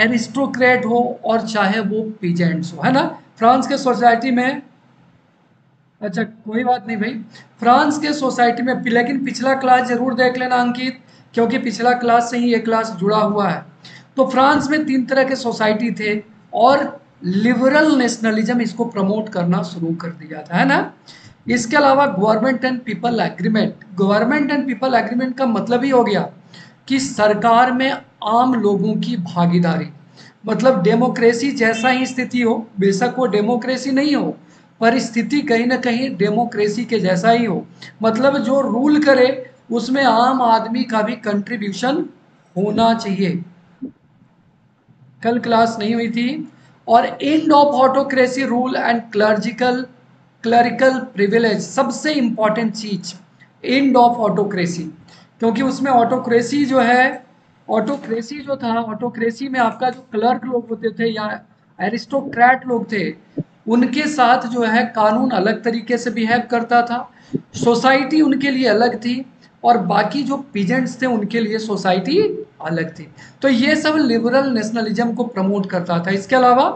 एरिस्टोक्रेट हो, और चाहे वो पीजेंट्स हो, है ना। फ्रांस के सोसाइटी में, अच्छा कोई बात नहीं भाई, फ्रांस के सोसाइटी में, लेकिन पिछला क्लास जरूर देख लेना अंकित, क्योंकि पिछला क्लास से ही ये क्लास जुड़ा हुआ है। तो फ्रांस में तीन तरह के सोसाइटी थे और लिबरल नेशनलिज्म इसको प्रमोट करना शुरू कर दिया था, है ना। इसके अलावा government and people agreement, government and people agreement का मतलब ही हो गया कि सरकार में आम लोगों की भागीदारी, मतलब डेमोक्रेसी जैसा ही स्थिति हो, बेशक वो डेमोक्रेसी नहीं हो पर स्थिति कहीं ना कहीं डेमोक्रेसी के जैसा ही हो, मतलब जो रूल करे उसमें आम आदमी का भी कंट्रीब्यूशन होना चाहिए। कल क्लास नहीं हुई थी। और end of autocracy rule and clerical clerical privilege, सबसे इम्पॉर्टेंट चीज, एंड ऑफ ऑटोक्रेसी, क्योंकि उसमें ऑटोक्रेसी जो है, ऑटोक्रेसी जो था, ऑटोक्रेसी में आपका जो क्लर्क लोग होते थे या एरिस्टोक्रेट लोग थे, उनके साथ जो है कानून अलग तरीके से बिहेव करता था, सोसाइटी उनके लिए अलग थी, और बाकी जो पीजेंट्स थे उनके लिए सोसाइटी अलग थी। तो ये सब लिबरल नेशनलिज्म को प्रमोट करता था। इसके अलावा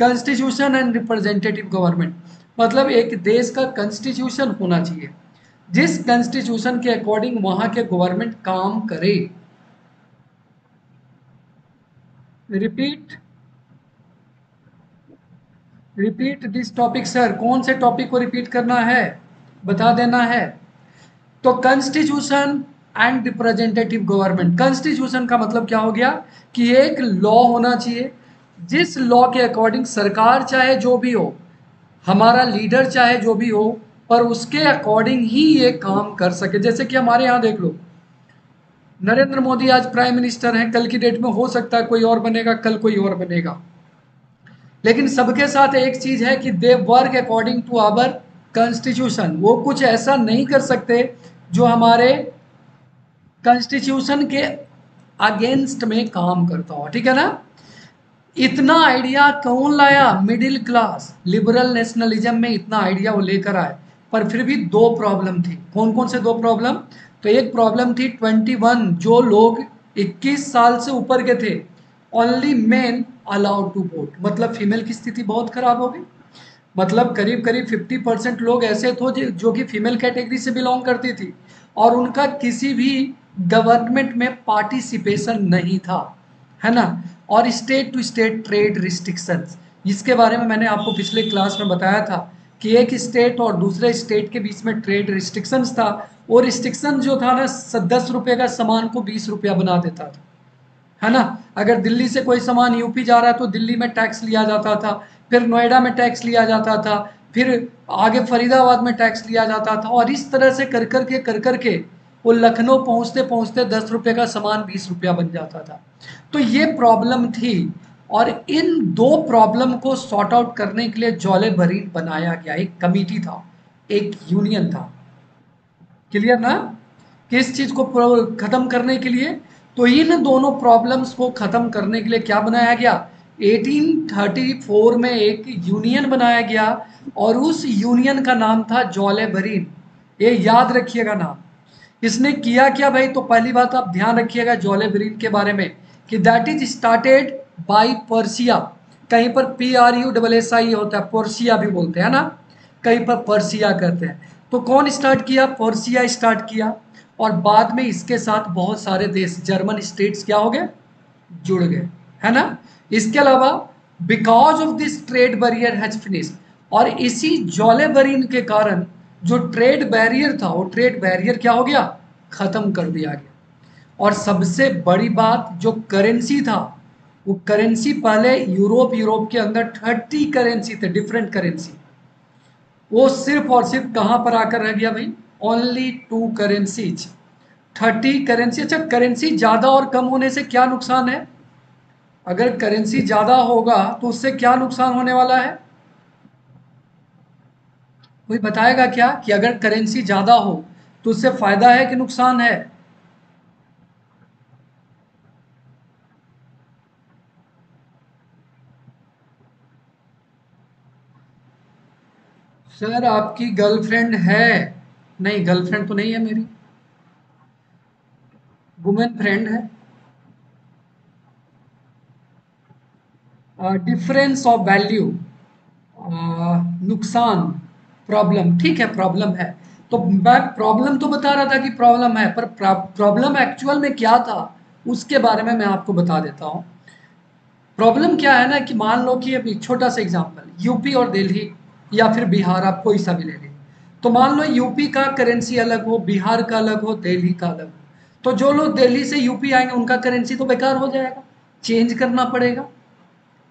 कॉन्स्टिट्यूशन एंड रिप्रेजेंटेटिव गवर्नमेंट, मतलब एक देश का कॉन्स्टिट्यूशन होना चाहिए, जिस कॉन्स्टिट्यूशन के अकॉर्डिंग वहां के गवर्नमेंट काम करे। Repeat repeat this topic. Sir कौन से टॉपिक को रिपीट करना है बता देना है। तो constitution and representative government, constitution का मतलब क्या हो गया कि एक लॉ होना चाहिए, जिस लॉ के अकॉर्डिंग सरकार चाहे जो भी हो, हमारा लीडर चाहे जो भी हो, पर उसके अकॉर्डिंग ही ये काम कर सके। जैसे कि हमारे यहाँ देख लो, नरेंद्र मोदी आज प्राइम मिनिस्टर हैं, कल की डेट में हो सकता है कोई और बनेगा, कल कोई और बनेगा, लेकिन सबके साथ एक चीज़ है कि they work according to our constitution. वो कुछ ऐसा नहीं कर सकते जो हमारे कॉन्स्टिट्यूशन के अगेंस्ट में काम करता हो, ठीक है ना। इतना आइडिया कौन लाया? Middle class. लिबरल नेशनलिज्म में इतना आइडिया वो लेकर आए, पर फिर भी दो प्रॉब्लम थी। कौन कौन से दो प्रॉब्लम? तो एक प्रॉब्लम थी इक्कीस, जो लोग इक्कीस साल से ऊपर के थे, only men allowed to vote, मतलब फीमेल की स्थिति बहुत खराब हो गई। मतलब करीब करीब पचास परसेंट लोग ऐसे थे जो कि फीमेल कैटेगरी से बिलोंग करती थी, और उनका किसी भी गवर्नमेंट में पार्टिसिपेशन नहीं था, है ना। और state to state trade restrictions, इसके बारे में मैंने आपको पिछले क्लास में बताया था कि एक स्टेट और दूसरे स्टेट के बीच में ट्रेड रिस्ट्रिक्शंस था, और रिस्ट्रिक्शन जो था ना, दस रुपये का सामान को बीस रुपया बना देता था, है ना। अगर दिल्ली से कोई सामान यूपी जा रहा है तो दिल्ली में टैक्स लिया जाता था, फिर नोएडा में टैक्स लिया जाता था, फिर आगे फरीदाबाद में टैक्स लिया जाता था, और इस तरह से कर कर के कर कर के वो लखनऊ पहुंचते पहुंचते दस रुपये का सामान बीस रुपया बन जाता था। तो ये प्रॉब्लम थी, और इन दो प्रॉब्लम को सॉर्ट आउट करने के लिए जौले भरीन बनाया गया, एक कमिटी था, एक यूनियन था, क्लियर ना, किस चीज़ को ख़त्म करने के लिए। तो इन दोनों प्रॉब्लम्स को ख़त्म करने के लिए क्या बनाया गया? अठारह सौ चौंतीस में एक यूनियन बनाया गया, और उस यूनियन का नाम था जौले भरीन। ये याद रखिएगा नाम। इसने किया क्या भाई? तो पहली बात आप ध्यान रखिएगा जौले भरीन के बारे में कि that is started by Prussia, कहीं पर P R U double S I होता है, पर्सिया भी बोलते हैं ना, कहीं पर पर्सिया कहते हैं। तो कौन स्टार्ट किया? पर्सिया स्टार्ट किया, और बाद में इसके साथ बहुत सारे देश, जर्मन स्टेट्स क्या हो गए? जुड़ गए, है ना। इसके अलावा because of this trade barrier has finished, और इसी जौले भरीन के कारण जो ट्रेड बैरियर था, वो ट्रेड बैरियर क्या हो गया? ख़त्म कर दिया गया। और सबसे बड़ी बात, जो करेंसी था, वो करेंसी पहले यूरोप यूरोप के अंदर थर्टी करेंसी थे, डिफरेंट करेंसी, वो सिर्फ और सिर्फ कहाँ पर आकर रह गया भाई? Only two currencies, thirty currency. अच्छा, करेंसी ज़्यादा और कम होने से क्या नुकसान है? अगर करेंसी ज़्यादा होगा तो उससे क्या नुकसान होने वाला है? कोई बताएगा क्या कि अगर करेंसी ज़्यादा हो तो उससे फ़ायदा है कि नुकसान है? सर आपकी गर्लफ्रेंड है? नहीं, गर्लफ्रेंड तो नहीं है मेरी, वुमेन फ्रेंड है। डिफरेंस ऑफ वैल्यू, नुकसान, प्रॉब्लम, ठीक है, प्रॉब्लम है। तो मैं प्रॉब्लम तो बता रहा था कि प्रॉब्लम है, पर प्रॉब्लम एक्चुअल में क्या था उसके बारे में मैं आपको बता देता हूँ। प्रॉब्लम क्या है ना कि मान लो कि एक छोटा सा एग्जांपल, यूपी और दिल्ली या फिर बिहार, आप कोई सा भी ले लें। तो मान लो यूपी का करेंसी अलग हो, बिहार का अलग हो, दिल्ली का अलग हो, तो जो लोग दिल्ली से यूपी आएंगे उनका करेंसी तो बेकार हो जाएगा, चेंज करना पड़ेगा,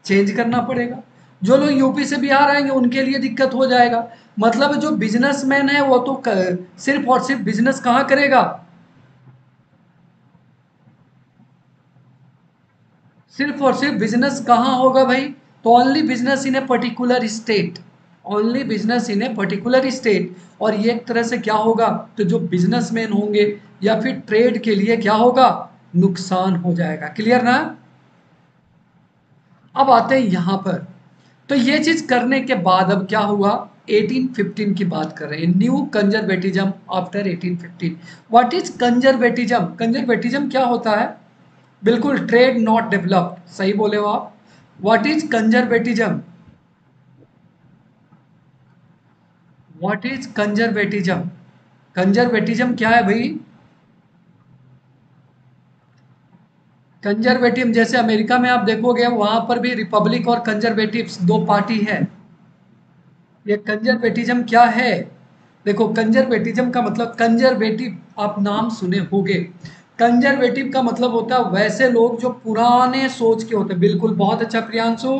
चेंज करना पड़ेगा। जो लोग यूपी से बिहार आएंगे उनके लिए दिक्कत हो जाएगा। मतलब जो बिजनेसमैन है वो तो सिर्फ और सिर्फ बिजनेस कहाँ करेगा? सिर्फ और सिर्फ बिजनेस कहाँ होगा भाई? तो only business in a particular state, only business in a particular state. और ये एक तरह से क्या होगा तो जो बिजनेसमैन होंगे या फिर ट्रेड के लिए क्या होगा नुकसान हो जाएगा। क्लियर ना। अब आते हैं यहाँ पर, तो ये चीज करने के बाद अब क्या हुआ अठारह पंद्रह की बात कर रहे हैं, न्यू कंजर्वेटिज्म आफ्टर अठारह पंद्रह। What is conservatism? कंजर्वेटिज्म क्या होता है? बिल्कुल ट्रेड नॉट डेवलप्ड, सही बोले हो आप। What is conservatism? What is conservatism? Conservatism क्या है भाई? कंजर्वेटिव, जैसे अमेरिका में आप देखोगे वहां पर भी रिपब्लिक और कंजर्वेटिव्स दो पार्टी है। ये कंजर्वेटिज्म क्या है? देखो कंजर्वेटिज्म का मतलब, कंजर्वेटिव आप नाम सुने होंगे, कंजर्वेटिव का मतलब होता है वैसे लोग जो पुराने सोच के होते हैं। बिल्कुल बहुत अच्छा प्रियांशु,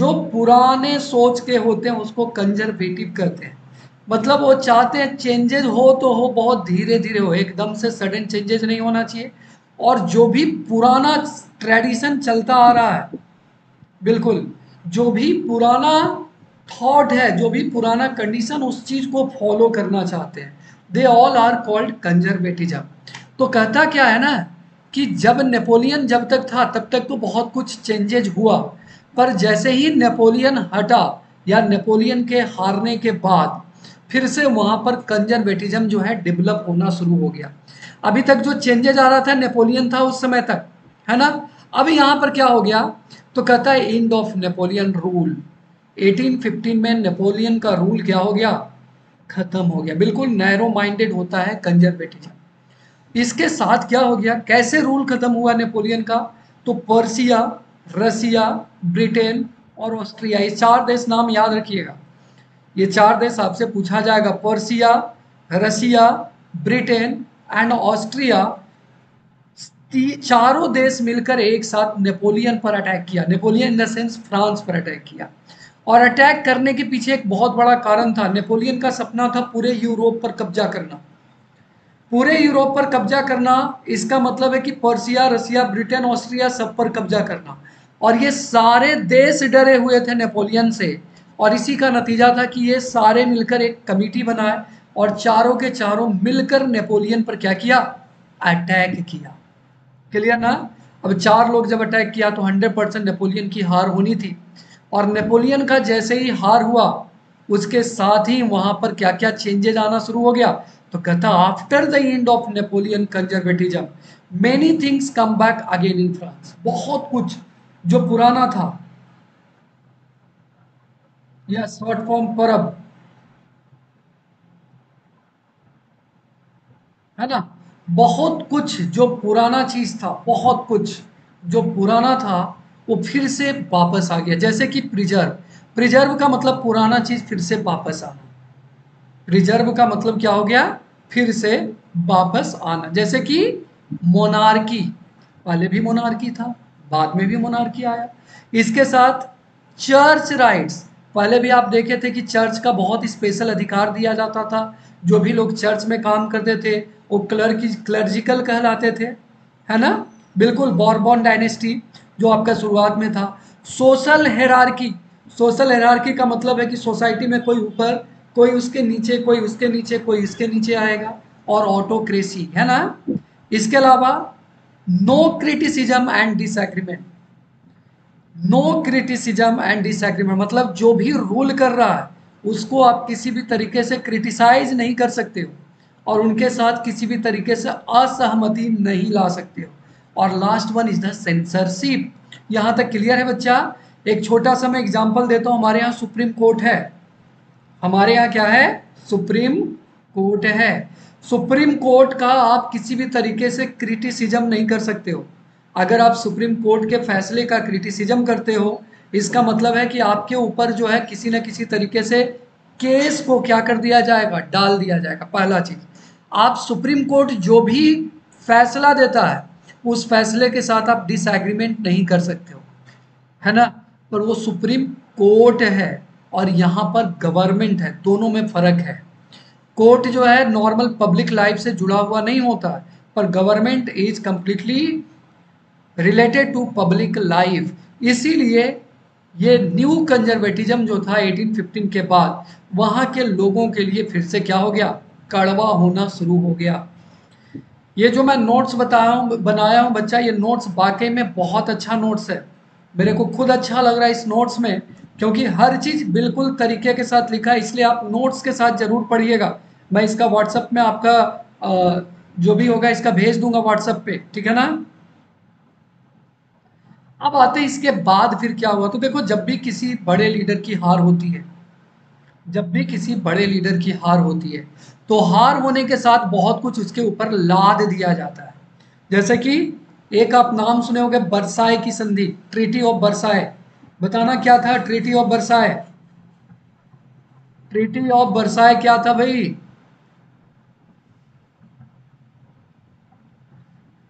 जो पुराने सोच के होते हैं उसको कंजर्वेटिव कहते हैं। मतलब वो चाहते हैं चेंजेस हो तो हो, बहुत धीरे धीरे हो, एकदम से सडन चेंजेस नहीं होना चाहिए, और जो भी पुराना ट्रेडिशन चलता आ रहा है, बिल्कुल जो भी पुराना थॉट है, जो भी पुराना कंडीशन, उस चीज़ को फॉलो करना चाहते हैं। They all are called conservatism. तो कहता क्या है ना कि जब नेपोलियन जब तक था तब तक तो बहुत कुछ चेंजेज हुआ, पर जैसे ही नेपोलियन हटा या नेपोलियन के हारने के बाद फिर से वहाँ पर कंजर्वेटिज्म जो है डेवलप होना शुरू हो गया। अभी तक जो चेंजेज आ रहा था नेपोलियन था उस समय तक, है ना। अब यहाँ पर क्या हो गया तो कहता है एंड ऑफ नेपोलियन रूल। अठारह पंद्रह में नेपोलियन का रूल क्या हो गया? खत्म हो गया। बिल्कुल नैरो माइंडेड होता है कंजर्वेटिज्म। इसके साथ क्या हो गया, कैसे रूल खत्म हुआ नेपोलियन का? तो पर्सिया, रसिया, ब्रिटेन और ऑस्ट्रिया, ये चार देश नाम याद रखिएगा। ये चार देश आपसे पूछा जाएगा, Prussia, Russia, Britain and Austria. चारों देश मिलकर एक साथ नेपोलियन पर अटैक किया, Napoleon in the sense France पर अटैक किया। और अटैक करने के पीछे एक बहुत बड़ा कारण था, नेपोलियन का सपना था पूरे यूरोप पर कब्जा करना। पूरे यूरोप पर कब्जा करना इसका मतलब है कि पर्सिया, रसिया, ब्रिटेन, ऑस्ट्रिया सब पर कब्जा करना। और ये सारे देश डरे हुए थे नेपोलियन से, और इसी का नतीजा था कि ये सारे मिलकर एक कमेटी बनाए और चारों के चारों मिलकर नेपोलियन पर क्या किया? अटैक किया। क्लियर ना। अब चार लोग जब अटैक किया तो सौ परसेंट नेपोलियन की हार होनी थी, और नेपोलियन का जैसे ही हार हुआ उसके साथ ही वहां पर क्या क्या चेंजेज आना शुरू हो गया। तो कहता after the end of Napoleon conservatism many things come back again in France. बहुत कुछ जो पुराना था या शॉर्ट फॉर्म पर अब, है ना, बहुत कुछ जो पुराना चीज था, बहुत कुछ जो पुराना था वो फिर से वापस आ गया। जैसे कि प्रिजर्व, प्रिजर्व का मतलब पुराना चीज फिर से वापस आना। प्रिजर्व का मतलब क्या हो गया? फिर से वापस आना। जैसे कि मोनार्की, पहले भी मोनार्की था बाद में भी मोनार्की आया। इसके साथ चर्च राइट्स, पहले भी आप देखे थे कि चर्च का बहुत स्पेशल अधिकार दिया जाता था, जो भी लोग चर्च में काम करते थे वो क्लर्की क्लर्जिकल कहलाते थे, है ना। बिल्कुल बॉर्बन डायनेस्टी जो आपका शुरुआत में था। सोशल हेरार्की, सोशल हेरार्की का मतलब है कि सोसाइटी में कोई ऊपर, कोई उसके नीचे, कोई उसके नीचे, कोई इसके नीचे आएगा, और ऑटोक्रेसी, है ना। इसके अलावा no criticism and disagreement, no criticism and disagreement मतलब जो भी रूल कर रहा है उसको आप किसी भी तरीके से क्रिटिसाइज नहीं कर सकते हो, और उनके साथ किसी भी तरीके से असहमति नहीं ला सकते हो। और last one is the censorship. यहाँ तक क्लियर है बच्चा? एक छोटा सा मैं एग्जांपल देता हूँ। हमारे यहाँ सुप्रीम कोर्ट है, हमारे यहाँ क्या है? सुप्रीम कोर्ट है। सुप्रीम कोर्ट का आप किसी भी तरीके से क्रिटिसिज्म नहीं कर सकते हो। अगर आप सुप्रीम कोर्ट के फैसले का क्रिटिसिज्म करते हो इसका मतलब है कि आपके ऊपर जो है किसी न किसी तरीके से केस को क्या कर दिया जाएगा? डाल दिया जाएगा। पहला चीज़, आप सुप्रीम कोर्ट जो भी फैसला देता है उस फैसले के साथ आप डिसएग्रीमेंट नहीं कर सकते हो, है ना। पर वो सुप्रीम कोर्ट है और यहाँ पर गवर्नमेंट है, दोनों में फ़र्क है। कोर्ट जो है नॉर्मल पब्लिक लाइफ से जुड़ा हुआ नहीं होता, पर government is completely related to public life. इसीलिए ये न्यू कंजर्वेटिज्म जो था अठारह सौ पंद्रह के बाद वहाँ के लोगों के लिए फिर से क्या हो गया, कड़वा होना शुरू हो गया। ये जो मैं नोट्स बताया हूँ बनाया हूँ बच्चा, ये नोट्स वाकई में बहुत अच्छा नोट्स है, मेरे को खुद अच्छा लग रहा है इस नोट्स में, क्योंकि हर चीज़ बिल्कुल तरीके के साथ लिखा है। इसलिए आप नोट्स के साथ ज़रूर पढ़िएगा। मैं इसका व्हाट्सएप में आपका आ, जो भी होगा इसका भेज दूंगा व्हाट्सएप पे, ठीक है ना। अब आते इसके बाद फिर क्या हुआ, तो देखो जब भी किसी बड़े लीडर की हार होती है, जब भी किसी बड़े लीडर की हार होती है तो हार होने के साथ बहुत कुछ उसके ऊपर लाद दिया जाता है। जैसे कि एक आप नाम सुने होंगे बरसाए की संधि, ट्रीटी ऑफ बरसाए। बताना क्या था treaty of Versailles? Treaty of Versailles क्या था भाई?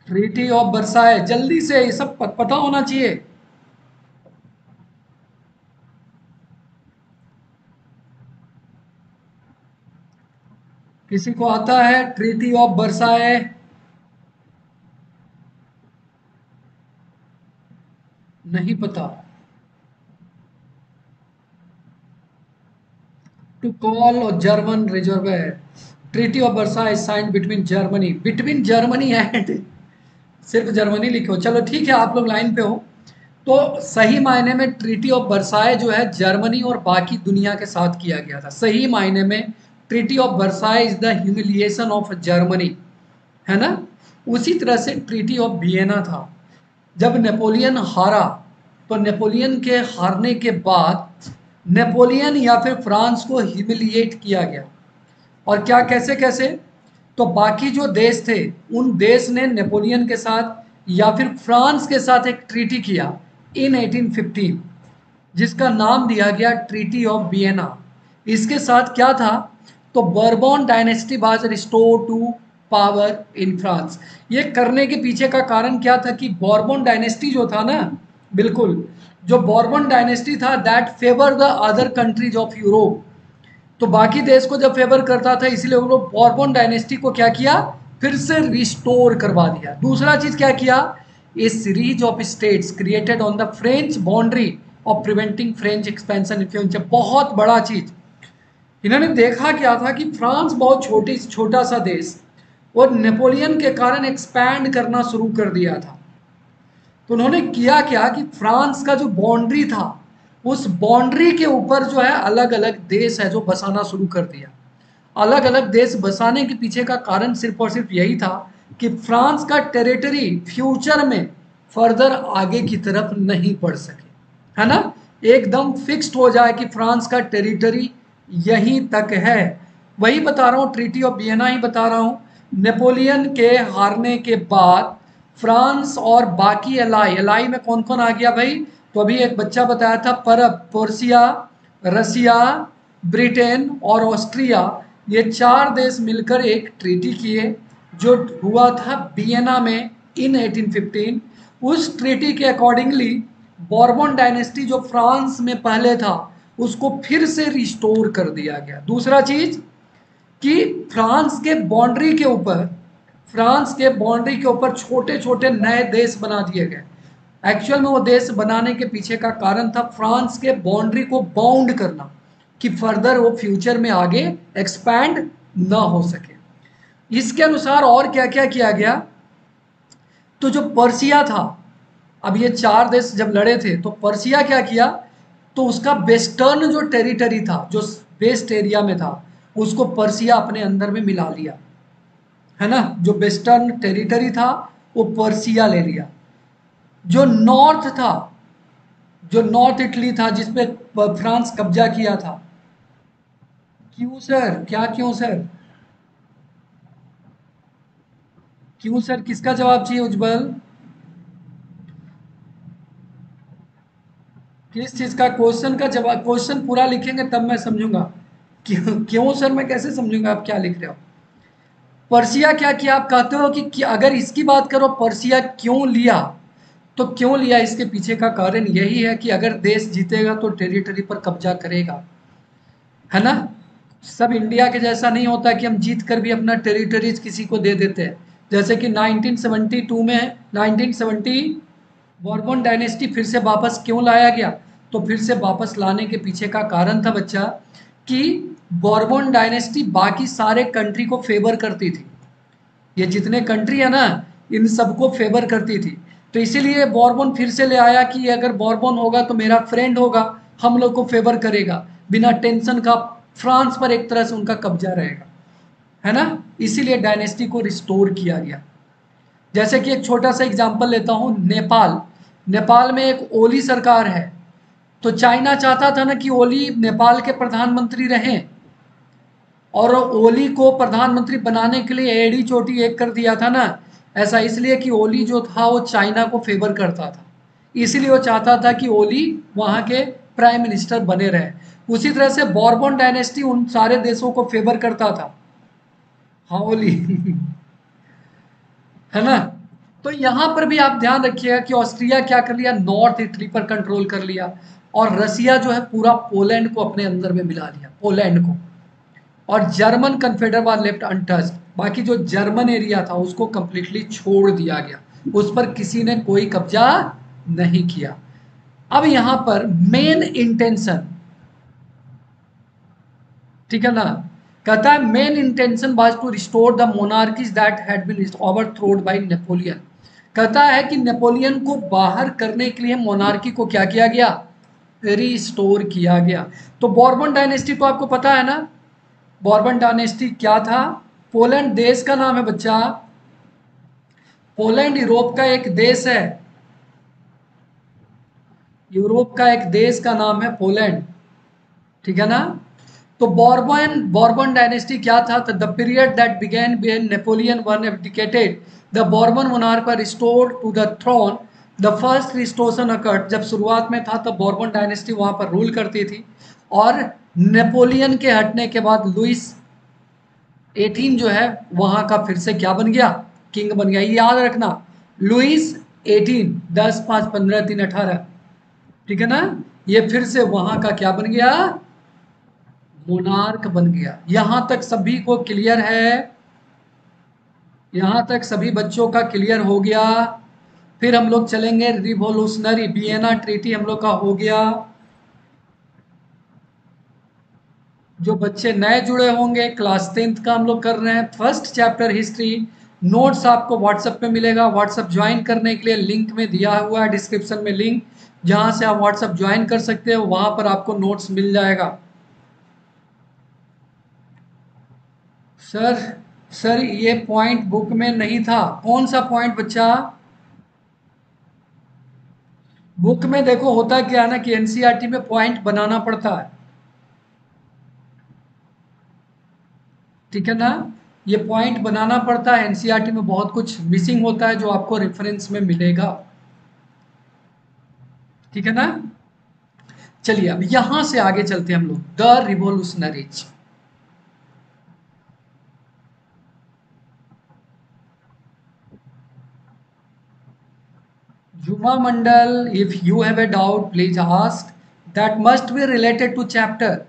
ट्रीटी ऑफ बरसाए, जल्दी से ये सब पता होना चाहिए। किसी को आता है ट्रीटी ऑफ बरसाए? नहीं पता। टू कॉल और जर्मन रिजर्वर, treaty of Versailles sign between Germany, between Germany and, सिर्फ जर्मनी लिखो। चलो ठीक है, आप लोग लाइन पे हो। तो सही मायने में ट्रीटी ऑफ बरसाए जो है जर्मनी और बाकी दुनिया के साथ किया गया था। सही मायने में treaty of Versailles is the humiliation of Germany, है ना। उसी तरह से ट्रीटी ऑफ वियना था। जब नेपोलियन हारा तो नेपोलियन के हारने के बाद नेपोलियन या फिर फ्रांस को ह्यूमिलिएट किया गया। और क्या, कैसे कैसे? तो बाकी जो देश थे उन देश ने नेपोलियन के साथ या फिर फ्रांस के साथ एक ट्रीटी किया इन अठारह सौ पंद्रह, जिसका नाम दिया गया ट्रीटी ऑफ वियना। इसके साथ क्या था, तो Bourbon dynasty was restore to power in France. ये करने के पीछे का कारण क्या था कि बॉर्बन डायनेस्टी जो था ना, बिल्कुल जो बॉर्बन डायनेस्टी था that favour the other countries of Europe. तो बाकी देश को जब फेवर करता था इसलिए उन लोग बॉर्बन डायनेस्टी को क्या किया, फिर से रिस्टोर करवा दिया। दूसरा चीज़ क्या किया, a series of states created on the French boundary of preventing French expansion influence. बहुत बड़ा चीज़, इन्होंने देखा क्या था कि फ्रांस बहुत छोटी छोटा सा देश और नेपोलियन के कारण एक्सपैंड करना शुरू कर दिया था। तो उन्होंने किया क्या कि फ्रांस का जो बाउंड्री था उस बाउंड्री के ऊपर जो है अलग अलग देश है जो बसाना शुरू कर दिया। अलग अलग देश बसाने के पीछे का कारण सिर्फ और सिर्फ यही था कि फ्रांस का टेरिटरी फ्यूचर में फर्दर आगे की तरफ नहीं बढ़ सके, है ना। एकदम फिक्स्ड हो जाए कि फ्रांस का टेरिटरी यहीं तक है। वही बता रहा हूँ, ट्रीटी ऑफ वियना ही बता रहा हूँ। नेपोलियन के हारने के बाद फ्रांस और बाकी एलाई, एलाई में कौन कौन आ गया भाई? तो अभी एक बच्चा बताया था परब, पोर्सिया, रसिया, ब्रिटेन और ऑस्ट्रिया, ये चार देश मिलकर एक ट्रीटी किए जो हुआ था वियना में इन अठारह सौ पंद्रह। उस ट्रीटी के अकॉर्डिंगली बॉर्बन डायनेस्टी जो फ्रांस में पहले था उसको फिर से रिस्टोर कर दिया गया। दूसरा चीज़ कि फ्रांस के बाउंड्री के ऊपर, फ्रांस के बाउंड्री के ऊपर छोटे छोटे नए देश बना दिए गए। एक्चुअल में वो देश बनाने के पीछे का कारण था फ्रांस के बाउंड्री को बाउंड करना कि फर्दर वो फ्यूचर में आगे एक्सपैंड ना हो सके। इसके अनुसार और क्या क्या किया गया, तो जो पर्सिया था, अब ये चार देश जब लड़े थे तो पर्सिया क्या किया, तो उसका वेस्टर्न जो टेरिटरी था जो वेस्ट एरिया में था उसको पर्सिया अपने अंदर में मिला लिया, है ना। जो वेस्टर्न टेरिटरी था वो पर्सिया ले लिया। जो नॉर्थ था, जो नॉर्थ इटली था जिसपे फ्रांस कब्जा किया था, क्यों सर, क्या क्यों सर, क्यों सर, किसका जवाब चाहिए उज्जवल? किस चीज का क्वेश्चन का जवाब? क्वेश्चन पूरा लिखेंगे तब मैं समझूंगा। क्यों क्यों सर, मैं कैसे समझूंगा आप क्या लिख रहे हो? पर्सिया क्या किया, आप कहते हो कि, कि अगर इसकी बात करो पर्सिया क्यों लिया, तो क्यों लिया इसके पीछे का कारण यही है कि अगर देश जीतेगा तो टेरिटरी पर कब्जा करेगा, है ना। सब इंडिया के जैसा नहीं होता कि हम जीत कर भी अपना टेरिटरीज किसी को दे देते हैं। जैसे कि नाइनटीन सेवेंटी टू में नाइनटीन सेवेंटी बॉर्बन डायनेस्टी फिर से वापस क्यों लाया गया, तो फिर से वापस लाने के पीछे का कारण था बच्चा कि बॉर्बन डायनेस्टी बाकी सारे कंट्री को फेवर करती थी, ये जितने कंट्री है ना इन सबको फेवर करती थी, तो इसीलिए बॉर्बन फिर से ले आया कि अगर बॉर्बन होगा तो मेरा फ्रेंड होगा, हम लोग को फेवर करेगा, बिना टेंशन का फ्रांस पर एक तरह से उनका कब्जा रहेगा, है ना, इसीलिए डायनेस्टी को रिस्टोर किया गया। जैसे कि एक छोटा सा एग्जाम्पल लेता हूँ, नेपाल, नेपाल में एक ओली सरकार है, तो चाइना चाहता था ना कि ओली नेपाल के प्रधानमंत्री रहें, और ओली को प्रधानमंत्री बनाने के लिए एडी चोटी एक कर दिया था ना, ऐसा इसलिए कि ओली जो था वो चाइना को फेवर करता था, इसीलिए वो चाहता था कि ओली वहाँ के प्राइम मिनिस्टर बने रहे। उसी तरह से बॉर्बन डायनेस्टी उन सारे देशों को फेवर करता था, हाँ ओली है ना। तो यहाँ पर भी आप ध्यान रखिएगा कि ऑस्ट्रिया क्या कर लिया, नॉर्थ इटली पर कंट्रोल कर लिया, और रसिया जो है पूरा पोलैंड को अपने अंदर में मिला लिया, पोलैंड को, और German confederation was left untouched, बाकी जो जर्मन एरिया था उसको कम्प्लीटली छोड़ दिया गया, उस पर किसी ने कोई कब्जा नहीं किया। अब यहाँ पर मेन इंटेंशन, ठीक है ना, कहता है main intention was to restore the monarchies that had been overthrown by Napoleon. कहता है कि नेपोलियन को बाहर करने के लिए मोनार्की को क्या किया गया, रिस्टोर किया गया। तो बॉर्बन डायनेस्टी तो आपको पता है ना, बॉर्बन डायनेस्टी क्या था, पोलैंड देश का नाम है बच्चा, पोलैंड यूरोप का एक देश है, यूरोप का एक देश का नाम है पोलैंड, ठीक है ना। तो बॉर्बन बॉर्बन डायनेस्टी क्या था, the period that began when Napoleon one abdicated the Bourbon monarch restored to the throne. The first restoration occurred, जब शुरुआत में था तब बॉर्बन डायनेस्टी वहाँ पर रूल करती थी, और नेपोलियन के हटने के बाद लुइस अठारह जो है वहाँ का फिर से क्या बन गया, किंग बन गया। याद रखना लुइस अठारह, दस पाँच पंद्रह तीन अठारह, ठीक है ना, ये फिर से वहाँ का क्या बन गया, मोनार्क बन गया। यहाँ तक सभी को क्लियर है, यहाँ तक सभी बच्चों का क्लियर हो गया। फिर हम लोग चलेंगे रिवोल्यूशनरी, वियना ट्रीटी हम लोग का हो गया। जो बच्चे नए जुड़े होंगे, क्लास टेंथ का हम लोग कर रहे हैं फर्स्ट चैप्टर हिस्ट्री, नोट्स आपको व्हाट्सएप पे मिलेगा, व्हाट्सएप ज्वाइन करने के लिए लिंक में दिया हुआ है डिस्क्रिप्शन में लिंक, जहाँ से आप व्हाट्सएप ज्वाइन कर सकते हो, वहाँ पर आपको नोट्स मिल जाएगा। सर सर ये पॉइंट बुक में नहीं था, कौन सा पॉइंट बच्चा, बुक में देखो होता क्या है ना कि एनसीईआरटी में पॉइंट बनाना पड़ता है, ठीक है ना, ये पॉइंट बनाना पड़ता है, एनसीईआरटी में बहुत कुछ मिसिंग होता है जो आपको रेफरेंस में मिलेगा, ठीक है ना। चलिए अब यहां से आगे चलते हैं हम लोग, the revolutionaries. Juma Mandal, if you have a doubt please ask, that must be related to chapter,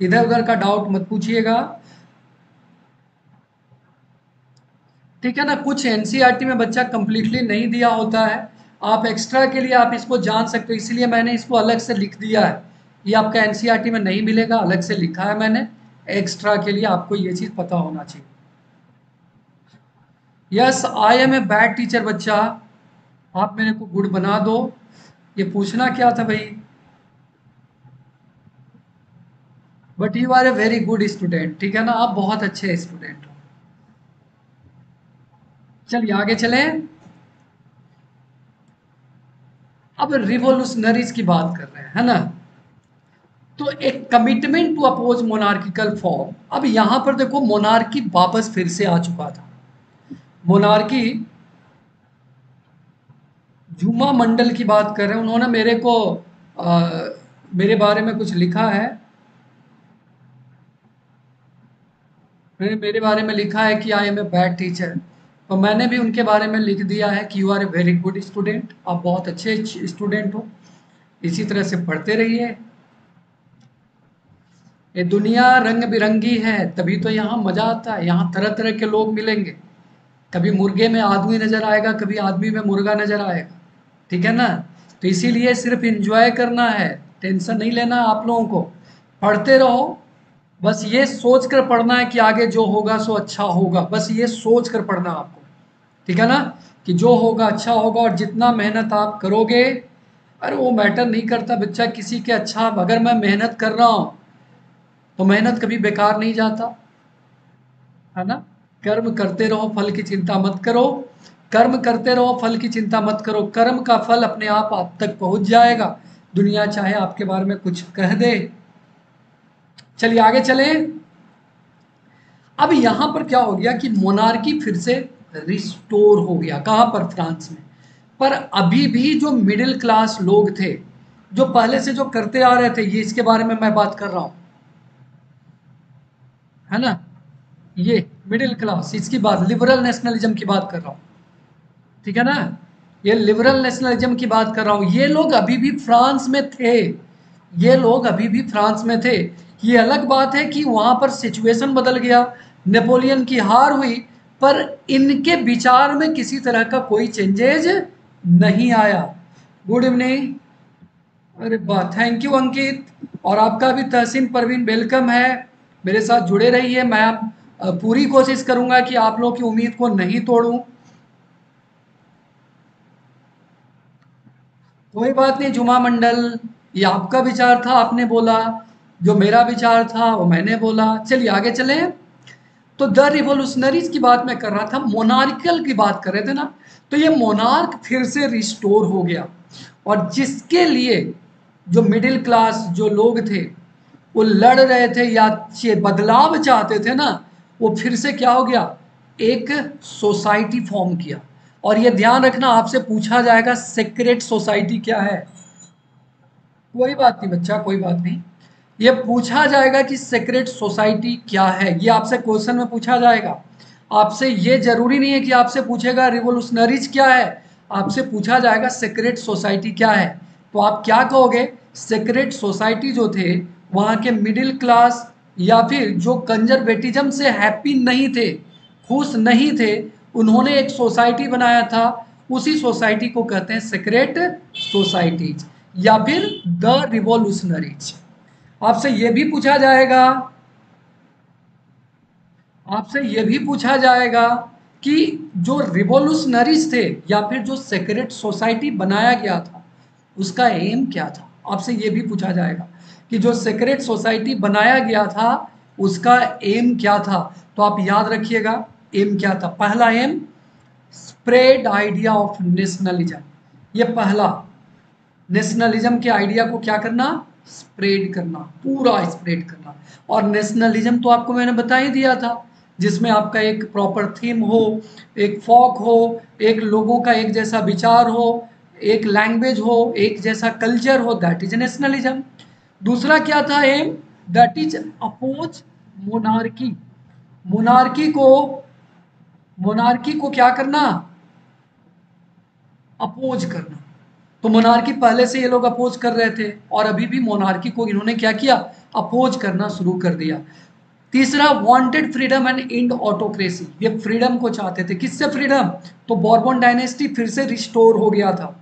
इधर उधर का डाउट मत पूछिएगा, ठीक है ना। कुछ एनसीईआरटी में बच्चा कंप्लीटली नहीं दिया होता है, आप एक्स्ट्रा के लिए आप इसको जान सकते हो, इसलिए मैंने इसको अलग से लिख दिया है, ये आपका एनसीईआरटी में नहीं मिलेगा, अलग से लिखा है मैंने एक्स्ट्रा के लिए, आपको ये चीज़ पता होना चाहिए। Yes I am a bad teacher, बच्चा आप मेरे को गुड बना दो, ये पूछना क्या था भाई, but you are a very good student, ठीक है ना, आप बहुत अच्छे स्टूडेंट हो। चलिए आगे चलें, अब रिवोल्यूशनरीज की बात कर रहे हैं, है ना। तो एक commitment to oppose monarchical form, अब यहां पर देखो मोनार्की वापस फिर से आ चुका था, मोनार्की, जुमा मंडल की बात कर रहे हैं, उन्होंने मेरे को आ, मेरे बारे में कुछ लिखा है, मेरे बारे में लिखा है कि I am a bad teacher, तो मैंने भी उनके बारे में लिख दिया है कि you are a very good student, आप बहुत अच्छे स्टूडेंट हो, इसी तरह से पढ़ते रहिए। ये दुनिया रंग बिरंगी है, तभी तो यहाँ मज़ा आता है, यहाँ तरह तरह के लोग मिलेंगे, कभी मुर्गे में आदमी नज़र आएगा, कभी आदमी में मुर्गा नज़र आएगा, ठीक है ना। तो इसीलिए सिर्फ एंजॉय करना है, टेंशन नहीं लेना आप लोगों को, पढ़ते रहो, बस ये सोच कर पढ़ना है कि आगे जो होगा सो अच्छा होगा, बस ये सोच कर पढ़ना आपको, ठीक है ना, कि जो होगा अच्छा होगा। और जितना मेहनत आप करोगे, अरे वो मैटर नहीं करता बच्चा किसी के, अच्छा अगर मैं मेहनत कर रहा हूँ तो मेहनत कभी बेकार नहीं जाता, है ना। कर्म करते रहो, फल की चिंता मत करो, कर्म करते रहो, फल की चिंता मत करो, कर्म का फल अपने आप आप तक पहुँच जाएगा, दुनिया चाहे आपके बारे में कुछ कह दे। चलिए आगे चले। अब यहां पर क्या हो गया कि मोनार्की फिर से रिस्टोर हो गया, कहां पर, फ्रांस में। पर अभी भी जो मिडिल क्लास लोग थे, जो पहले से जो करते आ रहे थे, ये इसके बारे में मैं बात कर रहा हूं, है ना, ये मिडिल क्लास, इसकी बात, लिबरल नेशनलिज्म की बात कर रहा हूं, ठीक है ना, ये लिबरल नेशनलिज्म की बात कर रहा हूं। ये लोग अभी भी फ्रांस में थे, ये लोग अभी भी फ्रांस में थे। ये अलग बात है कि वहाँ पर सिचुएशन बदल गया, नेपोलियन की हार हुई, पर इनके विचार में किसी तरह का कोई चेंजेज नहीं आया। गुड इवनिंग, अरे वाह, थैंक यू अंकित, और आपका भी तहसीन परवीन वेलकम है, मेरे साथ जुड़े रहिए। मैं आप पूरी कोशिश करूँगा कि आप लोगों की उम्मीद को नहीं तोड़ूं। कोई बात नहीं जुमा मंडल, ये आपका विचार था, आपने बोला, जो मेरा विचार था वो मैंने बोला। चलिए आगे चले। तो द रिवोल्यूशनरीज की बात मैं कर रहा था, मोनार्कल की बात कर रहे थे ना, तो ये मोनार्क फिर से रिस्टोर हो गया, और जिसके लिए जो मिडिल क्लास जो लोग थे वो लड़ रहे थे या बदलाव चाहते थे ना, वो फिर से क्या हो गया, एक सोसाइटी फॉर्म किया। और ये ध्यान रखना, आपसे पूछा जाएगा सीक्रेट सोसाइटी क्या है, कोई बात नहीं बच्चा, कोई बात नहीं, ये पूछा जाएगा कि सीक्रेट सोसाइटी क्या है, ये आपसे क्वेश्चन में पूछा जाएगा। आपसे ये जरूरी नहीं है कि आपसे पूछेगा रिवोल्यूशनरीज क्या है, आपसे पूछा जाएगा सीक्रेट सोसाइटी क्या है, तो आप क्या कहोगे, सीक्रेट सोसाइटी जो थे वहाँ के मिडिल क्लास या फिर जो कंजर्वेटिज्म से हैप्पी नहीं थे, खुश नहीं थे, उन्होंने एक सोसाइटी बनाया था, उसी सोसाइटी को कहते हैं सीक्रेट सोसाइटीज या फिर द रिवोल्यूशनरीज। आपसे ये भी पूछा जाएगा, आपसे ये भी पूछा जाएगा कि जो रिवोल्यूशनरीज थे या फिर जो सेक्रेट सोसाइटी बनाया गया था उसका एम क्या था। आपसे ये भी पूछा जाएगा कि जो सेक्रेट सोसाइटी बनाया गया था उसका एम क्या था, तो आप याद रखिएगा एम क्या था। पहला aim, spread idea of nationalism, ये पहला, नेशनलिज्म के आइडिया को क्या करना, स्प्रेड करना, पूरा स्प्रेड करना। और नेशनलिज्म तो आपको मैंने बता ही दिया था, जिसमें आपका एक प्रॉपर थीम हो, एक फोक हो, एक लोगों का एक जैसा विचार हो, एक लैंग्वेज हो, एक जैसा कल्चर हो, दैट इज नेशनलिज्म। दूसरा क्या था aim, that is oppose monarchy, monarchy को, मोनार्की को क्या करना, अपोज करना। तो मोनार्की पहले से ये लोग अपोज कर रहे थे और अभी भी मोनार्की को इन्होंने क्या किया, अपोज करना शुरू कर दिया। तीसरा, wanted freedom and and autocracy, ये फ्रीडम को चाहते थे, किससे फ्रीडम, तो बॉर्बन डायनेस्टी फिर से रिस्टोर हो गया था।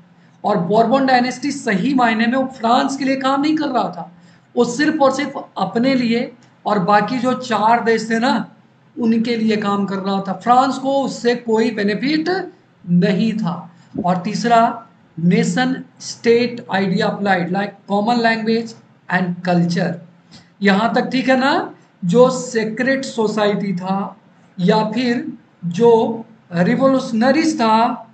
और बॉर्बन डायनेस्टी सही मायने में वो फ्रांस के लिए काम नहीं कर रहा था, वो सिर्फ और सिर्फ अपने लिए और बाकी जो चार देश थे ना उनके लिए काम कर रहा था, फ्रांस को उससे कोई बेनिफिट नहीं था। और तीसरा, nation state idea applied like common language and culture. यहाँ तक ठीक है ना, जो सेक्रेट सोसाइटी था या फिर जो रिवोल्यूशनरीज था,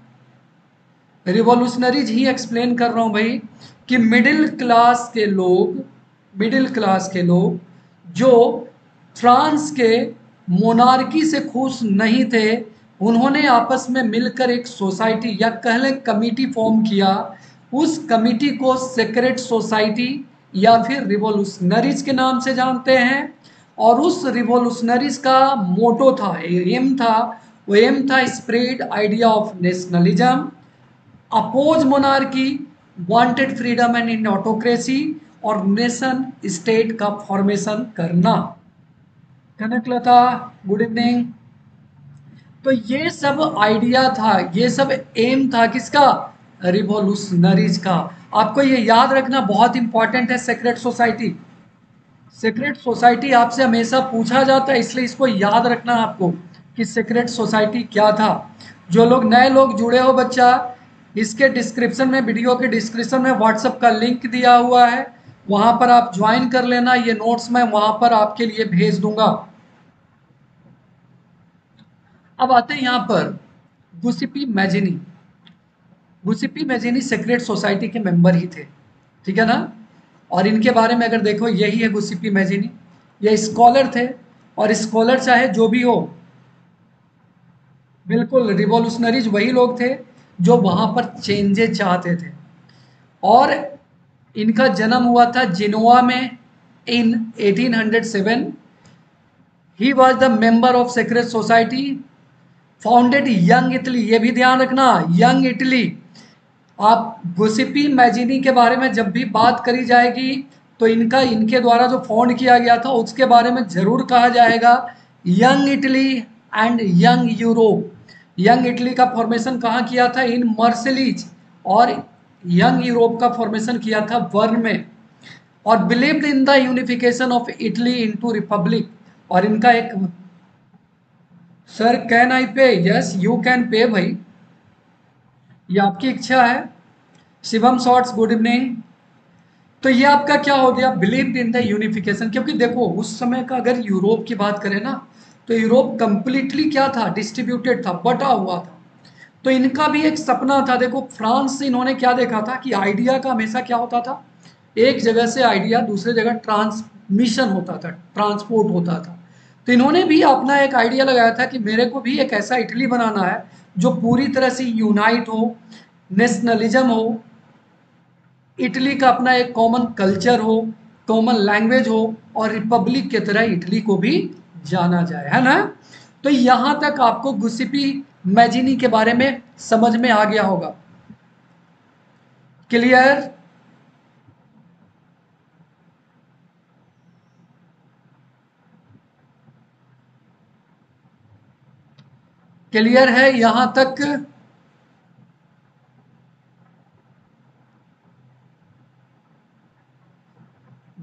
रिवोल्यूशनरीज ही एक्सप्लेन कर रहा हूँ भाई, कि मिडिल क्लास के लोग, मिडिल क्लास के लोग जो फ्रांस के मोनार्की से खुश नहीं थे, उन्होंने आपस में मिलकर एक सोसाइटी या कह लें कमेटी फॉर्म किया। उस कमेटी को सेक्रेट सोसाइटी या फिर रिवोल्यूशनरीज के नाम से जानते हैं। और उस रिवोल्यूशनरीज का मोटो था, एम था, वो एम था spread idea of nationalism, oppose monarchy, wanted freedom and in autocracy, और नेशन स्टेट का फॉर्मेशन करना। Kanaklata good evening. तो ये सब आइडिया था, ये सब एम था किसका, रिवॉल्यूशनरीज का। आपको ये याद रखना बहुत इंपॉर्टेंट है। सेक्रेट सोसाइटी, सेक्रेट सोसाइटी आपसे हमेशा पूछा जाता है, इसलिए इसको याद रखना आपको कि सेक्रेट सोसाइटी क्या था। जो लोग नए लोग जुड़े हो बच्चा, इसके डिस्क्रिप्शन में, वीडियो के डिस्क्रिप्शन में व्हाट्सएप का लिंक दिया हुआ है, वहाँ पर आप ज्वाइन कर लेना। ये नोट्स मैं वहाँ पर आपके लिए भेज दूंगा। अब आते हैं यहाँ पर Giuseppe Mazzini. Giuseppe Mazzini secret society के मेंबर ही थे, ठीक है ना। और इनके बारे में अगर देखो, यही है गिउसेप्पे मैज़िनी। ये स्कॉलर थे, और स्कॉलर चाहे जो भी हो, बिल्कुल रिवॉल्यूशनरीज वही लोग थे जो वहाँ पर चेंजेस चाहते थे। और इनका जन्म हुआ था जिनोवा में in eighteen hundred seven. He was the member of secret society founded Young Italy. ये भी ध्यान रखना, यंग इटली। आप गिउसेप्पे मैज़िनी के बारे में जब भी बात करी जाएगी तो इनका, इनके द्वारा जो फाउंड किया गया था उसके बारे में ज़रूर कहा जाएगा Young Italy and Young Europe. Young Italy का फॉर्मेशन कहाँ किया था? इन मर्सिलीज। और यंग यूरोप का फॉर्मेशन किया था वर्न में। और believed in the unification of Italy into republic. और इनका एक, सर कैन आई पे, यस यू कैन पे भाई, ये आपकी इच्छा है। Shivam shorts good evening. तो ये आपका क्या हो गया, बिलीव्ड इन द यूनिफिकेशन। क्योंकि देखो उस समय का अगर यूरोप की बात करें ना, तो यूरोप कंप्लीटली क्या था, डिस्ट्रीब्यूटेड था, बटा हुआ था। तो इनका भी एक सपना था। देखो फ्रांस से इन्होंने क्या देखा था कि आइडिया का हमेशा क्या होता था, एक जगह से आइडिया दूसरे जगह ट्रांसमिशन होता था, ट्रांसपोर्ट होता था। तो इन्होंने भी अपना एक आइडिया लगाया था कि मेरे को भी एक ऐसा इटली बनाना है जो पूरी तरह से यूनाइट हो, नेशनलिज्म हो, इटली का अपना एक कॉमन कल्चर हो, कॉमन लैंग्वेज हो, और रिपब्लिक की तरह इटली को भी जाना जाए, है ना। तो यहाँ तक आपको गिउसेप्पे मैज़िनी के बारे में समझ में आ गया होगा। क्लियर? क्लियर है यहां तक?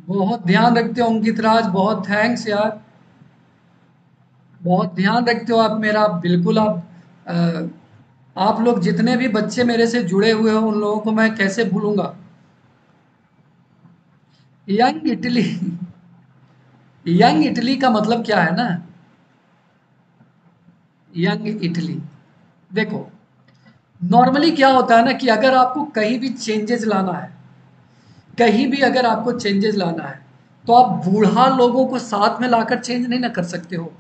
बहुत ध्यान रखते हो अंकित राज, बहुत थैंक्स यार, बहुत ध्यान रखते हो आप मेरा। बिल्कुल आप Uh, आप लोग जितने भी बच्चे मेरे से जुड़े हुए हो उन लोगों को मैं कैसे भूलूंगा। यंग इटली, यंग इटली का मतलब क्या है ना, यंग इटली। देखो नॉर्मली क्या होता है ना कि अगर आपको कहीं भी चेंजेस लाना है, कहीं भी अगर आपको चेंजेस लाना है तो आप बूढ़ा लोगों को साथ में लाकर चेंज नहीं ना कर सकते हो।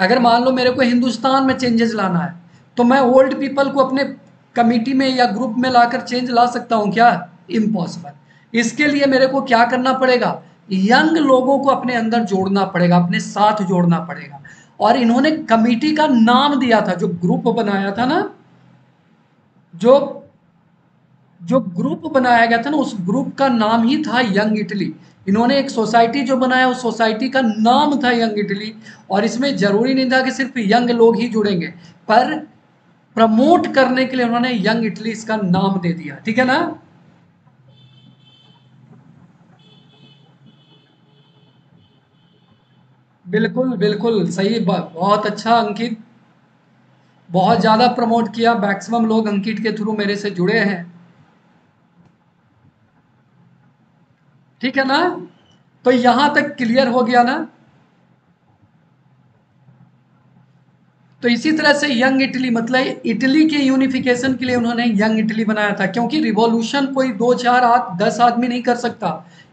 अगर मान लो मेरे को हिंदुस्तान में चेंजेस लाना है तो मैं ओल्ड पीपल को अपने कमेटी में या ग्रुप में लाकर चेंज ला सकता हूँ क्या? इम्पॉसिबल। इसके लिए मेरे को क्या करना पड़ेगा, यंग लोगों को अपने अंदर जोड़ना पड़ेगा, अपने साथ जोड़ना पड़ेगा। और इन्होंने कमेटी का नाम दिया था, जो ग्रुप बनाया था ना, जो जो ग्रुप बनाया गया था ना, उस ग्रुप का नाम ही था यंग इटली। इन्होंने एक सोसाइटी जो बनाया उस सोसाइटी का नाम था यंग इटली। और इसमें ज़रूरी नहीं था कि सिर्फ यंग लोग ही जुड़ेंगे, पर प्रमोट करने के लिए उन्होंने यंग इटली इसका नाम दे दिया, ठीक है ना। बिल्कुल बिल्कुल सही बात, बहुत अच्छा अंकित, बहुत ज़्यादा प्रमोट किया। मैक्सिमम लोग अंकित के थ्रू मेरे से जुड़े हैं, ठीक है ना। तो यहां तक क्लियर हो गया ना। तो इसी तरह से यंग इटली मतलब इटली के यूनिफिकेशन के लिए उन्होंने यंग इटली बनाया था, क्योंकि रिवॉल्यूशन कोई दो चार आठ दस आदमी नहीं कर सकता,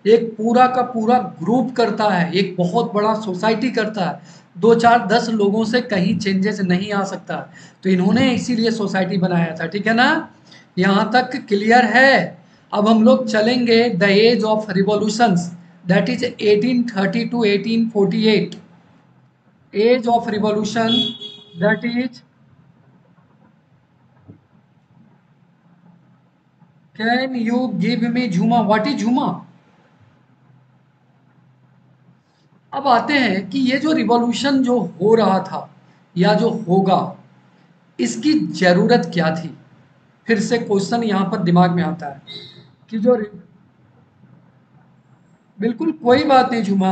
एक पूरा का पूरा ग्रुप करता है, एक बहुत बड़ा सोसाइटी करता है। दो चार दस लोगों से कहीं चेंजेस नहीं आ सकता, तो इन्होंने इसीलिए सोसाइटी बनाया था, ठीक है ना। यहाँ तक क्लियर है? अब हम लोग चलेंगे the age of revolutions, that is eighteen thirty to eighteen forty eight. Age of revolution that is, can you give me झूमा, व्हाट इज झूमा। अब आते हैं कि ये जो रिवॉल्यूशन जो हो रहा था या जो होगा, इसकी जरूरत क्या थी। फिर से क्वेश्चन यहाँ पर दिमाग में आता है कि जो बिल्कुल कोई बात नहीं जुमा,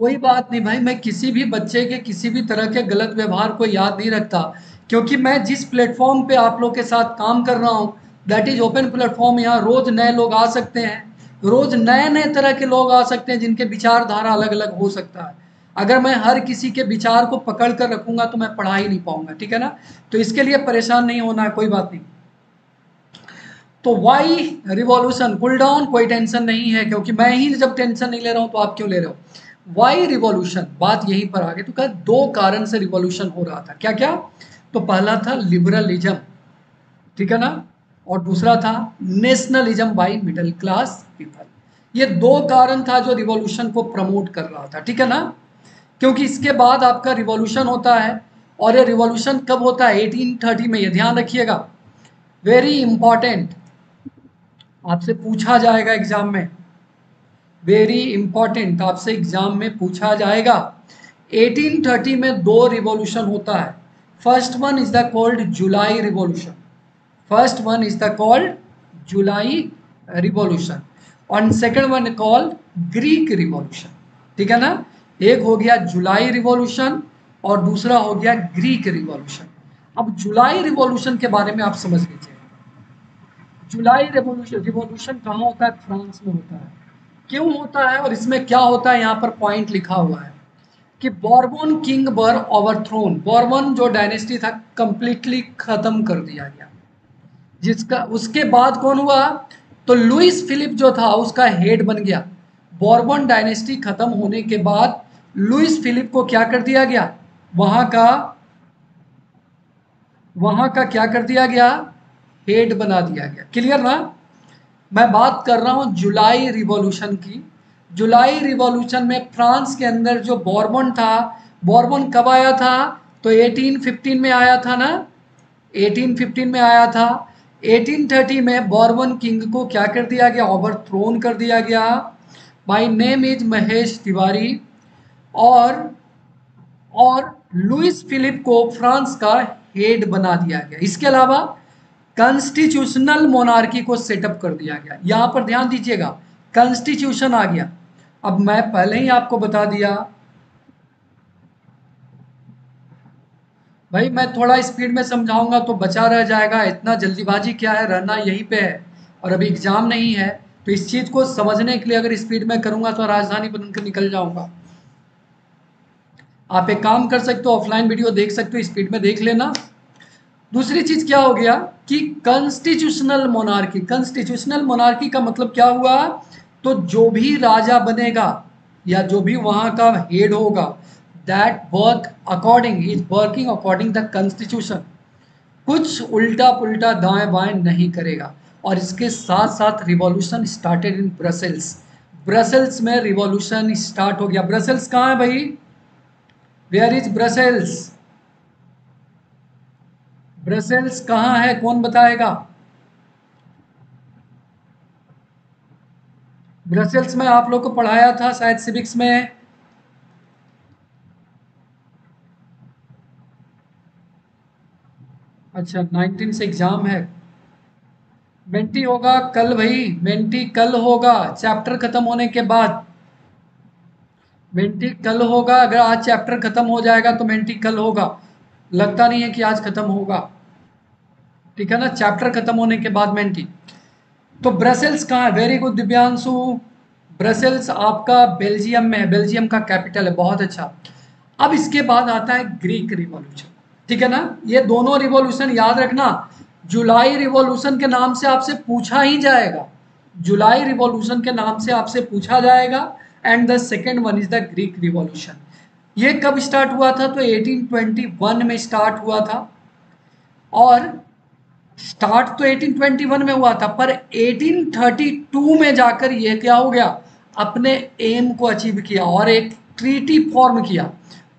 कोई बात नहीं भाई, मैं किसी भी बच्चे के किसी भी तरह के गलत व्यवहार को याद नहीं रखता, क्योंकि मैं जिस प्लेटफॉर्म पे आप लोग के साथ काम कर रहा हूँ दैट इज ओपन प्लेटफॉर्म। यहाँ रोज नए लोग आ सकते हैं, रोज नए नए तरह के लोग आ सकते हैं जिनके विचारधारा अलग अलग हो सकता है। अगर मैं हर किसी के विचार को पकड़ कर रखूंगा तो मैं पढ़ा ही नहीं पाऊंगा, ठीक है ना। तो इसके लिए परेशान नहीं होना है, कोई बात नहीं। तो वाई रिवॉल्यूशन, कूल डाउन, कोई टेंशन नहीं है, क्योंकि मैं ही जब टेंशन नहीं ले रहा हूं तो आप क्यों ले रहे हो। वाई रिवॉल्यूशन, बात यहीं पर आ गई। तो कहा दो कारण से रिवॉल्यूशन हो रहा था, क्या क्या। तो पहला था लिबरलिज्म, ठीक है ना, और दूसरा था nationalism by middle class people. ये दो कारण था जो रिवॉल्यूशन को प्रमोट कर रहा था, ठीक है ना। क्योंकि इसके बाद आपका रिवॉल्यूशन होता है, और ये रिवॉल्यूशन कब होता है, अठारह सौ तीस में। ये ध्यान रखिएगा, वेरी इंपॉर्टेंट, आपसे पूछा जाएगा एग्जाम में, वेरी इंपॉर्टेंट आपसे एग्जाम में पूछा जाएगा। अठारह सौ तीस में दो रिवॉल्यूशन होता है। First one is the called July revolution, first one is the called July revolution और second one called Greek revolution, ठीक है ना। एक हो गया जुलाई रिवॉल्यूशन और दूसरा हो गया ग्रीक रिवॉल्यूशन। अब जुलाई रिवॉल्यूशन के बारे में आप समझ लीजिए। जुलाई रिवॉल्यूशन रिवॉल्यूशन कहाँ होता है, फ्रांस में होता है। क्यों होता है और इसमें क्या होता है, यहाँ पर पॉइंट लिखा हुआ है कि Bourbon king were overthrown, Bourbon जो डायनेस्टी था कंप्लीटली खत्म कर दिया गया, जिसका उसके बाद कौन हुआ, तो लुइस फिलिप जो था उसका हेड बन गया। बॉर्बन डायनेस्टी खत्म होने के बाद लुइस फिलिप को क्या कर दिया गया, वहां का वहां का क्या कर दिया गया, हेड बना दिया गया। क्लियर ना, मैं बात कर रहा हूं जुलाई रिवॉल्यूशन की। जुलाई रिवॉल्यूशन में फ्रांस के अंदर जो बॉर्बन था, बॉर्बन कब आया था, तो अठारह सौ पंद्रह में आया था ना, अठारह सौ पंद्रह में आया था। अठारह सौ तीस में बॉर्बन किंग को क्या कर दिया गया, ओवरथ्रोन कर दिया गया। My name is Mahesh Tiwari, और और लुइस फिलिप को फ्रांस का हेड बना दिया गया। इसके अलावा कॉन्स्टिट्यूशनल मोनार्की को सेटअप कर दिया गया। यहाँ पर ध्यान दीजिएगा, कॉन्स्टिट्यूशन आ गया। अब मैं पहले ही आपको बता दिया भाई, मैं थोड़ा स्पीड में समझाऊंगा तो बचा रह जाएगा, इतना जल्दीबाजी क्या है, रहना यहीं पे है और अभी एग्जाम नहीं है। तो इस चीज को समझने के लिए अगर स्पीड में करूंगा तो राजधानी बनकर निकल जाऊंगा। आप एक काम कर सकते हो, ऑफलाइन वीडियो देख सकते हो, स्पीड में देख लेना। दूसरी चीज क्या हो गया कि कॉन्स्टिट्यूशनल मोनार्की, कॉन्स्टिट्यूशनल मोनार्की का मतलब क्या हुआ, तो जो भी राजा बनेगा या जो भी वहां का हेड होगा that work according is working according the constitution, कुछ उल्टा पुल्टा दाएं बाएं नहीं करेगा। और इसके साथ साथ revolution started in Brussels, Brussels में रिवॉल्यूशन स्टार्ट हो गया। ब्रसेल्स कहाँ है भाई, वेयर इज ब्रसेल्स, ब्रसेल्स कहाँ है कौन बताएगा। ब्रसेल्स में आप लोग को पढ़ाया था शायद सिविक्स में, अच्छा नाइनटीन से एग्जाम है, मेंटी होगा कल भाई, मेंटी कल होगा चैप्टर खत्म होने के बाद, मेंटी कल होगा। अगर आज चैप्टर खत्म हो जाएगा तो मेंटी कल होगा, लगता नहीं है कि आज खत्म होगा, ठीक है ना, चैप्टर खत्म होने के बाद मेंटी। तो ब्रसेल्स कहाँ है, वेरी गुड दिव्यांशु, ब्रसेल्स आपका बेल्जियम में है, बेल्जियम का कैपिटल है, बहुत अच्छा। अब इसके बाद आता है ग्रीक रिवॉल्यूशन, ठीक है ना। ये दोनों रिवॉल्यूशन याद रखना, जुलाई रिवॉल्यूशन के नाम से आपसे पूछा ही जाएगा, जुलाई रिवॉल्यूशन के नाम से आपसे पूछा जाएगा, and the second one is the Greek revolution. ये कब स्टार्ट हुआ था, तो अठारह सौ इक्कीस में स्टार्ट हुआ था, और स्टार्ट तो अठारह सौ इक्कीस में हुआ था, पर अठारह सौ बत्तीस में जाकर ये क्या हो गया, अपने एम को अचीव किया और एक ट्रीटी फॉर्म किया,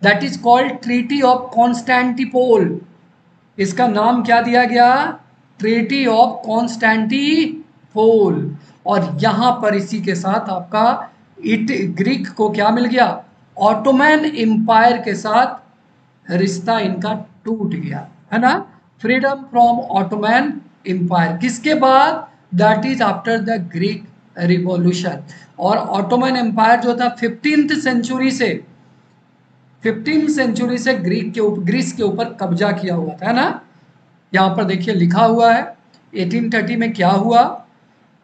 that is called treaty of Constantinople. इसका नाम क्या दिया गया, ट्रीटी ऑफ कॉन्स्टेंटिनोपल। और यहाँ पर इसी के साथ आपका इट ग्रीक को क्या मिल गया, ऑटोमन एम्पायर के साथ रिश्ता इनका टूट गया, है ना, फ्रीडम फ्रॉम ऑटोमन एम्पायर, किसके बाद, that is after the Greek revolution. और ऑटोमन एम्पायर जो था फिफ्टींथ सेंचुरी से फिफ्टींथ सेंचुरी से ग्रीक के ग्रीस के ऊपर कब्जा किया हुआ था, है ना। यहाँ पर देखिए लिखा हुआ है एटीन थर्टी में क्या हुआ,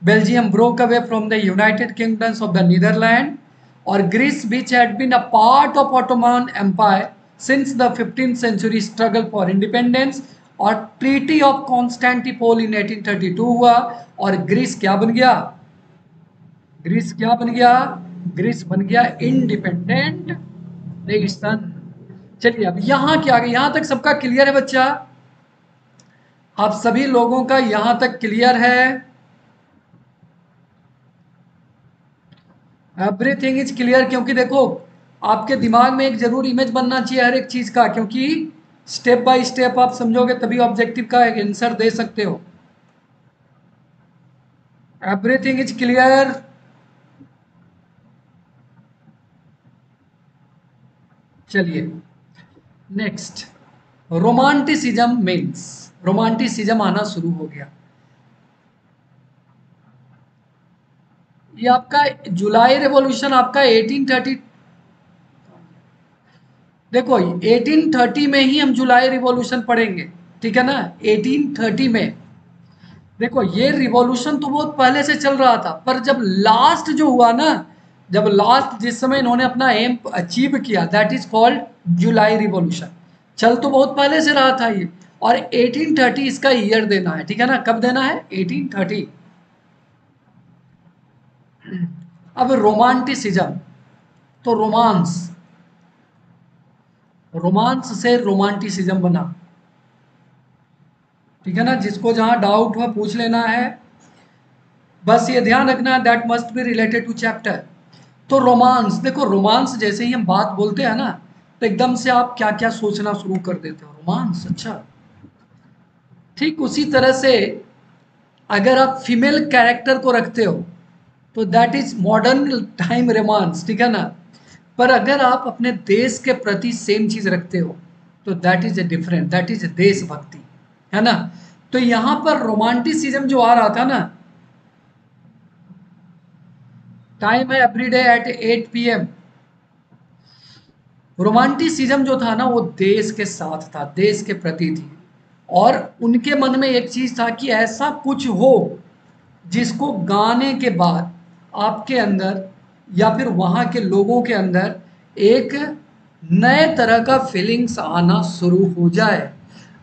Belgium broke away from the United Kingdoms of the Netherland और Greece which had been a part of Ottoman empire since the fifteenth century struggle for independence, और treaty of Constantinople in eighteen thirty two हुआ और Greece क्या बन गया, Greece क्या बन गया, ग्रीस बन गया इंडिपेंडेंट नेशन। चलिए अब यहाँ क्या, यहाँ तक सबका क्लियर है बच्चा, आप सभी लोगों का यहाँ तक क्लियर है, एवरीथिंग इज क्लियर, क्योंकि देखो आपके दिमाग में एक जरूर इमेज बनना चाहिए हर एक चीज का, क्योंकि स्टेप बाय स्टेप आप समझोगे तभी ऑब्जेक्टिव का एक आंसर दे सकते हो। एवरीथिंग इज क्लियर, चलिए नेक्स्ट, रोमांटिसिज्म मीन्स, रोमांटिसिज्म आना शुरू हो गया। ये आपका जुलाई रेवोल्यूशन आपका एटीन थर्टी, देखो एटीन थर्टी में ही हम जुलाई रिवॉल्यूशन पढ़ेंगे, ठीक है ना, एटीन थर्टी में। देखो ये रिवॉल्यूशन तो बहुत पहले से चल रहा था, पर जब लास्ट जो हुआ ना, जब लास्ट जिस समय इन्होंने अपना एम अचीव किया, that is called July revolution. चल तो बहुत पहले से रहा था ये, और एटीन थर्टी इसका ईयर देना है, ठीक है ना, कब देना है, एटीन थर्टी। अब रोमांटिसिज्म, तो रोमांस, रोमांस से रोमांटिसिज्म बना, ठीक है ना। जिसको जहां डाउट हुआ पूछ लेना है, बस ये ध्यान रखना that must be related to chapter. तो रोमांस, देखो रोमांस जैसे ही हम बात बोलते हैं ना, तो एकदम से आप क्या क्या सोचना शुरू कर देते हो, रोमांस, अच्छा। ठीक उसी तरह से अगर आप फीमेल कैरेक्टर को रखते हो तो that is modern time romance, ठीक है ना। पर अगर आप अपने देश के प्रति सेम चीज़ रखते हो तो that is a different, that is देशभक्ति, है ना। तो यहाँ पर रोमांटिसिज्म जो आ रहा था ना, टाइम है everyday at at P M, romanticism जो था ना वो देश के साथ था, देश के प्रति थी, और उनके मन में एक चीज़ था कि ऐसा कुछ हो जिसको गाने के बाद आपके अंदर या फिर वहाँ के लोगों के अंदर एक नए तरह का फीलिंग्स आना शुरू हो जाए।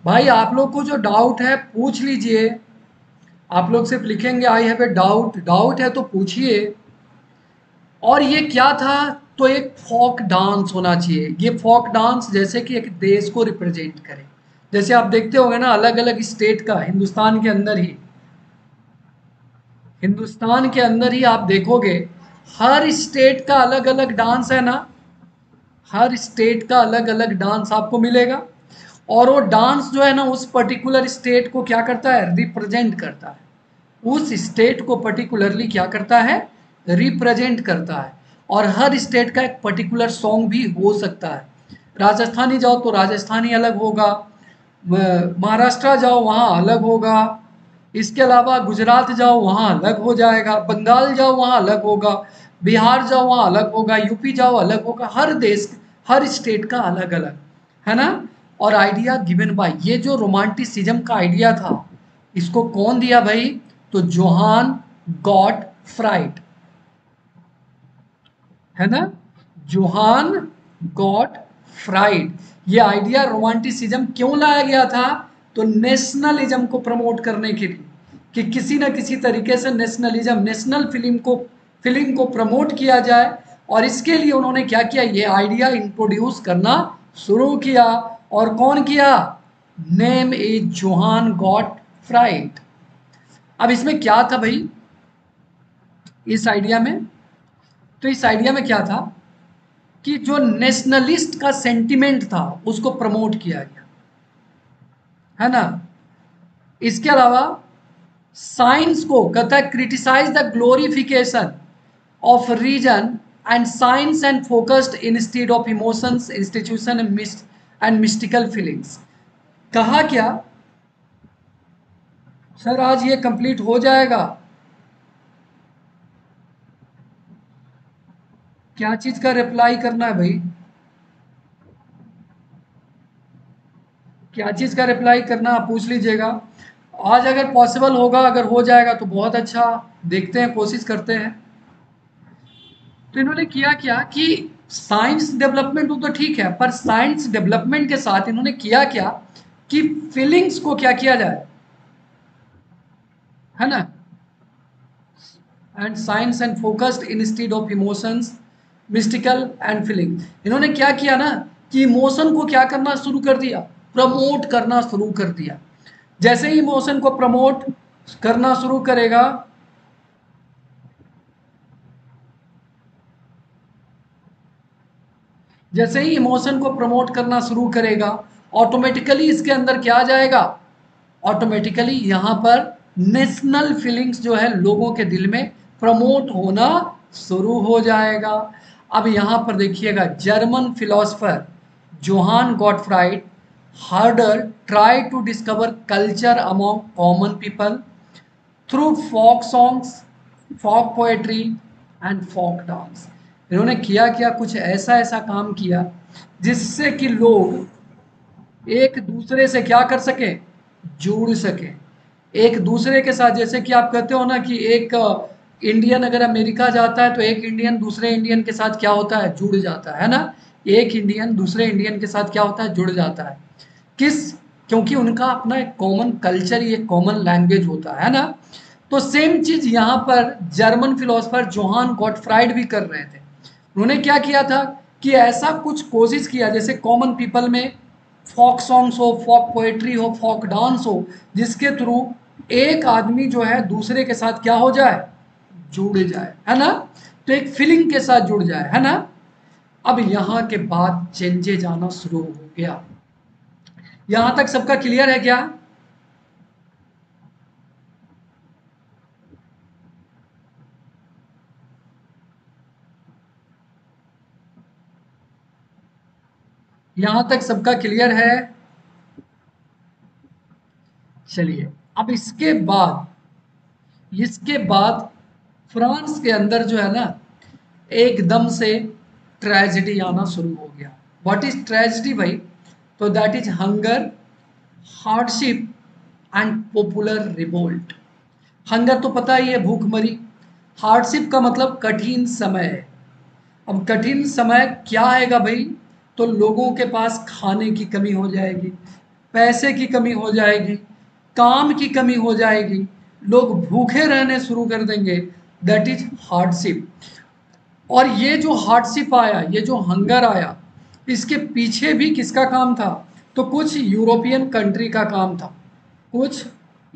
भाई आप लोग को जो डाउट है पूछ लीजिए, आप लोग सिर्फ लिखेंगे I have a doubt, doubt है तो पूछिए। और ये क्या था, तो एक फोक डांस होना चाहिए, ये फोक डांस जैसे कि एक देश को रिप्रेजेंट करे, जैसे आप देखते होंगे ना अलग अलग स्टेट का, हिंदुस्तान के अंदर ही हिंदुस्तान के अंदर ही आप देखोगे हर स्टेट का अलग अलग डांस है ना, हर स्टेट का अलग अलग डांस आपको मिलेगा, और वो डांस जो है ना उस पर्टिकुलर स्टेट को क्या करता है, रिप्रेजेंट करता है, उस स्टेट को पर्टिकुलरली क्या करता है, रिप्रेजेंट करता है। और हर स्टेट का एक पर्टिकुलर सॉन्ग भी हो सकता है, राजस्थानी जाओ तो राजस्थानी अलग होगा, महाराष्ट्र जाओ वहाँ अलग होगा, इसके अलावा गुजरात जाओ वहाँ अलग हो जाएगा, बंगाल जाओ वहाँ अलग होगा, बिहार जाओ वहाँ अलग होगा, यूपी जाओ अलग होगा, हर देश हर स्टेट का अलग अलग, है ना। और आइडिया गिवन बाय, ये जो रोमांटिसिज्म का आइडिया था इसको कौन दिया भाई, तो जोहान गॉटफ्राइड, है ना, जोहान गॉटफ्राइड। ये आइडिया रोमांटिसिज्म क्यों लाया गया था, तो नेशनलिज्म को प्रमोट करने के लिए, कि किसी न किसी तरीके से नेशनलिज्म, नेशनल फिल्म को फिल्म को प्रमोट किया जाए, और इसके लिए उन्होंने क्या किया, ये आइडिया इंट्रोड्यूस करना शुरू किया। और कौन किया, नेम इज जोहान गॉटफ्राइड। अब इसमें क्या था भाई, इस आइडिया में, तो इस आइडिया में क्या था कि जो नेशनलिस्ट का सेंटिमेंट था उसको प्रमोट किया गया, है ना। इसके अलावा साइंस को कहता है criticise the glorification of reason and science and focused instead of emotions, institution and mist and mystical feelings. कहा क्या, सर आज ये कंप्लीट हो जाएगा। क्या चीज का रिप्लाई करना है भाई, क्या चीज का रिप्लाई करना आप पूछ लीजिएगा। आज अगर पॉसिबल होगा, अगर हो जाएगा तो बहुत अच्छा, देखते हैं कोशिश करते हैं। तो इन्होंने किया क्या कि साइंस डेवलपमेंट तो ठीक है, पर साइंस डेवलपमेंट के साथ इन्होंने किया क्या कि फीलिंग्स को क्या किया जाए, है ना, and science and focused instead of emotions mystical and feeling. इन्होंने क्या किया ना कि इमोशन को क्या करना शुरू कर दिया, प्रमोट करना शुरू कर दिया। जैसे ही इमोशन को प्रमोट करना शुरू करेगा, जैसे ही इमोशन को प्रमोट करना शुरू करेगा, ऑटोमेटिकली इसके अंदर क्या आ जाएगा, ऑटोमेटिकली यहाँ पर नेशनल फीलिंग्स जो है लोगों के दिल में प्रमोट होना शुरू हो जाएगा। अब यहाँ पर देखिएगा, German philosopher Johann Gottfried Herder try to discover culture among common people through folk songs, folk poetry and folk dance. इन्होंने किया क्या, कुछ ऐसा ऐसा काम किया जिससे कि लोग एक दूसरे से क्या कर सके, जुड़ सके एक दूसरे के साथ। जैसे कि आप कहते हो ना कि एक इंडियन अगर अमेरिका जाता है तो एक इंडियन दूसरे इंडियन के साथ क्या होता है, जुड़ जाता है, है ना, एक इंडियन दूसरे इंडियन के साथ क्या होता है, जुड़ जाता है। किस, क्योंकि उनका अपना एक कॉमन कल्चर, ये कॉमन लैंग्वेज होता है ना। तो सेम चीज़ यहाँ पर जर्मन फिलोसफर जोहान गॉटफ्राइड भी कर रहे थे। उन्होंने क्या किया था कि ऐसा कुछ कोशिश किया, जैसे कॉमन पीपल में फोक सॉन्ग्स हो, फोक पोएट्री हो, फोक डांस हो, जिसके थ्रू एक आदमी जो है दूसरे के साथ क्या हो जाए, जुड़ जाए, है ना, तो एक फीलिंग के साथ जुड़ जाए, है ना। अब यहाँ के बाद चेंजेज आना शुरू हो गया। यहाँ तक सबका क्लियर है क्या? यहाँ तक सबका क्लियर है? चलिए, अब इसके बाद इसके बाद फ्रांस के अंदर जो है ना एकदम से ट्रेजेडी आना शुरू हो गया। व्हाट इज ट्रेजेडी भाई? तो that is hunger, hardship and popular revolt. Hunger तो पता ही है, भूखमरी। हार्डशिप का मतलब कठिन समय है। अब कठिन समय क्या आएगा भाई? तो लोगों के पास खाने की कमी हो जाएगी, पैसे की कमी हो जाएगी, काम की कमी हो जाएगी, लोग भूखे रहने शुरू कर देंगे। That is hardship. और ये जो हार्डशिप आया, ये जो हंगर आया, इसके पीछे भी किसका काम था? तो कुछ यूरोपियन कंट्री का काम था, कुछ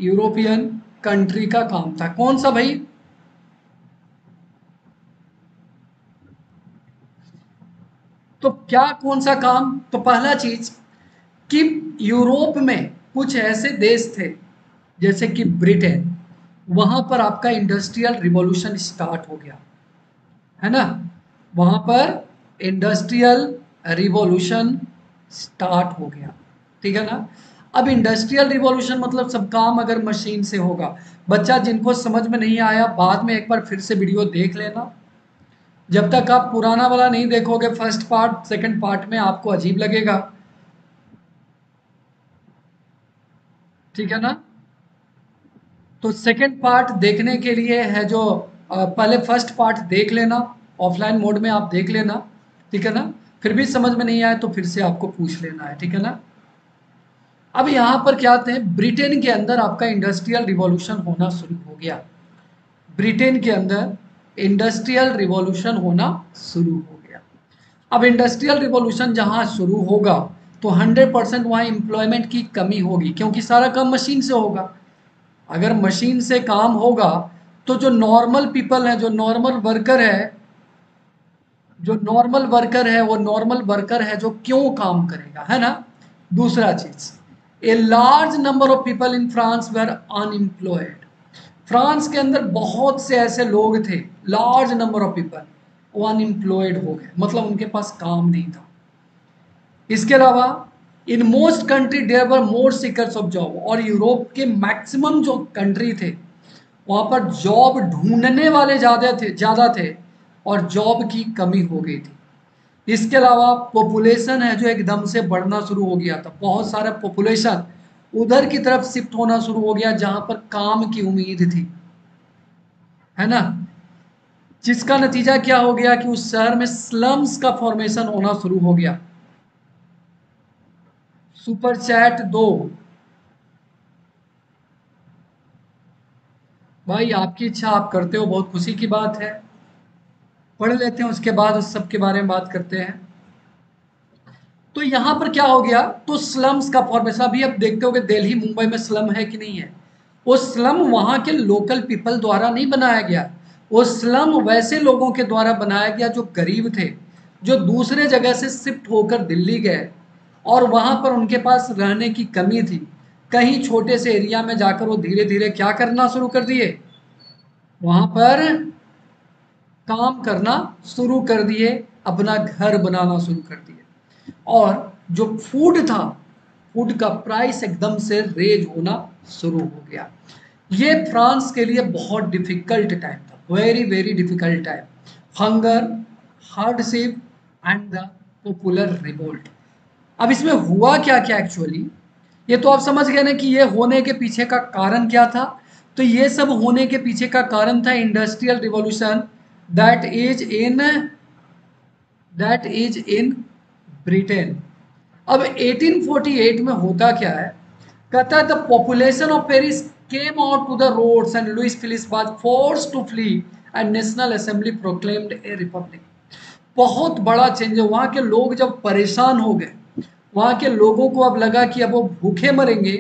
यूरोपियन कंट्री का काम था। कौन सा भाई? तो क्या, कौन सा काम? तो पहला चीज कि यूरोप में कुछ ऐसे देश थे जैसे कि ब्रिटेन, वहां पर आपका इंडस्ट्रियल रिवॉल्यूशन स्टार्ट हो गया, है ना, वहां पर इंडस्ट्रियल रिवॉल्यूशन स्टार्ट हो गया, ठीक है ना। अब इंडस्ट्रियल रिवॉल्यूशन मतलब सब काम अगर मशीन से होगा। बच्चा, जिनको समझ में नहीं आया, बाद में एक बार फिर से वीडियो देख लेना। जब तक आप पुराना वाला नहीं देखोगे, फर्स्ट पार्ट, सेकंड पार्ट में आपको अजीब लगेगा, ठीक है ना। तो सेकंड पार्ट देखने के लिए है जो, पहले फर्स्ट पार्ट देख लेना, ऑफलाइन मोड में आप देख लेना, ठीक है ना। फिर भी समझ में नहीं आए तो फिर से आपको पूछ लेना है, ठीक है ना। अब यहाँ पर क्या आते हैं, ब्रिटेन के अंदर आपका इंडस्ट्रियल रिवॉल्यूशन होना शुरू हो गया। ब्रिटेन के अंदर इंडस्ट्रियल रिवॉल्यूशन होना शुरू हो गया। अब इंडस्ट्रियल रिवॉल्यूशन जहाँ शुरू होगा तो हंड्रेड परसेंट वहाँ एम्प्लॉयमेंट की कमी होगी, क्योंकि सारा काम मशीन से होगा। अगर मशीन से काम होगा तो जो नॉर्मल पीपल हैं, जो नॉर्मल वर्कर है जो नॉर्मल वर्कर है वो नॉर्मल वर्कर है जो क्यों काम करेगा, है ना। दूसरा चीज, a large number of people in France were unemployed. France के अंदर बहुत से ऐसे लोग थे, लार्ज नंबर ऑफ पीपल वो अनएम्प्लॉयड हो गए, मतलब उनके पास काम नहीं था। इसके अलावा in most country there were more seekers of job, और यूरोप के मैक्सिमम जो कंट्री थे वहाँ पर जॉब ढूंढने वाले ज़्यादा थे ज़्यादा थे और जॉब की कमी हो गई थी। इसके अलावा पॉपुलेशन है जो एकदम से बढ़ना शुरू हो गया था, बहुत सारा पॉपुलेशन उधर की तरफ शिफ्ट होना शुरू हो गया जहाँ पर काम की उम्मीद थी, है ना, जिसका नतीजा क्या हो गया कि उस शहर में स्लम्स का फॉर्मेशन होना शुरू हो गया। सुपर चैट दो भाई, आपकी इच्छा, आप करते हो, बहुत खुशी की बात है। पढ़ लेते हैं उसके बाद उस सब के बारे में बात करते हैं। तो यहाँ पर क्या हो गया, तो स्लम्स का फॉर्मेशन, अभी आप देखते हो कि दिल्ली मुंबई में स्लम है कि नहीं है। वो स्लम वहाँ के लोकल पीपल द्वारा नहीं बनाया गया, वो स्लम वैसे लोगों के द्वारा बनाया गया जो गरीब थे, जो दूसरे जगह से शिफ्ट होकर दिल्ली गए और वहाँ पर उनके पास रहने की कमी थी। कहीं छोटे से एरिया में जाकर वो धीरे धीरे क्या करना शुरू कर दिए, वहाँ पर काम करना शुरू कर दिए, अपना घर बनाना शुरू कर दिए, और जो फूड था, फूड का प्राइस एकदम से रेज होना शुरू हो गया। ये फ्रांस के लिए बहुत डिफ़िकल्ट टाइम था, very very difficult time. Hunger, hardship and the popular revolt. अब इसमें हुआ क्या क्या एक्चुअली, ये तो आप समझ गए ना कि ये होने के पीछे का कारण क्या था। तो ये सब होने के पीछे का कारण था industrial revolution that is in that is in Britain. अब एटीन फोर्टी एट में होता क्या है, कहता है the population of Paris came out to the roads and Louis Philippe was forced to flee and national assembly proclaimed a republic. बहुत बड़ा change है, वहाँ के लोग जब परेशान हो गए, वहाँ के लोगों को अब लगा कि अब वो भूखे मरेंगे,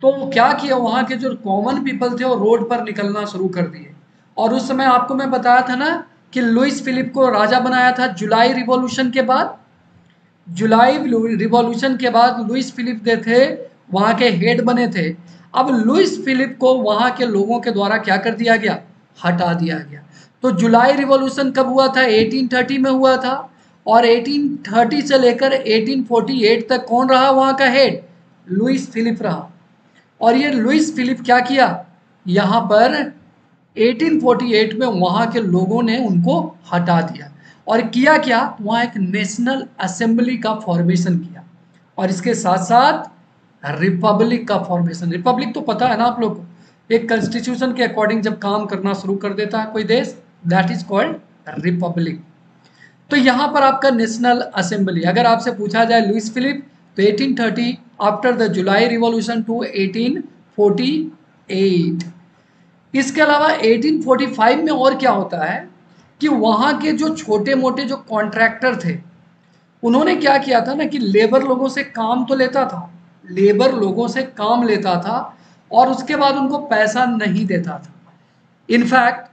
तो वो क्या किया, वहाँ के जो कॉमन पीपल थे वो रोड पर निकलना शुरू कर दिए। और उस समय आपको मैं बताया था ना कि लुइस फिलिप को राजा बनाया था जुलाई रिवॉल्यूशन के बाद। जुलाई रिवॉल्यूशन के बाद लुइस फिलिप जो थे वहाँ के हेड बने थे। अब लुइस फिलिप को वहाँ के लोगों के द्वारा क्या कर दिया गया, हटा दिया गया। तो जुलाई रिवॉल्यूशन कब हुआ था, एटीन थर्टी में हुआ था, और एटीन थर्टी से लेकर एटीन फोर्टी एट तक कौन रहा वहाँ का हेड, लुइस फिलिप रहा। और ये लुइस फिलिप क्या किया, यहाँ पर एटीन फोर्टी एट में वहाँ के लोगों ने उनको हटा दिया और किया क्या, वहाँ एक नेशनल असेंबली का फॉर्मेशन किया और इसके साथ साथ रिपब्लिक का फॉर्मेशन। रिपब्लिक तो पता है ना आप लोग को, एक कॉन्स्टिट्यूशन के अकॉर्डिंग जब काम करना शुरू कर देता है कोई देश, दैट इज कॉल्ड रिपब्लिक। तो यहाँ पर आपका नेशनल असेंबली, अगर आपसे पूछा जाए लुइस फिलिप तो eighteen thirty after the July revolution to eighteen forty eight. इसके अलावा एटीन फोर्टी फाइव में और क्या होता है कि वहाँ के जो छोटे मोटे जो कॉन्ट्रैक्टर थे उन्होंने क्या किया था ना कि लेबर लोगों से काम तो लेता था, लेबर लोगों से काम लेता था और उसके बाद उनको पैसा नहीं देता था। इनफैक्ट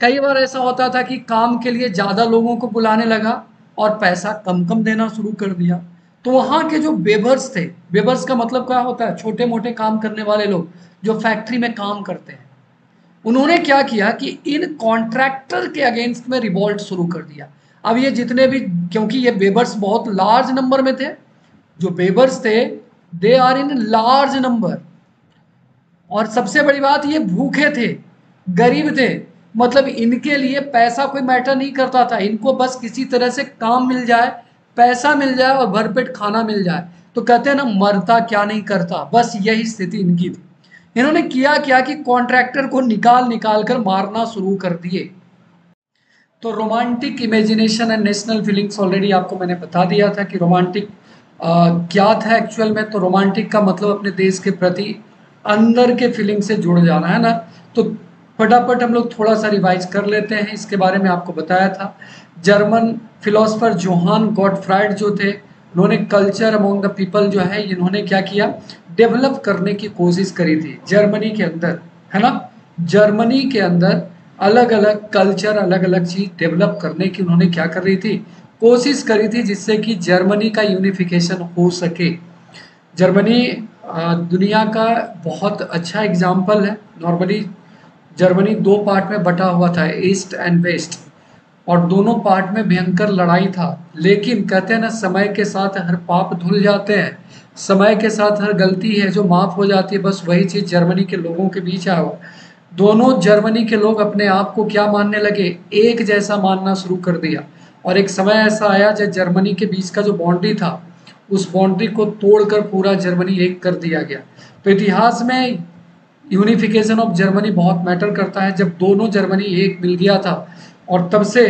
कई बार ऐसा होता था कि काम के लिए ज़्यादा लोगों को बुलाने लगा और पैसा कम कम देना शुरू कर दिया। तो वहाँ के जो वेबर्स थे, वेबर्स का मतलब क्या होता है, छोटे मोटे काम करने वाले लोग जो फैक्ट्री में काम करते हैं, उन्होंने क्या किया कि इन कॉन्ट्रैक्टर के अगेंस्ट में रिवॉल्ट शुरू कर दिया। अब ये जितने भी, क्योंकि ये वेबर्स बहुत लार्ज नंबर में थे, जो वेबर्स थे they are in large number, और सबसे बड़ी बात ये भूखे थे, गरीब थे, मतलब इनके लिए पैसा कोई मैटर नहीं करता था, इनको बस किसी तरह से काम मिल जाए, पैसा मिल जाए और भरपेट खाना मिल जाए। तो कहते हैं ना मरता क्या नहीं करता, बस यही स्थिति इनकी थी। इन्होंने किया क्या कि कॉन्ट्रैक्टर को निकाल निकाल कर मारना शुरू कर दिए। तो romantic imagination and national feelings already आपको मैंने बता दिया था कि रोमांटिक क्या था एक्चुअल में। तो रोमांटिक का मतलब अपने देश के प्रति अंदर के फीलिंग से जुड़ जाना, है ना। तो फटाफट हम लोग थोड़ा सा रिवाइज कर लेते हैं, इसके बारे में आपको बताया था। जर्मन फिलोसफर जोहान गॉटफ्राइड जो थे, उन्होंने कल्चर अमॉन्ग द पीपल जो है, इन्होंने क्या किया, डेवलप करने की कोशिश करी थी जर्मनी के अंदर, है ना। जर्मनी के अंदर अलग अलग कल्चर, अलग अलग चीज़ डेवलप करने की उन्होंने क्या कर रही थी, कोशिश करी थी, जिससे कि जर्मनी का यूनिफिकेशन हो सके। जर्मनी दुनिया का बहुत अच्छा एग्जाम्पल है। नॉर्मली जर्मनी दो पार्ट में बटा हुआ था, ईस्ट एंड वेस्ट। और दोनों पार्ट में भयंकर लड़ाई था। लेकिन कहते हैं ना, समय के साथ हर पाप धुल जाते हैं, समय के साथ हर गलती है जो माफ़ हो जाती है। बस वही चीज़ जर्मनी के लोगों के बीच आया हुआ। दोनों जर्मनी के लोग अपने आप को क्या मानने लगे, एक जैसा मानना शुरू कर दिया। और एक समय ऐसा आया जब जर्मनी के बीच का जो बाउंड्री था, उस बाउंड्री को तोड़कर पूरा जर्मनी एक कर दिया गया। तो इतिहास में यूनिफिकेशन ऑफ जर्मनी बहुत मैटर करता है। जब दोनों जर्मनी एक मिल गया था, और तब से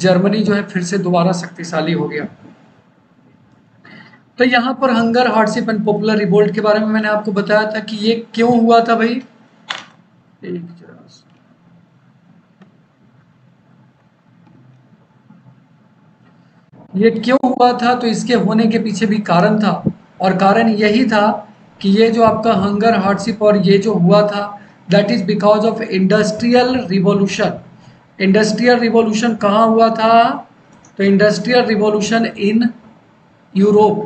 जर्मनी जो है फिर से दोबारा शक्तिशाली हो गया। तो यहाँ पर hunger, hardship and popular revolt के बारे में मैंने आपको बताया था कि ये क्यों हुआ था भाई। ये क्यों हुआ था, तो इसके होने के पीछे भी कारण था। और कारण यही था कि ये जो आपका हंगर, हार्डशिप और ये जो हुआ था, that is because of industrial revolution. Industrial revolution कहाँ हुआ था, तो industrial revolution in Europe,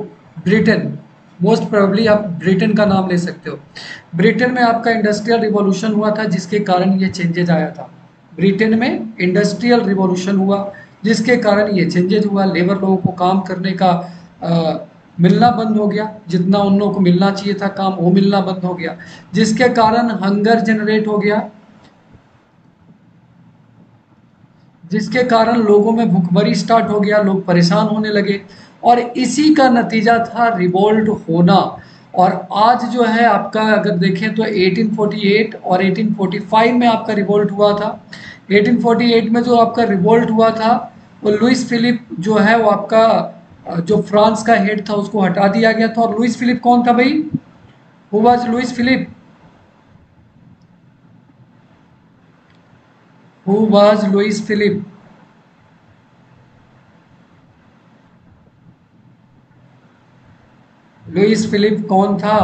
Britain, most probably आप ब्रिटेन का नाम ले सकते हो। ब्रिटेन में आपका इंडस्ट्रियल रिवॉल्यूशन हुआ था, जिसके कारण ये चेंजेज आया था। ब्रिटेन में इंडस्ट्रियल रिवॉल्यूशन हुआ, जिसके कारण ये चेंजेज हुआ। लेबर लोगों को काम करने का आ, मिलना बंद हो गया, जितना उन लोगों को मिलना चाहिए था काम वो मिलना बंद हो गया, जिसके कारण हंगर जनरेट हो गया, जिसके कारण लोगों में भुखमरी स्टार्ट हो गया, लोग परेशान होने लगे। और इसी का नतीजा था रिवोल्ट होना। और आज जो है आपका अगर देखें तो अठारह सौ अड़तालीस और अठारह सौ पैंतालीस में आपका रिवोल्ट हुआ था। अठारह सौ अड़तालीस में जो आपका रिवोल्ट हुआ था, वो लुइस फिलिप जो है वो आपका जो फ्रांस का हेड था उसको हटा दिया गया था। और लुइस फिलिप कौन था भाई, who was Louis Philippe, who was Louis Philippe Louis Philippe कौन था?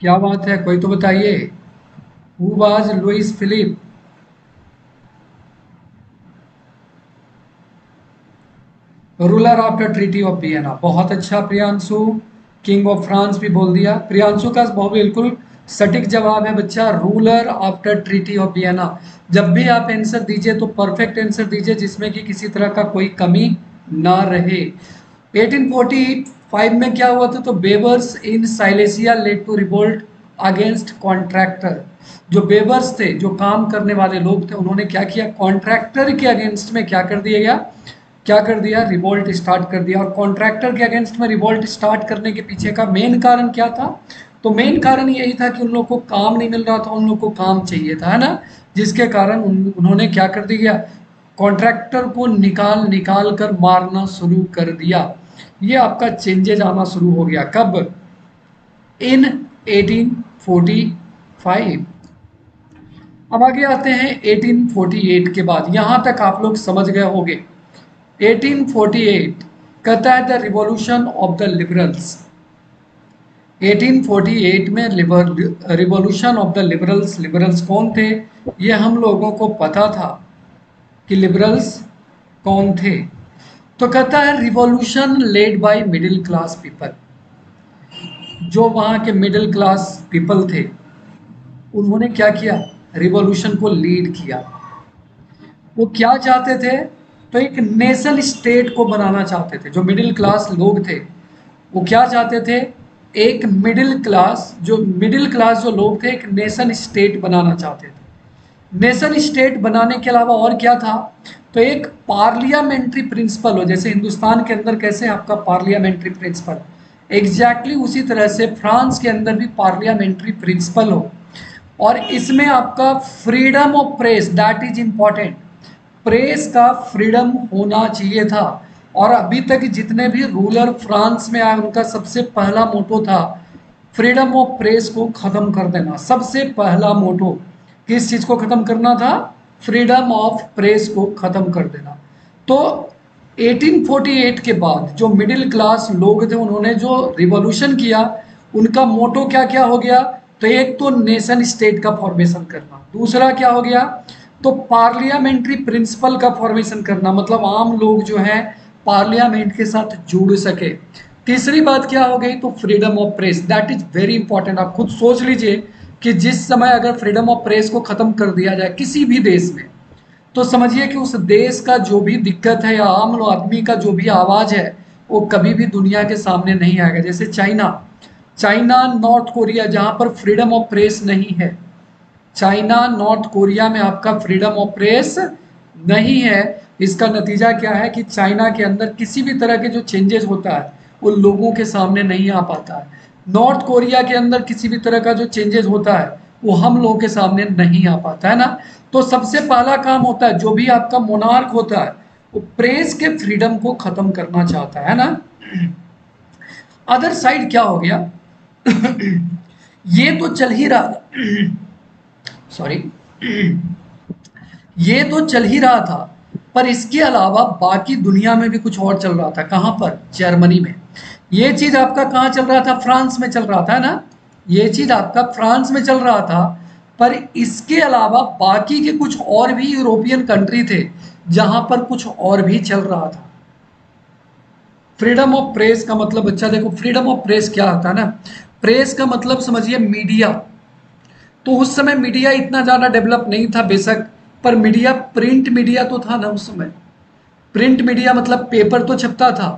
क्या बात है, कोई तो बताइए, who was Louis Philippe? Ruler after treaty of Vienna, बहुत अच्छा प्रियांशु, किंग ऑफ फ्रांस भी बोल दिया। प्रियांशु का बहुत बिल्कुल सटीक जवाब है बच्चा, ruler after treaty of Vienna. जब भी आप आंसर दीजिए तो परफेक्ट आंसर दीजिए, जिसमें कि किसी तरह का कोई कमी ना रहे। अठारह सौ पैंतालीस में क्या हुआ था, तो weavers in Silesia led to revolt against contractor. जो बेबर्स थे, जो काम करने वाले लोग थे, उन्होंने क्या किया, कॉन्ट्रैक्टर के अगेंस्ट में क्या कर दिया गया, क्या कर दिया, रिवोल्ट स्टार्ट कर दिया। और कॉन्ट्रैक्टर के अगेंस्ट में रिवोल्ट स्टार्ट करने के पीछे का मेन कारण क्या था, तो मेन कारण यही था कि उन लोगों को काम नहीं मिल रहा था, उन लोगों को काम चाहिए था, है ना, जिसके कारण उन, उन्होंने क्या कर दिया, कॉन्ट्रैक्टर को निकाल निकाल कर मारना शुरू कर दिया। ये आपका चेंजेज आना शुरू हो गया, कब, इन अठारह सौ पैंतालीस। अब आगे आते हैं अठारह सौ अड़तालीस के बाद, यहाँ तक आप लोग समझ गए होंगे। अठारह सौ अड़तालीस कहता है the revolution of the liberals. अठारह सौ अड़तालीस में liberal revolution of the liberals, liberals कौन थे ये हम लोगों को पता था कि लिबरल्स कौन थे। तो कहता है revolution led by middle class people. जो वहाँ के मिडिल क्लास पीपल थे, उन्होंने क्या किया, रिवॉल्यूशन को लीड किया। वो क्या चाहते थे, तो एक नेशनल स्टेट को बनाना चाहते थे। जो मिडिल क्लास लोग थे वो क्या चाहते थे, एक मिडिल क्लास, जो मिडिल क्लास जो लोग थे, एक नेशन स्टेट बनाना चाहते थे। नेशन स्टेट बनाने के अलावा और क्या था, तो एक पार्लियामेंट्री प्रिंसिपल हो, जैसे हिंदुस्तान के अंदर कैसे आपका पार्लियामेंट्री प्रिंसिपल, एग्जैक्टली उसी तरह से फ्रांस के अंदर भी पार्लियामेंट्री प्रिंसिपल हो। और इसमें आपका freedom of press, that is important, press का फ्रीडम होना चाहिए था। और अभी तक जितने भी रूलर फ्रांस में आए, उनका सबसे पहला मोटो था फ्रीडम ऑफ प्रेस को ख़त्म कर देना। सबसे पहला मोटो किस चीज़ को ख़त्म करना था, फ्रीडम ऑफ प्रेस को ख़त्म कर देना। तो अठारह सौ अड़तालीस के बाद जो मिडिल क्लास लोग थे, उन्होंने जो रिवॉल्यूशन किया, उनका मोटो क्या क्या हो गया, तो एक तो नेशन स्टेट का फॉर्मेशन करना, दूसरा क्या हो गया, तो पार्लियामेंट्री प्रिंसिपल का फॉर्मेशन करना, मतलब आम लोग जो हैं पार्लियामेंट के साथ जुड़ सके। तीसरी बात क्या हो गई तो freedom of press, that is very important. आप खुद सोच लीजिए कि जिस समय अगर फ्रीडम ऑफ प्रेस को खत्म कर दिया जाए किसी भी देश में, तो समझिए कि उस देश का जो भी दिक्कत है या आम आदमी का जो भी आवाज़ है वो कभी भी दुनिया के सामने नहीं आएगा। जैसे चाइना, चाइना नॉर्थ कोरिया जहाँ पर फ्रीडम ऑफ प्रेस नहीं है, चाइना नॉर्थ कोरिया में आपका फ्रीडम ऑफ प्रेस नहीं है, इसका नतीजा क्या है कि चाइना के अंदर किसी भी तरह के जो चेंजेस होता है वो लोगों के सामने नहीं आ पाता है। नॉर्थ कोरिया के अंदर किसी भी तरह का जो चेंजेस होता है वो हम लोगों के सामने नहीं आ पाता है ना। तो सबसे पहला काम होता है जो भी आपका मोनार्क होता है वो प्रेस के फ्रीडम को खत्म करना चाहता है ना। अदर साइड क्या हो गया ये तो चल ही रहा सॉरी ये तो चल ही रहा था, पर इसके अलावा बाकी दुनिया में भी कुछ और चल रहा था। कहाँ पर? जर्मनी में। ये चीज़ आपका कहाँ चल रहा था? फ्रांस में चल रहा था ना। ये चीज़ आपका फ्रांस में चल रहा था, पर इसके अलावा बाकी के कुछ और भी यूरोपियन कंट्री थे जहाँ पर कुछ और भी चल रहा था। फ्रीडम ऑफ प्रेस का मतलब, अच्छा देखो फ्रीडम ऑफ प्रेस क्या होता है ना, प्रेस का मतलब समझिए मीडिया। तो उस समय मीडिया इतना ज़्यादा डेवलप नहीं था बेशक, पर मीडिया प्रिंट मीडिया तो था ना उस समय। प्रिंट मीडिया मतलब पेपर तो छपता था।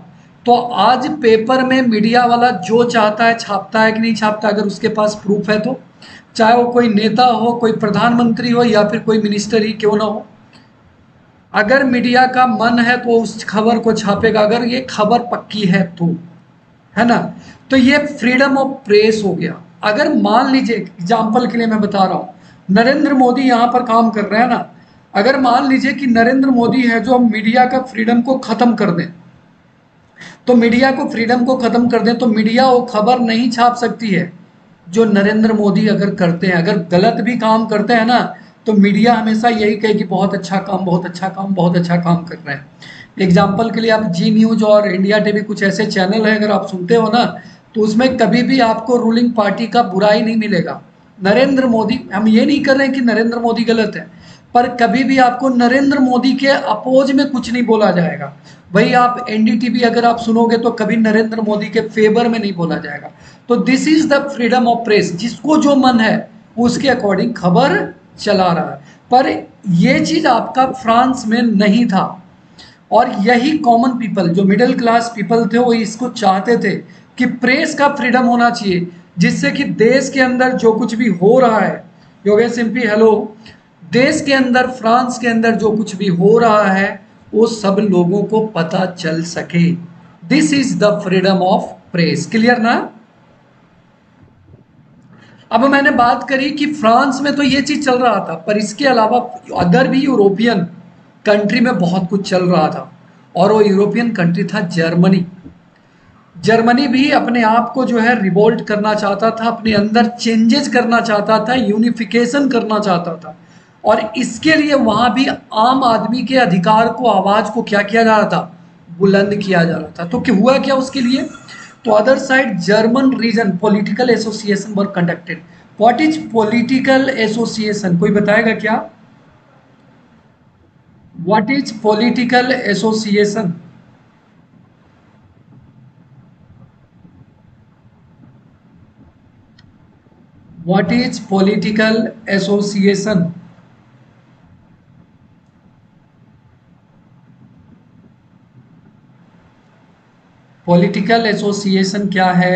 तो आज पेपर में मीडिया वाला जो चाहता है छापता है कि नहीं छापता, अगर उसके पास प्रूफ है तो, चाहे वो कोई नेता हो, कोई प्रधानमंत्री हो या फिर कोई मिनिस्टर ही क्यों ना हो, अगर मीडिया का मन है तो उस खबर को छापेगा, अगर ये खबर पक्की है तो, है ना। तो ये फ्रीडम ऑफ प्रेस हो गया। अगर मान लीजिए एग्जाम्पल के लिए मैं बता रहा हूँ, नरेंद्र मोदी यहाँ पर काम कर रहे हैं ना, अगर मान लीजिए कि नरेंद्र मोदी है जो मीडिया का फ्रीडम को खत्म कर दें, तो मीडिया को फ्रीडम को खत्म कर दें तो मीडिया वो खबर नहीं छाप सकती है जो नरेंद्र मोदी अगर करते हैं। अगर गलत भी काम करते हैं ना तो मीडिया हमेशा यही कहे कि बहुत अच्छा काम, बहुत अच्छा काम, बहुत अच्छा काम कर रहे हैं। एग्जाम्पल के लिए आप जी न्यूज और इंडिया टीवी कुछ ऐसे चैनल हैं अगर आप सुनते हो ना, तो उसमें कभी भी आपको रूलिंग पार्टी का बुरा ही नहीं मिलेगा। नरेंद्र मोदी, हम ये नहीं कर रहे हैं कि नरेंद्र मोदी गलत है, पर कभी भी आपको नरेंद्र मोदी के अपोज में कुछ नहीं बोला जाएगा। वही आप एनडीटीवी अगर आप सुनोगे तो कभी नरेंद्र मोदी के फेवर में नहीं बोला जाएगा। तो this is the freedom of press, जिसको जो मन है उसके अकॉर्डिंग खबर चला रहा है। पर यह चीज़ आपका फ्रांस में नहीं था, और यही कॉमन पीपल जो मिडिल क्लास पीपल थे वो इसको चाहते थे कि प्रेस का फ्रीडम होना चाहिए, जिससे कि देश के अंदर जो कुछ भी हो रहा है, योगेश सिंह हेलो, देश के अंदर फ्रांस के अंदर जो कुछ भी हो रहा है वो सब लोगों को पता चल सके। This is the freedom of press, clear ना। अब मैंने बात करी कि फ्रांस में तो ये चीज़ चल रहा था, पर इसके अलावा अदर भी यूरोपियन कंट्री में बहुत कुछ चल रहा था, और वो यूरोपियन कंट्री था जर्मनी। जर्मनी भी अपने आप को जो है रिवोल्ट करना चाहता था, अपने अंदर चेंजेस करना चाहता था, यूनिफिकेशन करना चाहता था, और इसके लिए वहाँ भी आम आदमी के अधिकार को, आवाज़ को क्या किया जा रहा था, बुलंद किया जा रहा था। तो क्या हुआ क्या उसके लिए, तो other side German region political association were conducted. What is political association, कोई बताएगा क्या? What is political association? What is political association? Political association क्या है?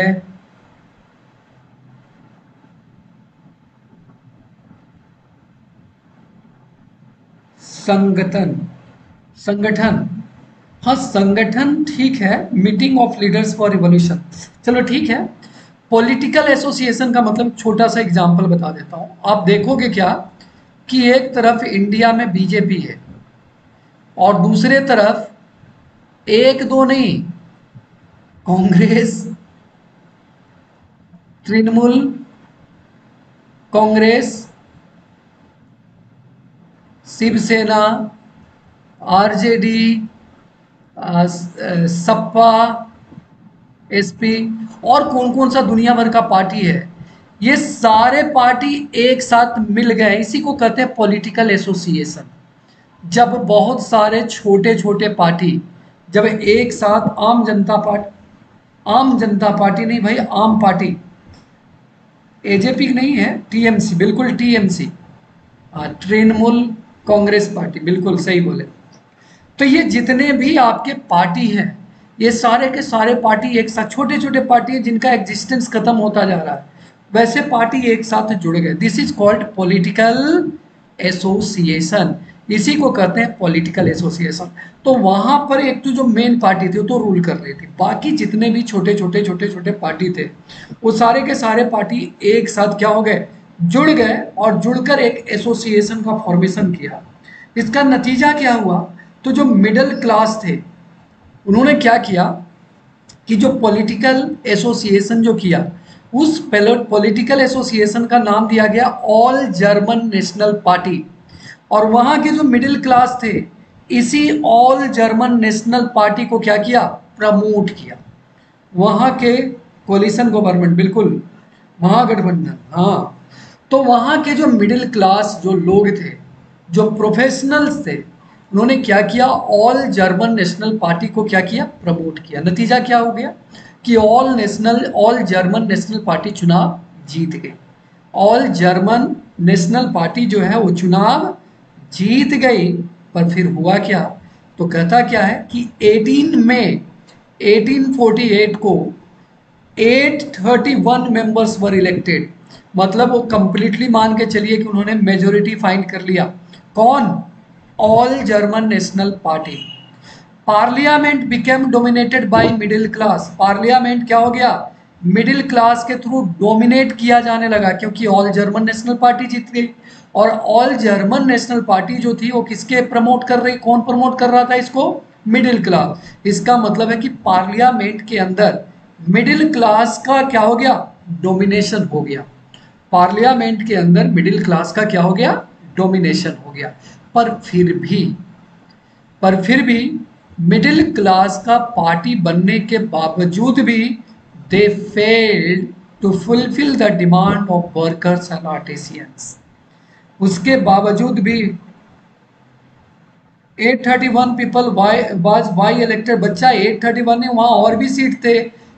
संगठन, संगठन, हाँ संगठन ठीक है, meeting of leaders for revolution, चलो ठीक है। पॉलिटिकल एसोसिएशन का मतलब छोटा सा एग्जांपल बता देता हूँ। आप देखोगे क्या कि एक तरफ इंडिया में बीजेपी है और दूसरे तरफ एक दो नहीं, कांग्रेस, तृणमूल कांग्रेस, शिवसेना, आरजेडी, सपा, एसपी और कौन कौन सा दुनिया भर का पार्टी है, ये सारे पार्टी एक साथ मिल गए, इसी को कहते हैं पॉलिटिकल एसोसिएशन। जब बहुत सारे छोटे छोटे पार्टी जब एक साथ आम जनता पार्टी, आम जनता पार्टी नहीं भाई, आम पार्टी, एजेपी नहीं है, टीएमसी, बिल्कुल टीएमसी, तृणमूल कांग्रेस पार्टी, बिल्कुल सही बोले। तो ये जितने भी आपके पार्टी हैं, ये सारे के सारे पार्टी एक साथ, छोटे छोटे पार्टी हैं जिनका एग्जिस्टेंस खत्म होता जा रहा है, वैसे पार्टी एक साथ जुड़ गए। This is called political association, इसी को कहते हैं पॉलिटिकल एसोसिएशन। तो वहाँ पर एक तो जो मेन पार्टी थी वो तो रूल कर रही थी, बाकी जितने भी छोटे छोटे छोटे छोटे पार्टी थे वो सारे के सारे पार्टी एक साथ क्या हो गए, जुड़ गए, और जुड़कर एक एसोसिएशन का फॉर्मेशन किया। इसका नतीजा क्या हुआ, तो जो मिडिल क्लास थे उन्होंने क्या किया कि जो पॉलिटिकल एसोसिएशन जो किया, उस पॉलिटिकल एसोसिएशन का नाम दिया गया ऑल जर्मन नेशनल पार्टी। और वहाँ के जो मिडिल क्लास थे इसी ऑल जर्मन नेशनल पार्टी को क्या किया, प्रमोट किया। वहाँ के कोलिशन गवर्नमेंट, बिल्कुल महागठबंधन, हाँ, तो वहाँ के जो मिडिल क्लास जो लोग थे, जो प्रोफेशनल्स थे, उन्होंने क्या किया, ऑल जर्मन नेशनल पार्टी को क्या किया, प्रमोट किया। नतीजा क्या हो गया कि all national all German national party चुनाव जीत गई। ऑल जर्मन नेशनल पार्टी जो है वो चुनाव जीत गई। पर फिर हुआ क्या, तो कहता क्या है कि अठारह मई अठारह सौ अड़तालीस को आठ सौ इकतीस मेंबर्स वर इलेक्टेड, मतलब वो कंप्लीटली मान के चलिए कि उन्होंने मेजोरिटी फाइंड कर लिया। कौन? All German national party. Parliament became dominated by middle class, parliament क्या हो गया, मिडिल क्लास के थ्रू डोमिनेट किया जाने लगा, क्योंकि ऑल जर्मन नेशनल पार्टी जीत गई। और ऑल जर्मन नेशनल पार्टी जो थी वो किसके प्रमोट कर रही, कौन प्रमोट कर रहा था इसको, मिडिल क्लास। इसका मतलब है कि पार्लियामेंट के अंदर मिडिल क्लास का क्या हो गया, डोमिनेशन हो गया। पार्लियामेंट के अंदर मिडिल क्लास का क्या हो गया, डोमिनेशन हो गया। पर फिर भी पर फिर भी मिडिल क्लास का पार्टी बनने के बावजूद भी they failed to fulfil the demand of workers and artisans. उसके बावजूद भी आठ सौ इकतीस people why was why elected, बच्चा आठ सौ इकतीस ने, वहाँ और भी सीट थे,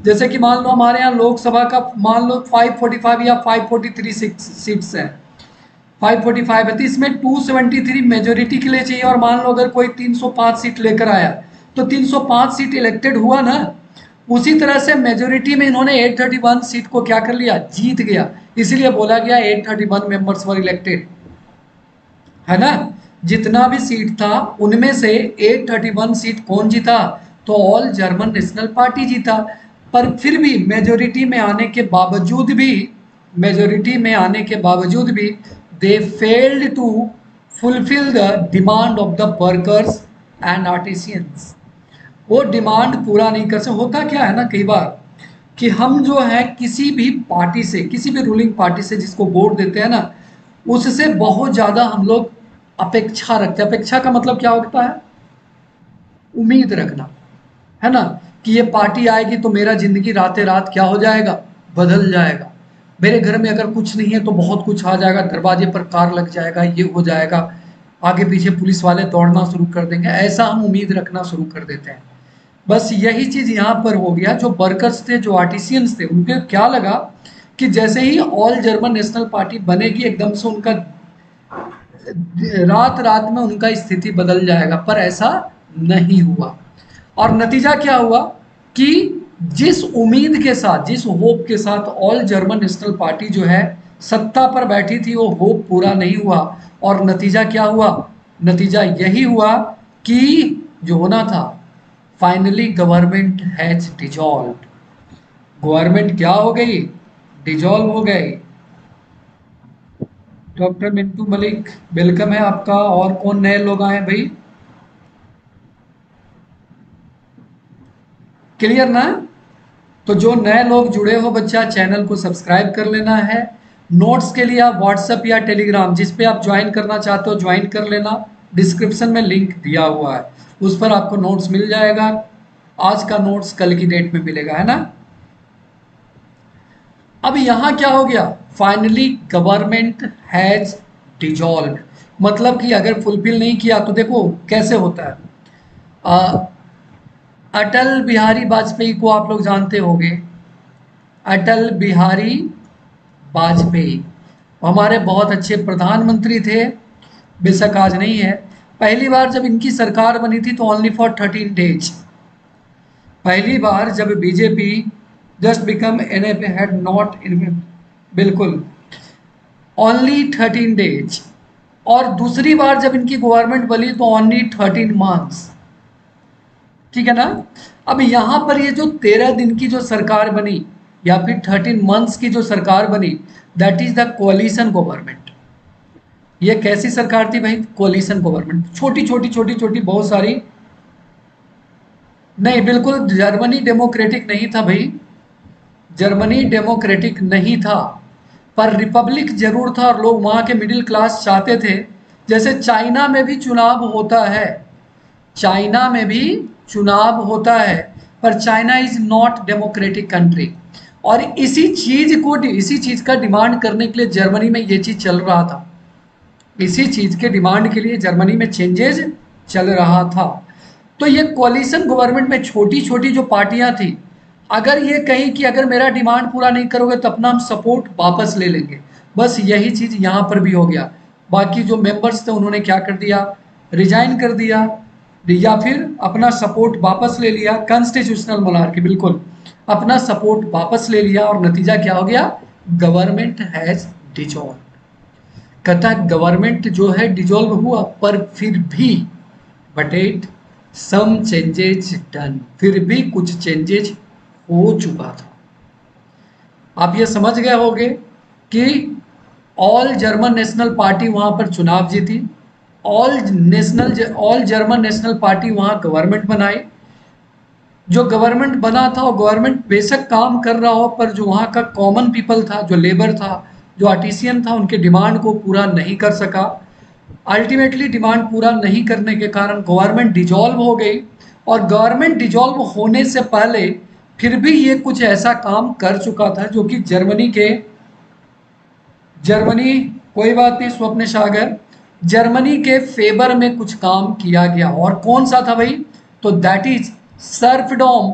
जैसे कि मान लो हमारे यहाँ लोकसभा का मान लो पाँच सौ पैंतालीस या पाँच सौ तैंतालीस सीट्स हैं, पाँच सौ पैंतालीस है, तो इसमें दो सौ तिहत्तर मेजोरिटी के लिए चाहिए। और मान लो अगर कोई तीन सौ पाँच सीट लेकर आया तो तीन सौ पाँच सीट इलेक्टेड हुआ ना, उसी तरह से मेजोरिटी में इन्होंने आठ सौ इकतीस सीट को क्या कर लिया, जीत गया। इसलिए बोला गया आठ सौ इकतीस मेंबर्स वर इलेक्टेड, है ना। जितना भी सीट था उनमें से आठ सौ इकतीस सीट कौन जीता, तो ऑल जर्मन नेशनल पार्टी जीता। पर फिर भी मेजोरिटी में आने के बावजूद भी मेजोरिटी में आने के बावजूद भी they failed to fulfil the demand of the workers and artisans. वो डिमांड पूरा नहीं कर सके। होता क्या है ना कई बार कि हम जो है किसी भी पार्टी से, किसी भी रूलिंग पार्टी से जिसको वोट देते हैं ना, उससे बहुत ज़्यादा हम लोग अपेक्षा रखते हैं। अपेक्षा का मतलब क्या होता है, उम्मीद रखना, है ना, कि ये पार्टी आएगी तो मेरा ज़िंदगी रातें रात क्या हो जाएगा, बदल जाएगा। मेरे घर में अगर कुछ नहीं है तो बहुत कुछ आ जाएगा, दरवाजे पर कार लग जाएगा, ये हो जाएगा, आगे पीछे पुलिस वाले दौड़ना शुरू कर देंगे, ऐसा हम उम्मीद रखना शुरू कर देते हैं। बस यही चीज़ यहाँ पर हो गया। जो वर्कर्स थे, जो आर्टिसियंस थे, उनको क्या लगा कि जैसे ही ऑल जर्मन नेशनल पार्टी बनेगी एकदम से उनका रात रात में उनका स्थिति बदल जाएगा। पर ऐसा नहीं हुआ। और नतीजा क्या हुआ कि जिस उम्मीद के साथ, जिस होप के साथ ऑल जर्मन नेशनल पार्टी जो है सत्ता पर बैठी थी, वो होप पूरा नहीं हुआ। और नतीजा क्या हुआ, नतीजा यही हुआ कि जो होना था, finally government has dissolved. Government क्या हो गई, डिजॉल्व हो गई। डॉक्टर मिंटू मलिक, वेलकम है आपका। और कौन नए लोग आए भाई, क्लियर ना। तो जो नए लोग जुड़े हो बच्चा, चैनल को सब्सक्राइब कर लेना है। नोट्स के लिए आप व्हाट्सएप या टेलीग्राम जिस पे आप ज्वाइन करना चाहते हो ज्वाइन कर लेना। डिस्क्रिप्शन में लिंक दिया हुआ है, उस पर आपको नोट्स मिल जाएगा। आज का नोट्स कल की डेट में मिलेगा, है ना। अब यहाँ क्या हो गया, फाइनली गवर्नमेंट हैज डिजॉल्व, मतलब कि अगर फुलफिल नहीं किया तो देखो कैसे होता है। अटल बिहारी वाजपेयी को आप लोग जानते होंगे, अटल बिहारी वाजपेयी हमारे बहुत अच्छे प्रधानमंत्री थे, बेशक आज नहीं है। पहली बार जब इनकी सरकार बनी थी तो ओनली फॉर थर्टीन डेज, पहली बार जब BJP just become an F had not in, बिल्कुल ओनली थर्टीन डेज। और दूसरी बार जब इनकी गवर्नमेंट बनी तो ओनली थर्टीन मंथ्स, ठीक है ना। अब यहाँ पर ये जो तेरह दिन की जो सरकार बनी या फिर थर्टीन मंथ्स की जो सरकार बनी, that is the coalition government. ये कैसी सरकार थी भाई? कोलिशन गवर्नमेंट, छोटी छोटी छोटी छोटी बहुत सारी, नहीं बिल्कुल जर्मनी डेमोक्रेटिक नहीं था भाई, जर्मनी डेमोक्रेटिक नहीं था, पर रिपब्लिक जरूर था और लोग वहाँ के मिडिल क्लास चाहते थे। जैसे चाइना में भी चुनाव होता है, चाइना में भी चुनाव होता है, पर China is not democratic country. और इसी चीज को इसी चीज का डिमांड करने के लिए जर्मनी में ये चीज चल रहा था, इसी चीज के डिमांड के लिए जर्मनी में चेंजेस चल रहा था। तो ये कोलिशन गवर्नमेंट में छोटी छोटी जो पार्टियां थी, अगर ये कहीं कि अगर मेरा डिमांड पूरा नहीं करोगे तो अपना हम सपोर्ट वापस ले लेंगे, बस यही चीज यहाँ पर भी हो गया। बाकी जो मेंबर्स थे उन्होंने क्या कर दिया, रिजाइन कर दिया या फिर अपना सपोर्ट वापस ले लिया, कॉन्स्टिट्यूशनल मोनार्की, बिल्कुल अपना सपोर्ट वापस ले लिया। और नतीजा क्या हो गया, गवर्नमेंट हैज डिजॉल्व। कथा गवर्नमेंट जो है डिजॉल्व हुआ, पर फिर भी but it some changes done, फिर भी कुछ चेंजेस हो चुका था। आप ये समझ गए होंगे कि ऑल जर्मन नेशनल पार्टी वहां पर चुनाव जीती, all national all German national party वहाँ गवर्नमेंट बनाई। जो गवर्नमेंट बना था वो गवर्नमेंट बेशक काम कर रहा हो, पर जो वहाँ का कॉमन पीपल था, जो लेबर था, जो आर्टिसियन था, उनके डिमांड को पूरा नहीं कर सका। अल्टीमेटली डिमांड पूरा नहीं करने के कारण गवर्नमेंट डिजॉल्व हो गई। और गवर्नमेंट डिजॉल्व होने से पहले फिर भी ये कुछ ऐसा काम कर चुका था जो कि जर्मनी के जर्मनी कोई बात नहीं स्वप्न सागर, जर्मनी के फेवर में कुछ काम किया गया। और कौन सा था भाई? तो that is serfdom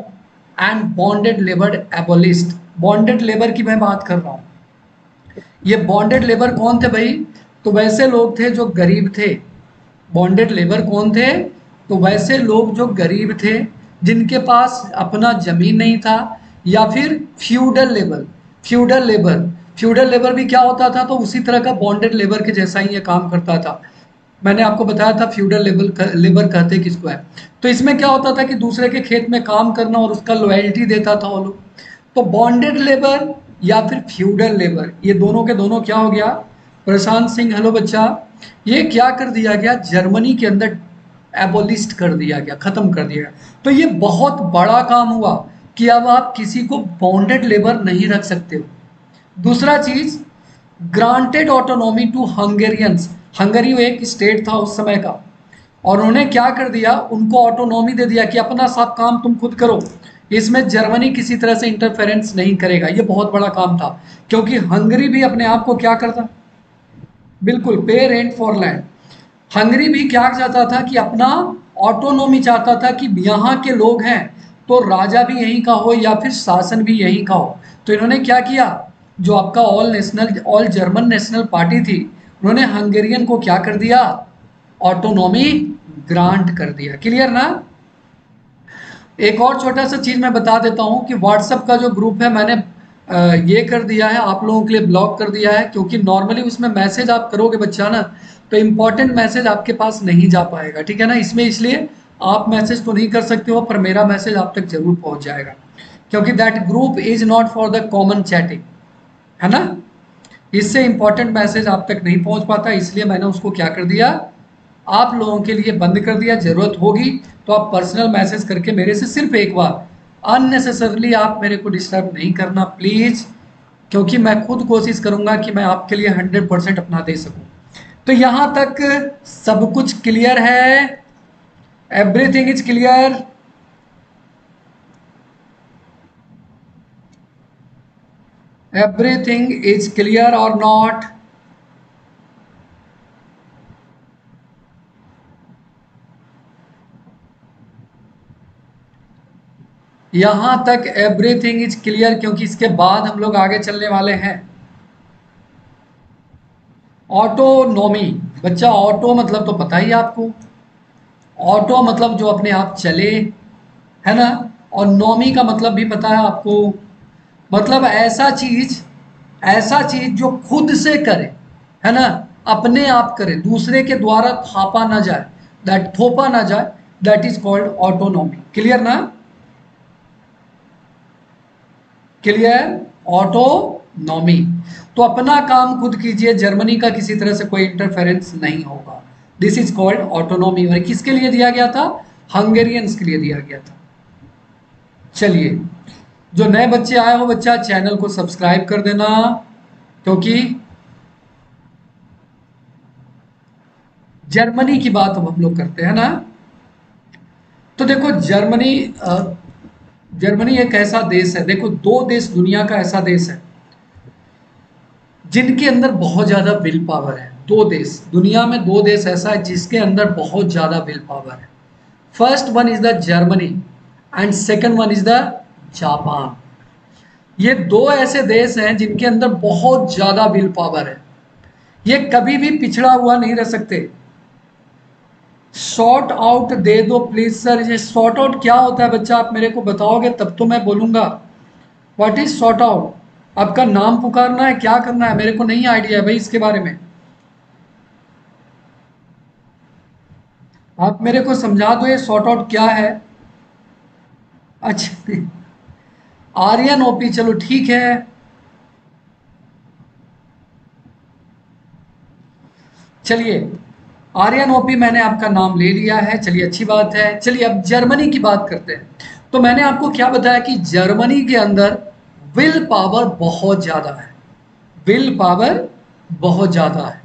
and bonded labour abolished. Bonded labour की मैं बात कर रहा हूँ। ये बॉन्डेड लेबर कौन थे भाई? तो वैसे लोग थे जो गरीब थे। बॉन्डेड लेबर कौन थे? तो वैसे लोग जो गरीब थे, जिनके पास अपना जमीन नहीं था, या फिर feudal labour. Feudal labour feudal labour भी क्या होता था? तो उसी तरह का बॉन्डेड लेबर के जैसा ही ये काम करता था। मैंने आपको बताया था फ्यूडल लेबर लेबर कहते किसको है। तो इसमें क्या होता था कि दूसरे के खेत में काम करना और उसका लॉयल्टी देता था वो लोग। तो बॉन्डेड लेबर या फिर फ्यूडल लेबर, ये दोनों के दोनों क्या हो गया प्रशांत सिंह, हेलो बच्चा, ये क्या कर दिया गया जर्मनी के अंदर, एबोलिस्ट कर दिया गया, खत्म कर दिया गया। तो ये बहुत बड़ा काम हुआ कि अब आप किसी को बॉन्डेड लेबर नहीं रख सकते हो। दूसरा चीज, granted autonomy to Hungarians. Hungary वो एक स्टेट था उस समय का, और उन्होंने क्या कर दिया, उनको ऑटोनॉमी दे दिया कि अपना सब काम तुम खुद करो, इसमें जर्मनी किसी तरह से इंटरफेरेंस नहीं करेगा। ये बहुत बड़ा काम था, क्योंकि हंगरी भी अपने आप को क्या करता, बिल्कुल पे रेंट फॉर लैंड। हंगरी भी क्या चाहता था कि अपना ऑटोनॉमी चाहता था कि यहाँ के लोग हैं तो राजा भी यहीं का हो या फिर शासन भी यहीं का हो। तो इन्होंने क्या किया, जो आपका all national all German national party थी, उन्होंने हंगेरियन को क्या कर दिया, ऑटोनॉमी ग्रांट कर दिया। क्लियर ना? एक और छोटा सा चीज मैं बता देता हूं कि व्हाट्सएप का जो ग्रुप है मैंने ये कर दिया है आप लोगों के लिए, ब्लॉक कर दिया है, क्योंकि नॉर्मली उसमें मैसेज आप करोगे बच्चा ना, तो इम्पॉर्टेंट मैसेज आपके पास नहीं जा पाएगा, ठीक है ना। इसमें इसलिए आप मैसेज तो नहीं कर सकते हो, पर मेरा मैसेज आप तक जरूर पहुँच जाएगा, क्योंकि that group is not for the common chatting, है ना। इससे इंपॉर्टेंट मैसेज आप तक नहीं पहुंच पाता, इसलिए मैंने उसको क्या कर दिया, आप लोगों के लिए बंद कर दिया। जरूरत होगी तो आप पर्सनल मैसेज करके मेरे से सिर्फ एक बार, अननेसेसरली आप मेरे को डिस्टर्ब नहीं करना प्लीज, क्योंकि मैं खुद कोशिश करूंगा कि मैं आपके लिए हंड्रेड परसेंट अपना दे सकूं। तो यहाँ तक सब कुछ क्लियर है? Everything is clear? Everything is clear or not? यहाँ तक एवरीथिंग इज क्लियर, क्योंकि इसके बाद हम लोग आगे चलने वाले हैं। ऑटोनोमी, बच्चा ऑटो मतलब तो पता ही आपको, ऑटो मतलब जो अपने आप चले, है ना, और नोमी का मतलब भी पता है आपको, मतलब ऐसा चीज, ऐसा चीज जो खुद से करे, है ना, अपने आप करे, दूसरे के द्वारा थापा ना जाए, दैट थोपा ना जाए, that is called autonomy. Clear ना, क्लियर, ऑटोनोमी। तो अपना काम खुद कीजिए, जर्मनी का किसी तरह से कोई इंटरफेरेंस नहीं होगा, दिस इज कॉल्ड ऑटोनोमी। और किसके लिए दिया गया था? हंगेरियंस के लिए दिया गया था। चलिए, जो नए बच्चे आए हो बच्चा, चैनल को सब्सक्राइब कर देना, क्योंकि जर्मनी की बात अब हम लोग करते हैं ना। तो देखो जर्मनी, जर्मनी एक ऐसा देश है, देखो दो देश दुनिया का ऐसा देश है जिनके अंदर बहुत ज़्यादा विल पावर है। दो देश दुनिया में, दो देश ऐसा है जिसके अंदर बहुत ज़्यादा विल पावर है। First one is the Germany and second one is the Japan. ये दो ऐसे देश हैं जिनके अंदर बहुत ज़्यादा विल पावर है। ये कभी भी पिछड़ा हुआ नहीं रह सकते। शॉर्ट आउट दे दो प्लीज़ सर। ये शॉर्ट आउट क्या होता है बच्चा, आप मेरे को बताओगे तब तो मैं बोलूँगा। What is short out? आपका नाम पुकारना है, क्या करना है, मेरे को नहीं आइडिया है भाई इसके बारे में, आप मेरे को समझा दो ये शॉर्ट आउट क्या है। अच्छा, आर्यन ओपी, चलो ठीक है। चलिए, आर्यन ओपी मैंने आपका नाम ले लिया है, चलिए अच्छी बात है। चलिए अब जर्मनी की बात करते हैं। तो मैंने आपको क्या बताया कि जर्मनी के अंदर विल पावर बहुत ज़्यादा है, विल पावर बहुत ज़्यादा है।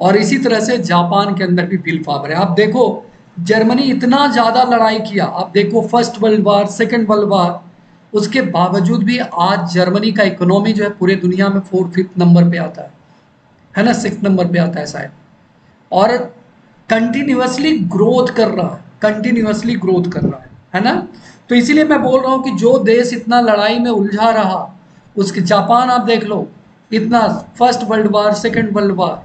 और इसी तरह से जापान के अंदर भी विल पावर है। आप देखो जर्मनी इतना ज़्यादा लड़ाई किया, आप देखो first world war, second world war, उसके बावजूद भी आज जर्मनी का इकोनॉमी जो है पूरे दुनिया में फोर फिफ्थ नंबर पे आता है, है ना, सिक्स नंबर पे आता है शायद, और कंटिन्यूसली ग्रोथ कर रहा है, कंटिन्यूसली ग्रोथ कर रहा है, है ना। तो इसीलिए मैं बोल रहा हूँ कि जो देश इतना लड़ाई में उलझा रहा, उसके जापान आप देख लो, इतना first world war, second world war,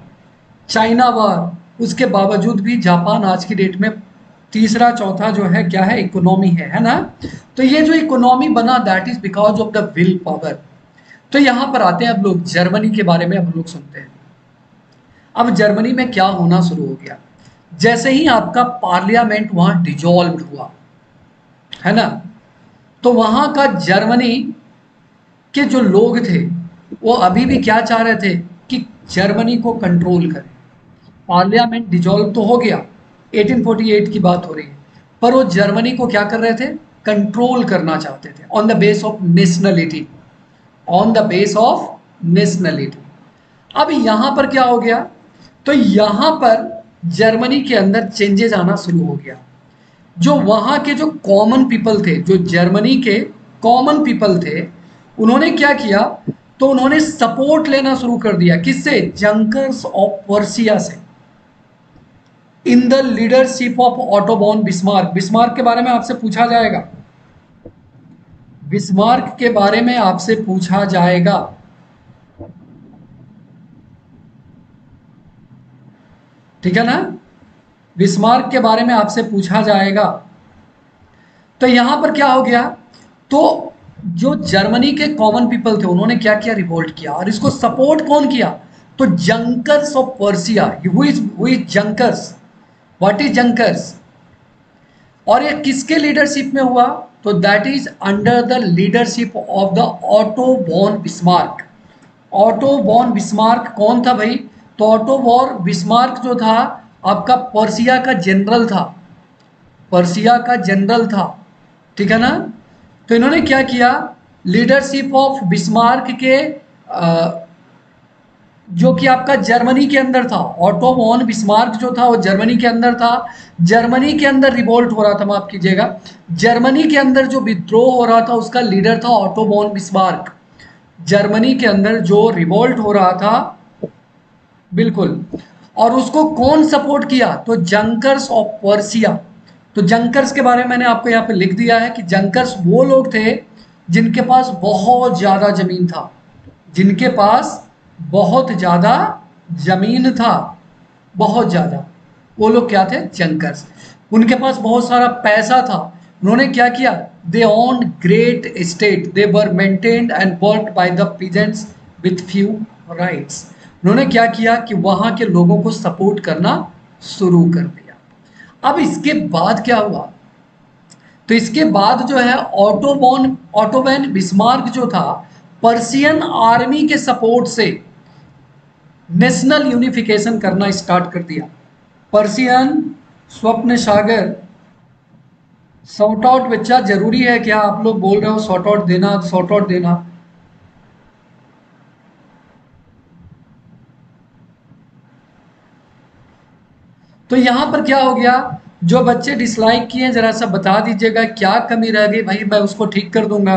China war, उसके बावजूद भी जापान आज की डेट में तीसरा चौथा जो है क्या है, इकोनॉमी है, है ना। तो ये जो इकोनॉमी बना that is because of the will power. तो यहाँ पर आते हैं अब लोग जर्मनी के बारे में, हम लोग सुनते हैं। अब जर्मनी में क्या होना शुरू हो गया, जैसे ही आपका पार्लियामेंट वहाँ डिजॉल्व हुआ, है ना, तो वहाँ का जर्मनी के जो लोग थे वो अभी भी क्या चाह रहे थे कि जर्मनी को कंट्रोल करें। पार्लियामेंट डिजॉल्व तो हो गया, अठारह सौ अड़तालीस की बात हो रही है, पर वो जर्मनी को क्या कर रहे थे, कंट्रोल करना चाहते थे on the base of nationality, on the base of nationality. अब यहाँ पर क्या हो गया, तो यहाँ पर जर्मनी के अंदर चेंजेज आना शुरू हो गया। जो वहाँ के जो कॉमन पीपल थे, जो जर्मनी के कॉमन पीपल थे, उन्होंने क्या किया, तो उन्होंने सपोर्ट लेना शुरू कर दिया, किससे, जंकर्स ऑफ वर्सिया से, in the leadership of Otto von Bismarck. Bismarck के बारे में आपसे पूछा जाएगा, बिस्मार्क के बारे में आपसे पूछा जाएगा। ठीक है ना, बिस्मार्क के बारे में आपसे पूछा जाएगा। तो यहाँ पर क्या हो गया, तो जो जर्मनी के कॉमन पीपल थे उन्होंने क्या किया, रिवोल्ट किया, और इसको सपोर्ट कौन किया, तो Junkers of Prussia. Who is who is Junkers, what is Junkers, और ये किसके लीडरशिप में हुआ, तो that is under the leadership of the Otto von Bismarck. Otto von Bismarck कौन था भाई, तो ऑटो वॉन बिस्मार्क जो था आपका पर्सिया का जनरल था, पर्सिया का जनरल था, ठीक है ना। तो इन्होंने क्या किया, लीडरशिप ऑफ बिस्मार्क के आ, जो कि आपका जर्मनी के अंदर था, ऑटो वॉन बिस्मार्क जो था वो जर्मनी के अंदर था, जर्मनी के अंदर रिवोल्ट हो रहा था, माफ कीजिएगा, जर्मनी के अंदर जो विद्रोह हो रहा था उसका लीडर था ऑटो वॉन बिस्मार्क। जर्मनी के अंदर जो रिवोल्ट हो रहा था, बिल्कुल, और उसको कौन सपोर्ट किया, तो जंकर्स ऑफ पर्सिया, तो जंकर्स के बारे में मैंने आपको यहाँ पे लिख दिया है कि जंकर्स वो लोग थे जिनके पास बहुत ज़्यादा ज़मीन था, जिनके पास बहुत ज़्यादा ज़मीन था, बहुत ज़्यादा, वो लोग क्या थे, जंकर्स। उनके पास बहुत सारा पैसा था, उन्होंने क्या किया, they own great estate, they were maintained and worked by the peasants with few rights. उन्होंने क्या किया कि वहाँ के लोगों को सपोर्ट करना शुरू कर दिया। अब इसके बाद क्या हुआ, तो इसके बाद जो है Otto von Otto von Bismarck जो था, पर्सियन आर्मी के सपोर्ट से नेशनल यूनिफिकेशन करना स्टार्ट कर दिया। पर्सियन, स्वप्न सागर, शॉर्ट आउट बच्चा जरूरी है क्या, आप लोग बोल रहे हो शॉर्ट आउट देना, शॉर्ट आउट देना, तो यहां पर क्या हो गया, जो बच्चे डिसलाइक किए जरा सा बता दीजिएगा क्या कमी रह गई, भाई मैं उसको ठीक कर दूंगा।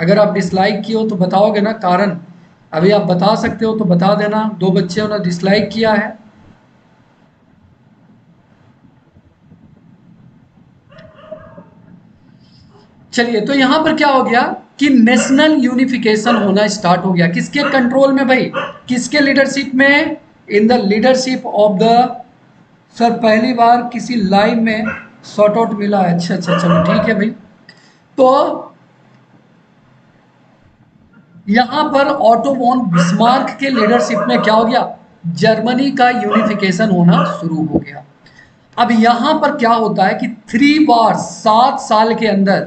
अगर आप डिसलाइक किए हो तो बताओगे ना कारण, अभी आप बता सकते हो तो बता देना। दो बच्चे उन्होंने डिसलाइक किया है, चलिए। तो यहाँ पर क्या हो गया कि नेशनल यूनिफिकेशन होना स्टार्ट हो गया। किसके कंट्रोल में भाई, किसके लीडरशिप में, in the leadership of the, sir पहली बार किसी लाइन में शॉर्ट आउट मिला है, अच्छा अच्छा चलो ठीक है भाई। तो यहाँ पर ऑटो वॉन बिस्मार्क के लीडरशिप में क्या हो गया, जर्मनी का यूनिफिकेशन होना शुरू हो गया। अब यहाँ पर क्या होता है कि थ्री बार सात साल के अंदर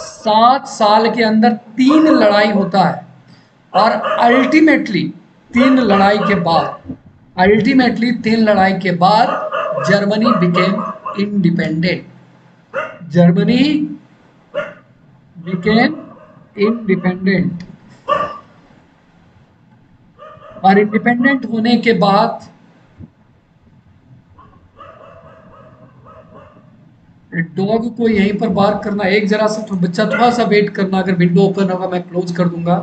सात साल के अंदर तीन लड़ाई होता है, और अल्टीमेटली तीन लड़ाई के बाद अल्टीमेटली तीन लड़ाई के बाद Germany became independent, Germany became independent. और इंडिपेंडेंट होने के बाद डॉग को यहीं पर बार करना, एक जरा सा तो बच्चा थोड़ा सा वेट करना, अगर विंडो ओपन होगा मैं क्लोज कर दूंगा।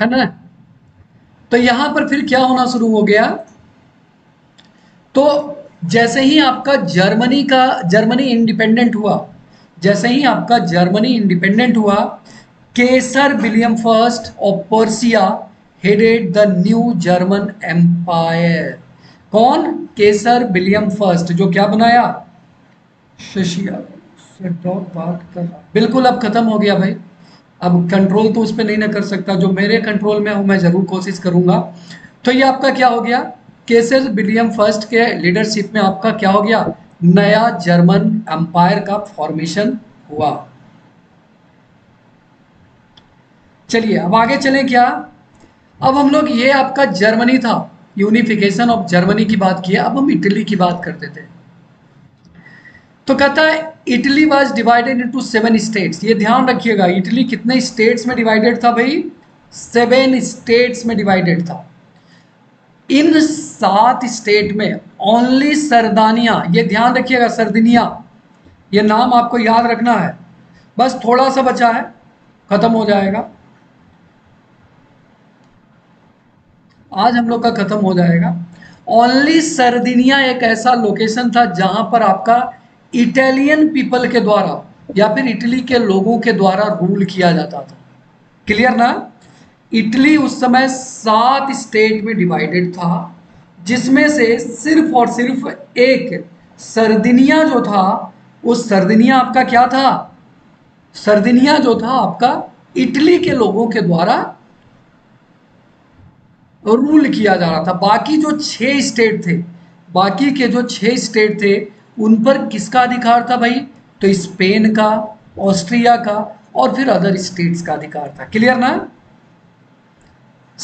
है ना, तो यहां पर फिर क्या होना शुरू हो गया, तो जैसे ही आपका जर्मनी का जर्मनी इंडिपेंडेंट हुआ, जैसे ही आपका जर्मनी इंडिपेंडेंट हुआ, Kaiser William first of Prussia headed the new German empire. कौन, केसर विलियम फर्स्ट, जो क्या बनाया, शशिया बिल्कुल अब खत्म हो गया भाई, अब कंट्रोल तो उस पर नहीं ना कर सकता, जो मेरे कंट्रोल में हूँ मैं जरूर कोशिश करूँगा। तो ये आपका क्या हो गया, केसर विलियम फर्स्ट के लीडरशिप में आपका क्या हो गया, नया जर्मन एम्पायर का फॉर्मेशन हुआ। चलिए अब आगे चलें क्या, अब हम लोग, ये आपका जर्मनी था, यूनिफिकेशन ऑफ जर्मनी की बात की है, अब हम इटली की बात करते थे। तो कहता है Italy was divided into seven states. ये ध्यान रखिएगा, इटली कितने स्टेट्स में डिवाइडेड था भाई, सेवन स्टेट्स में डिवाइडेड था। इन सात स्टेट में ओनली सर्दानिया, ये ध्यान रखिएगा, सर्दिनिया, ये नाम आपको याद रखना है, बस थोड़ा सा बचा है, खत्म हो जाएगा, आज हम लोग का खत्म हो जाएगा। ओनली सर्दिनिया एक ऐसा लोकेशन था जहां पर आपका इटालियन पीपल के द्वारा या फिर इटली के लोगों के द्वारा रूल किया जाता था। क्लियर ना, इटली उस समय सात स्टेट में डिवाइडेड था, जिसमें से सिर्फ और सिर्फ एक सर्दिनिया जो था, उस सर्दिनिया आपका क्या था, सर्दिनिया जो था आपका इटली के लोगों के द्वारा रूल किया जा रहा था। बाकी जो छह स्टेट थे, बाकी के जो छह स्टेट थे उन पर किसका अधिकार था भाई, तो स्पेन का, ऑस्ट्रिया का और फिर अदर स्टेट्स का अधिकार था। क्लियर ना,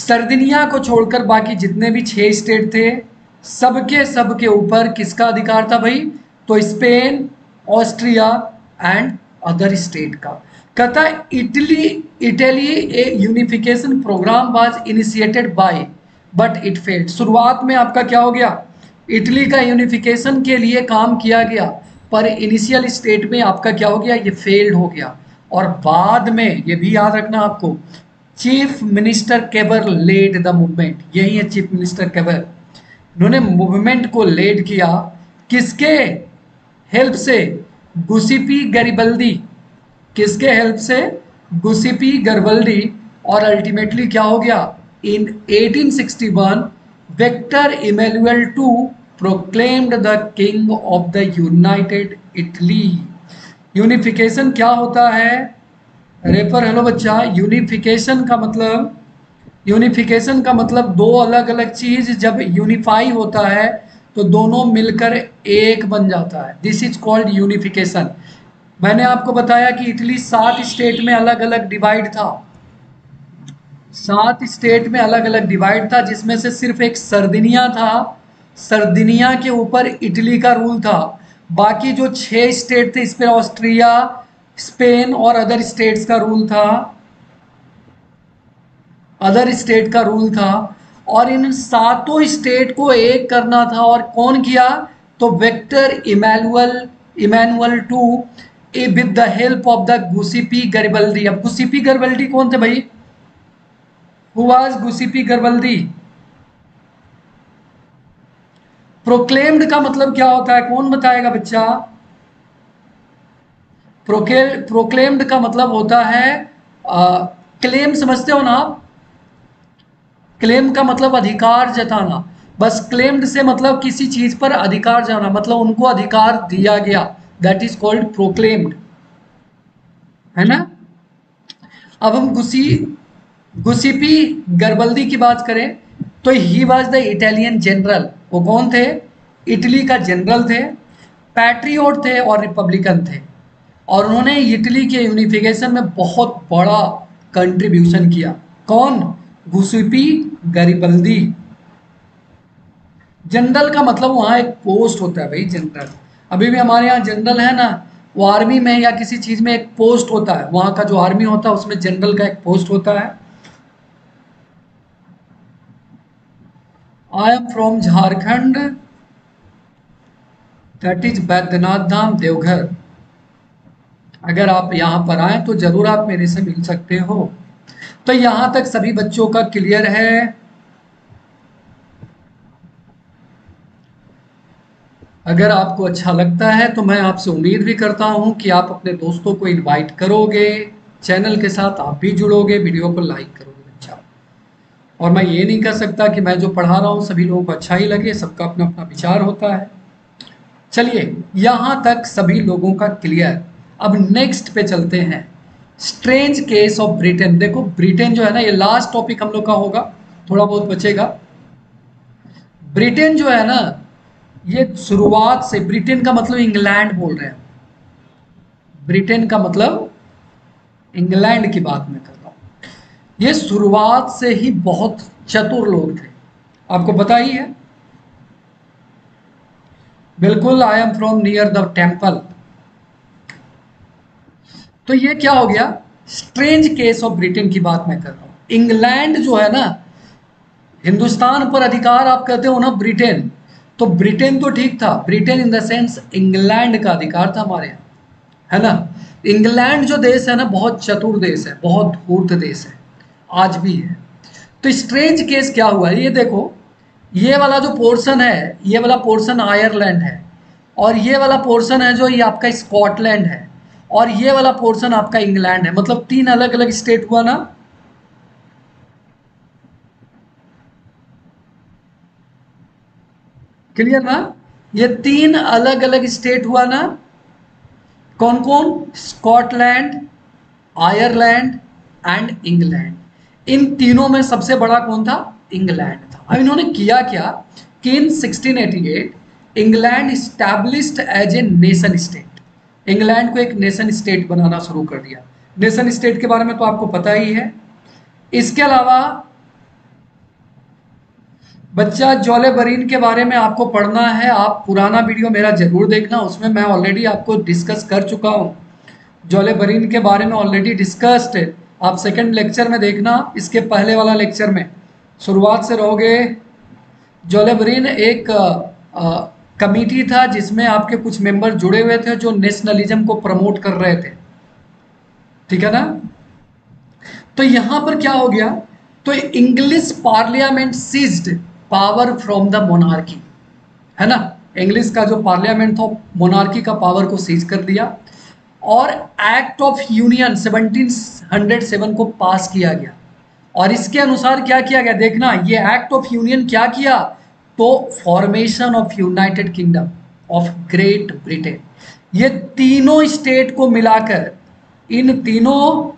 सर्दिनिया को छोड़कर बाकी जितने भी छह स्टेट थे, सबके सबके ऊपर किसका अधिकार था भाई, तो Spain, Austria and other state का। कहता Italy Italy a unification programme was initiated by but it failed. शुरुआत में आपका क्या हो गया, इटली का यूनिफिकेशन के लिए काम किया गया, पर इनिशियल स्टेट में आपका क्या हो गया, ये फेल्ड हो गया। और बाद में ये भी याद रखना आपको, chief minister Cavour led the movement, यही है चीफ मिनिस्टर केबर, उन्होंने मूवमेंट को लेड किया, किसके हेल्प से, गुसिपी गरीबल्दी, किसके हेल्प से, गुसिपी गरीबल्दी। और अल्टीमेटली क्या हो गया, in eighteen sixty one Victor Emmanuel two proclaimed the king of the United Italy. Unification क्या होता है रेपर, हेलो बच्चा, यूनिफिकेशन का मतलब, यूनिफिकेशन का मतलब दो अलग अलग चीज जब यूनिफाई होता है तो दोनों मिलकर एक बन जाता है, दिस इज कॉल्ड यूनिफिकेशन। मैंने आपको बताया कि इटली सात स्टेट में अलग अलग डिवाइड था, सात स्टेट में अलग अलग डिवाइड था, जिसमें से सिर्फ एक सर्दिनिया था, सर्दिनिया के ऊपर इटली का रूल था। बाकी जो छह स्टेट थे इसमें ऑस्ट्रिया, स्पेन और अदर स्टेट्स का रूल था, अदर स्टेट का रूल था। और इन सातों स्टेट को एक करना था, और कौन किया, तो Victor Emmanuel Emmanuel two with the help of the Giuseppe Garibaldi. अब गुसिपी गरीबल्दी कौन थे भाई, who was Giuseppe Garibaldi. Proclaimed का मतलब क्या होता है, कौन बताएगा बच्चा, प्रोक्लेम प्रोक्लेम्ड का मतलब होता है क्लेम, समझते हो ना आप, क्लेम का मतलब अधिकार जताना, बस क्लेम्ड से मतलब किसी चीज पर अधिकार जाना, मतलब उनको अधिकार दिया गया, दैट इज कॉल्ड प्रोक्लेम्ड, है ना। अब हम गुसी गुसिपी गरीबल्दी की बात करें तो he was the Italian general, वो कौन थे, इटली का जनरल थे, पैट्रियट थे और रिपब्लिकन थे, और उन्होंने इटली के यूनिफिकेशन में बहुत बड़ा कंट्रीब्यूशन किया, कौन, गुसिपी गरीबल्दी। जनरल का मतलब वहाँ एक पोस्ट होता है भाई जनरल, अभी भी हमारे यहाँ जनरल है ना, वो आर्मी में या किसी चीज़ में एक पोस्ट होता है, वहाँ का जो आर्मी होता है उसमें जनरल का एक पोस्ट होता है। I am from Jharkhand, that is Baidyanath Dham Deoghar. अगर आप यहाँ पर आए तो जरूर आप मेरे से मिल सकते हो। तो यहाँ तक सभी बच्चों का क्लियर है। अगर आपको अच्छा लगता है तो मैं आपसे उम्मीद भी करता हूँ कि आप अपने दोस्तों को इनवाइट करोगे, चैनल के साथ आप भी जुड़ोगे, वीडियो को लाइक करोगे बच्चा। और मैं ये नहीं कह सकता कि मैं जो पढ़ा रहा हूँ सभी लोगों को अच्छा ही लगे, सबका अपना अपना विचार होता है। चलिए, यहाँ तक सभी लोगों का क्लियर। अब नेक्स्ट पे चलते हैं, स्ट्रेंज केस ऑफ ब्रिटेन। देखो ब्रिटेन जो है ना, ये लास्ट टॉपिक हम लोग का होगा, थोड़ा बहुत बचेगा। ब्रिटेन जो है ना, ये शुरुआत से, ब्रिटेन का मतलब इंग्लैंड बोल रहे हैं, ब्रिटेन का मतलब इंग्लैंड की बात मैं कर रहा हूँ। ये शुरुआत से ही बहुत चतुर लोग थे, आपको पता ही है। बिल्कुल, I am from near the temple. तो ये क्या हो गया, स्ट्रेंज केस ऑफ ब्रिटेन की बात मैं कर रहा हूँ। इंग्लैंड जो है ना, हिंदुस्तान पर अधिकार आप कहते हो ना ब्रिटेन, तो ब्रिटेन तो ठीक था, Britain in the sense England का अधिकार था हमारे यहाँ, है ना। इंग्लैंड जो देश है ना, बहुत चतुर देश है, बहुत धूर्त देश है, आज भी है। तो स्ट्रेंज केस क्या हुआ, ये देखो, ये वाला जो पोर्शन है, ये वाला पोर्शन आयरलैंड है, और ये वाला पोर्शन है जो ये आपका स्कॉटलैंड है, और ये वाला पोर्शन आपका इंग्लैंड है। मतलब तीन अलग अलग स्टेट हुआ ना, क्लियर ना, ये तीन अलग अलग स्टेट हुआ ना। कौन कौन, स्कॉटलैंड, आयरलैंड एंड इंग्लैंड। इन तीनों में सबसे बड़ा कौन था, इंग्लैंड था। अब इन्होंने किया क्या कि in sixteen eighty eight England established as a nation state, England को एक नेशन स्टेट बनाना शुरू कर दिया। नेशन स्टेट के बारे में तो आपको पता ही है। इसके अलावा बच्चा जोले बरीन के बारे में आपको पढ़ना है, आप पुराना वीडियो मेरा जरूर देखना, उसमें मैं ऑलरेडी आपको डिस्कस कर चुका हूं। जोले बरीन के बारे में ऑलरेडी डिस्कस्ड है, आप सेकंड लेक्चर में देखना, इसके पहले वाला लेक्चर में। शुरुआत से रहोगे, जोले बरीन एक कमेटी था जिसमें आपके कुछ मेंबर जुड़े हुए थे जो नेशनलिज्म को प्रमोट कर रहे थे, ठीक है ना। तो यहां पर क्या हो गया, तो English parliament seized power from the monarchy, है ना। इंग्लिश का जो पार्लियामेंट था मोनार्की का पावर को सीज कर दिया और act of union seventeen hundred seven को पास किया गया। और इसके अनुसार क्या किया गया, देखना ये एक्ट ऑफ यूनियन क्या किया, तो formation of United Kingdom of Great Britain. ये तीनों स्टेट को मिलाकर, इन तीनों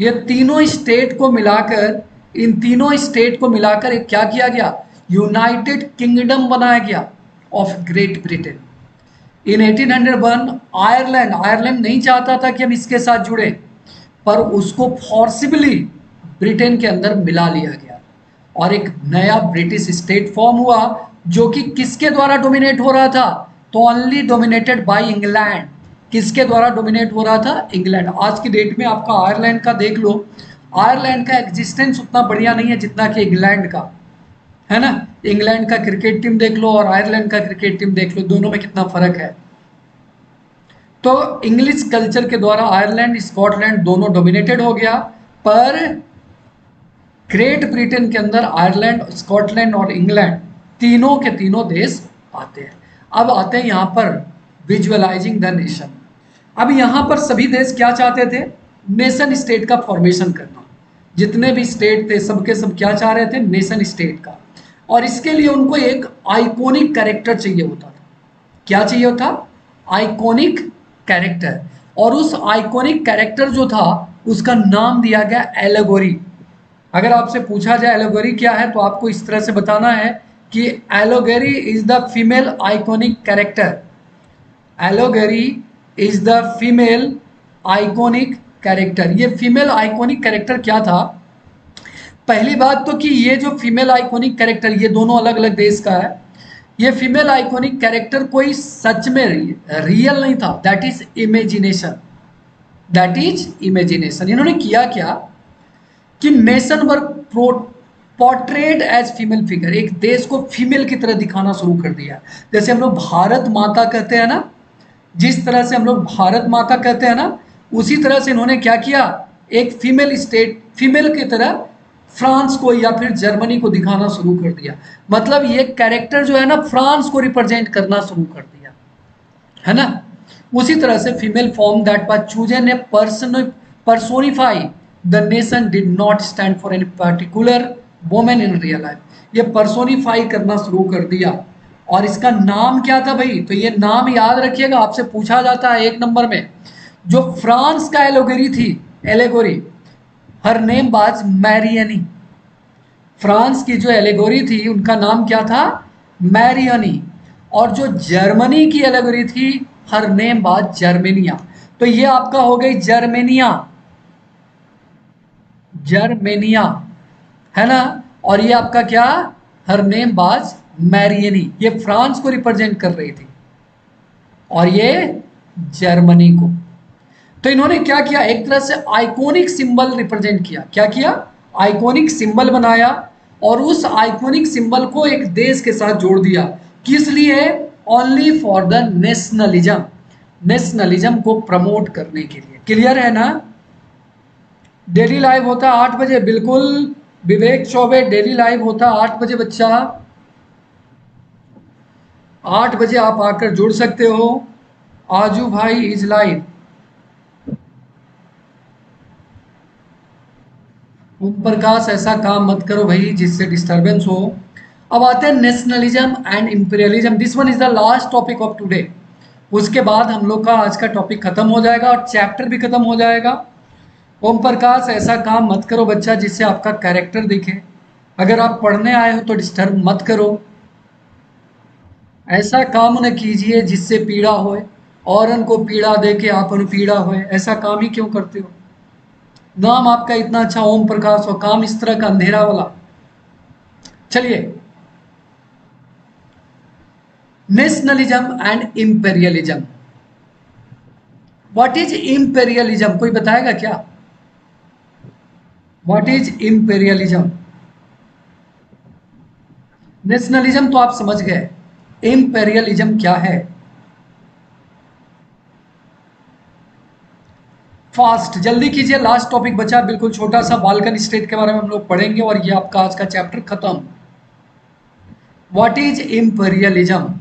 ये तीनों स्टेट को मिलाकर इन तीनों स्टेट को मिलाकर क्या किया गया, यूनाइटेड किंगडम बनाया गया of Great Britain. In eighteen hundred one Ireland, Ireland नहीं चाहता था कि हम इसके साथ जुड़े, पर उसको फोर्सिबली ब्रिटेन के अंदर मिला लिया गया और एक नया ब्रिटिश स्टेट फॉर्म हुआ जो कि किसके द्वारा डोमिनेट हो रहा था, तो ओनली डोमिनेटेड बाय इंग्लैंड। किसके द्वारा डोमिनेट हो रहा था, इंग्लैंड। आज की डेट में आपका आयरलैंड का देख लो, आयरलैंड का एग्जिस्टेंस उतना बढ़िया नहीं है जितना कि इंग्लैंड का, है ना। इंग्लैंड का क्रिकेट टीम देख लो और आयरलैंड का क्रिकेट टीम देख लो, दोनों में कितना फर्क है। तो इंग्लिश कल्चर के द्वारा आयरलैंड स्कॉटलैंड दोनों डोमिनेटेड हो गया, पर ग्रेट ब्रिटेन के अंदर आयरलैंड स्कॉटलैंड और इंग्लैंड तीनों के तीनों देश आते हैं। अब आते हैं यहाँ पर विजुअलाइजिंग द नेशन। अब यहाँ पर सभी देश क्या चाहते थे, नेशन स्टेट का फॉर्मेशन करना। जितने भी स्टेट थे सबके सब क्या चाह रहे थे, नेशन स्टेट का। और इसके लिए उनको एक आइकॉनिक कैरेक्टर चाहिए होता था। क्या चाहिए होता, आइकॉनिक कैरेक्टर। और उस आइकॉनिक कैरेक्टर जो था उसका नाम दिया गया एलेगोरी। अगर आपसे पूछा जाए एलेगोरी क्या है, तो आपको इस तरह से बताना है कि allegory is the female iconic character. Allegory is the female iconic character. ये फीमेल आइकॉनिक कैरेक्टर क्या था, पहली बात तो कि ये जो फीमेल आइकॉनिक कैरेक्टर, ये दोनों अलग अलग देश का है। ये फीमेल आइकॉनिक कैरेक्टर कोई सच में रियल नहीं था, that is imagination, that is imagination. इन्होंने किया क्या कि nation were portrayed as female figure, एक देश को फीमेल की तरह दिखाना शुरू कर दिया। जैसे हम लोग भारत माता कहते हैं ना, जिस तरह से हम लोग भारत माता कहते हैं ना, उसी तरह से इन्होंने क्या किया, एक फीमेल स्टेट फीमेल की तरह फ्रांस को या फिर जर्मनी को दिखाना शुरू कर दिया। मतलब ये कैरेक्टर जो है ना, फ्रांस को रिप्रेजेंट करना शुरू कर दिया, है ना। उसी तरह से female form that was chosen a person personify the nation did not stand for any particular women in real life. ये पर्सोनिफाई करना शुरू कर दिया। और इसका नाम क्या था भाई, तो ये नाम याद रखिएगा, आपसे पूछा जाता है एक नंबर में। जो फ्रांस का एलेगोरी थी, एलेगोरी, हर नेम बाज मैरियनी। फ्रांस की जो एलेगोरी थी उनका नाम क्या था, मैरियनी। और जो जर्मनी की एलेगोरी थी, हर नेम बाज जर्मेनिया। तो ये आपका हो गई जर्मेनिया, जर्मेनिया, है ना। और ये आपका क्या, हर नेम बाज मैरियनी। ये फ्रांस को रिप्रेजेंट कर रही थी और ये जर्मनी को। तो इन्होंने क्या किया, एक तरह से आइकॉनिक सिंबल रिप्रेजेंट किया। क्या किया, आइकॉनिक सिंबल बनाया और उस आइकॉनिक सिंबल को एक देश के साथ जोड़ दिया। किस लिए, only for the nationalism, nationalism को प्रमोट करने के लिए। क्लियर है ना। डेली लाइव होता है आठ बजे, बिल्कुल विवेक चौबे, डेली लाइव होता है आठ बजे बच्चा, आठ बजे आप आकर जुड़ सकते हो। आजू भाई इज लाइव, ओम प्रकाश, ऐसा काम मत करो भाई जिससे डिस्टर्बेंस हो। अब आते हैं nationalism and imperialism. This one is the last topic of today. उसके बाद हम लोग का आज का टॉपिक खत्म हो जाएगा और चैप्टर भी खत्म हो जाएगा। ओम प्रकाश, ऐसा काम मत करो बच्चा जिससे आपका कैरेक्टर दिखे। अगर आप पढ़ने आए हो तो डिस्टर्ब मत करो। ऐसा काम न कीजिए जिससे पीड़ा होए, और उनको पीड़ा दे के आप उन पीड़ा होए, ऐसा काम ही क्यों करते हो। नाम आपका इतना अच्छा ओम प्रकाश और काम इस तरह का अंधेरा वाला। चलिए, nationalism and imperialism. What is imperialism, कोई बताएगा क्या, व्हाट इज इंपेरियलिज्म। नेशनलिज्म तो आप समझ गए, इंपेरियलिज्म क्या है। फास्ट जल्दी कीजिए, लास्ट टॉपिक बचा बिल्कुल छोटा सा, बाल्कन स्टेट के बारे में हम लोग पढ़ेंगे और ये आपका आज का चैप्टर खत्म। What is imperialism?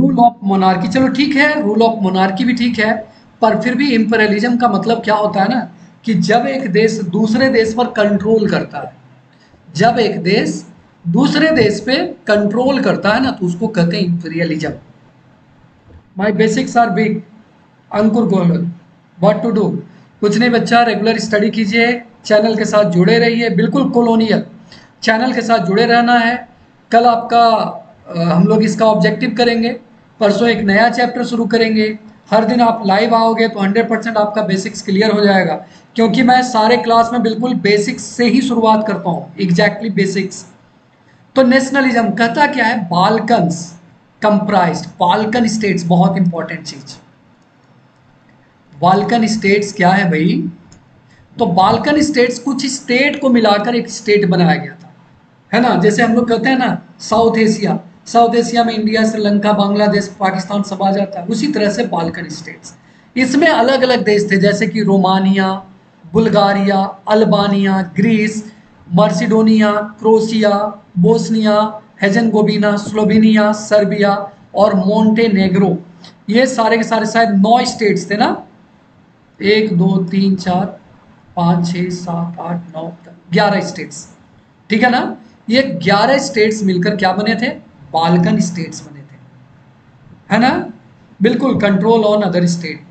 Rule of monarchy, चलो ठीक है, रूल ऑफ मोनार्की भी ठीक है, पर फिर भी इंपेरियलिज्म का मतलब क्या होता है ना कि जब एक देश दूसरे देश पर कंट्रोल करता है, जब एक देश दूसरे देश पे कंट्रोल करता है ना तो उसको कहते हैं imperialism. My basics are big, Ankur Goyal, what to do. कुछ नहीं बच्चा, रेगुलर स्टडी कीजिए, चैनल के साथ जुड़े रहिए, बिल्कुल कॉलोनियल चैनल के साथ जुड़े रहना है। कल आपका हम लोग इसका ऑब्जेक्टिव करेंगे, परसों एक नया चैप्टर शुरू करेंगे। हर दिन आप लाइव आओगे तो हंड्रेड परसेंट आपका बेसिक्स क्लियर हो जाएगा, क्योंकि मैं सारे क्लास में बिल्कुल बेसिक्स से ही शुरुआत करता हूँ, एग्जैक्टली बेसिक्स। तो नेशनलिज्म कहता क्या है? बाल्कन्स कंप्राइज्ड, बाल्कन स्टेट्स, बहुत इंपॉर्टेंट चीज। बाल्कन स्टेट्स क्या है भाई? तो बाल्कन स्टेट्स कुछ स्टेट को मिलाकर एक स्टेट बनाया गया था, है ना। जैसे हम लोग कहते हैं ना साउथ एशिया, साउथ एशिया में इंडिया, श्रीलंका, बांग्लादेश, पाकिस्तान सब आ जाता है, उसी तरह से बाल्कन स्टेट्स। इसमें अलग अलग देश थे जैसे कि Romania, Bulgaria, Albania, Greece, Macedonia, Croatia, Bosnia Herzegovina, Slovenia, Serbia और मोंटेनेग्रो। ये सारे के सारे शायद नौ स्टेट्स थे ना, एक दो तीन चार पाँच छः सात आठ नौ ग्यारह स्टेट्स, ठीक है ना। ये ग्यारह स्टेट्स मिलकर क्या बने थे? बाल्कन स्टेट्स बने थे, है ना, बिल्कुल कंट्रोल ऑन अदर स्टेट।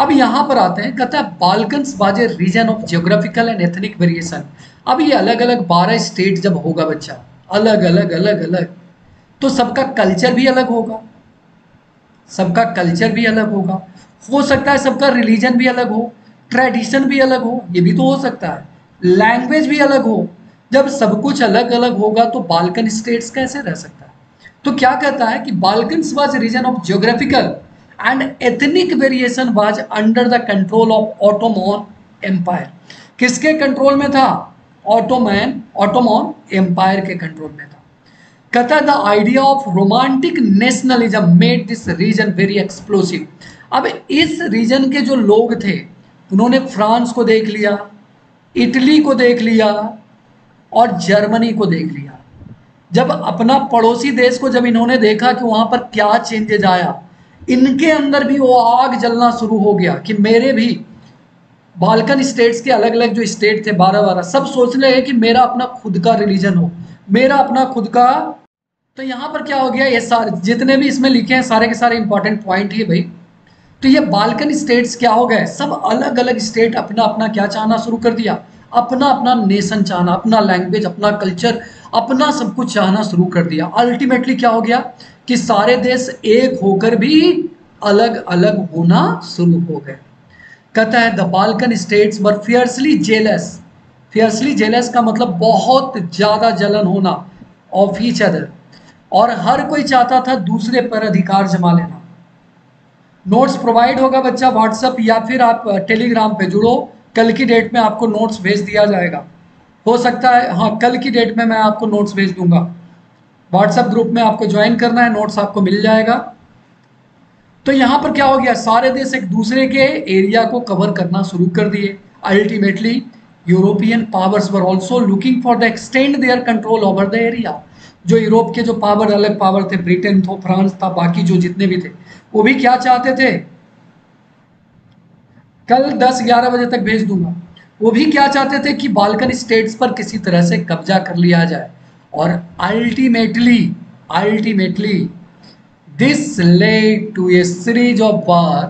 अब यहाँ पर आते हैं, कहता है Balkans was a region of geographical and ethnic variation. अब ये अलग अलग बारह स्टेट जब होगा बच्चा, अलग अलग अलग अलग, तो सबका कल्चर भी अलग होगा, सबका कल्चर भी अलग होगा, हो सकता है सबका रिलीजन भी अलग हो, ट्रेडिशन भी अलग हो, ये भी तो हो सकता है, लैंग्वेज भी अलग हो। जब सब कुछ अलग अलग होगा तो बाल्कन स्टेट्स कैसे रह सकता है? तो क्या कहता है कि Balkans was region of geographical and ethnic variation was under the control of Ottoman empire. किसके कंट्रोल में था? ऑटोमन ऑटोमन एम्पायर के कंट्रोल में था। कहता है the idea of romantic nationalism made this region very explosive. अब इस रीजन के जो लोग थे उन्होंने फ्रांस को देख लिया, इटली को देख लिया और जर्मनी को देख लिया। जब अपना पड़ोसी देश को जब इन्होंने देखा कि वहाँ पर क्या चेंजेज आया, इनके अंदर भी वो आग जलना शुरू हो गया कि मेरे भी बाल्कन स्टेट्स के अलग अलग जो स्टेट थे बारह बारह, सब सोचने लगे कि मेरा अपना खुद का रिलीजन हो, मेरा अपना खुद का। तो यहाँ पर क्या हो गया, ये सारे जितने भी इसमें लिखे हैं सारे के सारे इंपॉर्टेंट पॉइंट है भाई। तो ये बाल्कन स्टेट्स क्या हो गए, सब अलग अलग स्टेट अपना अपना क्या चाहना शुरू कर दिया, अपना अपना नेशन चाहना, अपना लैंग्वेज, अपना कल्चर, अपना सब कुछ चाहना शुरू कर दिया। अल्टीमेटली क्या हो गया कि सारे देश एक होकर भी अलग अलग होना शुरू हो गए। कहता है the Balkan states were fiercely jealous. Fiercely jealous का मतलब बहुत ज़्यादा जलन होना ऑफ ईच अदर, और हर कोई चाहता था दूसरे पर अधिकार जमा लेना। नोट्स प्रोवाइड होगा बच्चा व्हाट्सएप या फिर आप टेलीग्राम पे जुड़ो, कल की डेट में आपको नोट्स भेज दिया जाएगा, हो सकता है हाँ कल की डेट में मैं आपको नोट्स भेज दूंगा। व्हाट्सएप ग्रुप में आपको ज्वाइन करना है, नोट्स आपको मिल जाएगा। तो यहाँ पर क्या हो गया, सारे देश एक दूसरे के एरिया को कवर करना शुरू कर दिए। Ultimately European powers were also looking for the extend their control over the area. जो यूरोप के जो पावर अलग पावर थे, ब्रिटेन था, फ्रांस था, बाकी जो जितने भी थे, वो भी क्या चाहते थे, कल दस ग्यारह बजे तक भेज दूंगा, वो भी क्या चाहते थे कि बाल्कन स्टेट्स पर किसी तरह से कब्जा कर लिया जाए। और ultimately ultimately this led to a series of war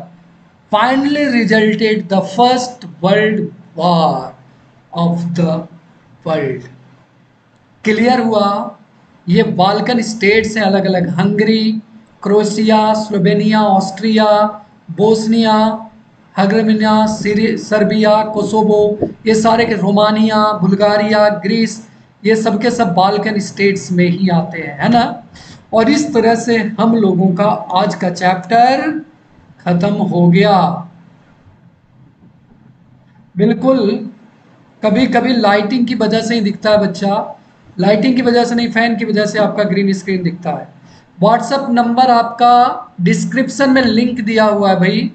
finally resulted the first world war of the world. Clear हुआ? ये बाल्कन स्टेट से अलग अलग Hungary, Croatia, Slovenia, Austria, Bosnia Herzegovina, Serbia, Kosovo, ये सारे के, रोमानिया, बुल्गारिया, ग्रीस, ये सब के सब बाल्कन स्टेट्स में ही आते हैं, है ना। और इस तरह से हम लोगों का आज का चैप्टर खत्म हो गया। बिल्कुल कभी कभी लाइटिंग की वजह से ही दिखता है बच्चा, लाइटिंग की वजह से नहीं, फैन की वजह से आपका ग्रीन स्क्रीन दिखता है। व्हाट्सएप नंबर आपका डिस्क्रिप्शन में लिंक दिया हुआ है भाई,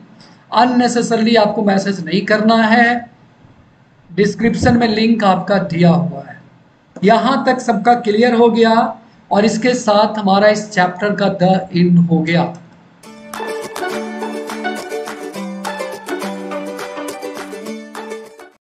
अननेसेसरली आपको मैसेज नहीं करना है, डिस्क्रिप्शन में लिंक आपका दिया हुआ है। यहाँ तक सबका क्लियर हो गया और इसके साथ हमारा इस चैप्टर का द एंड हो गया।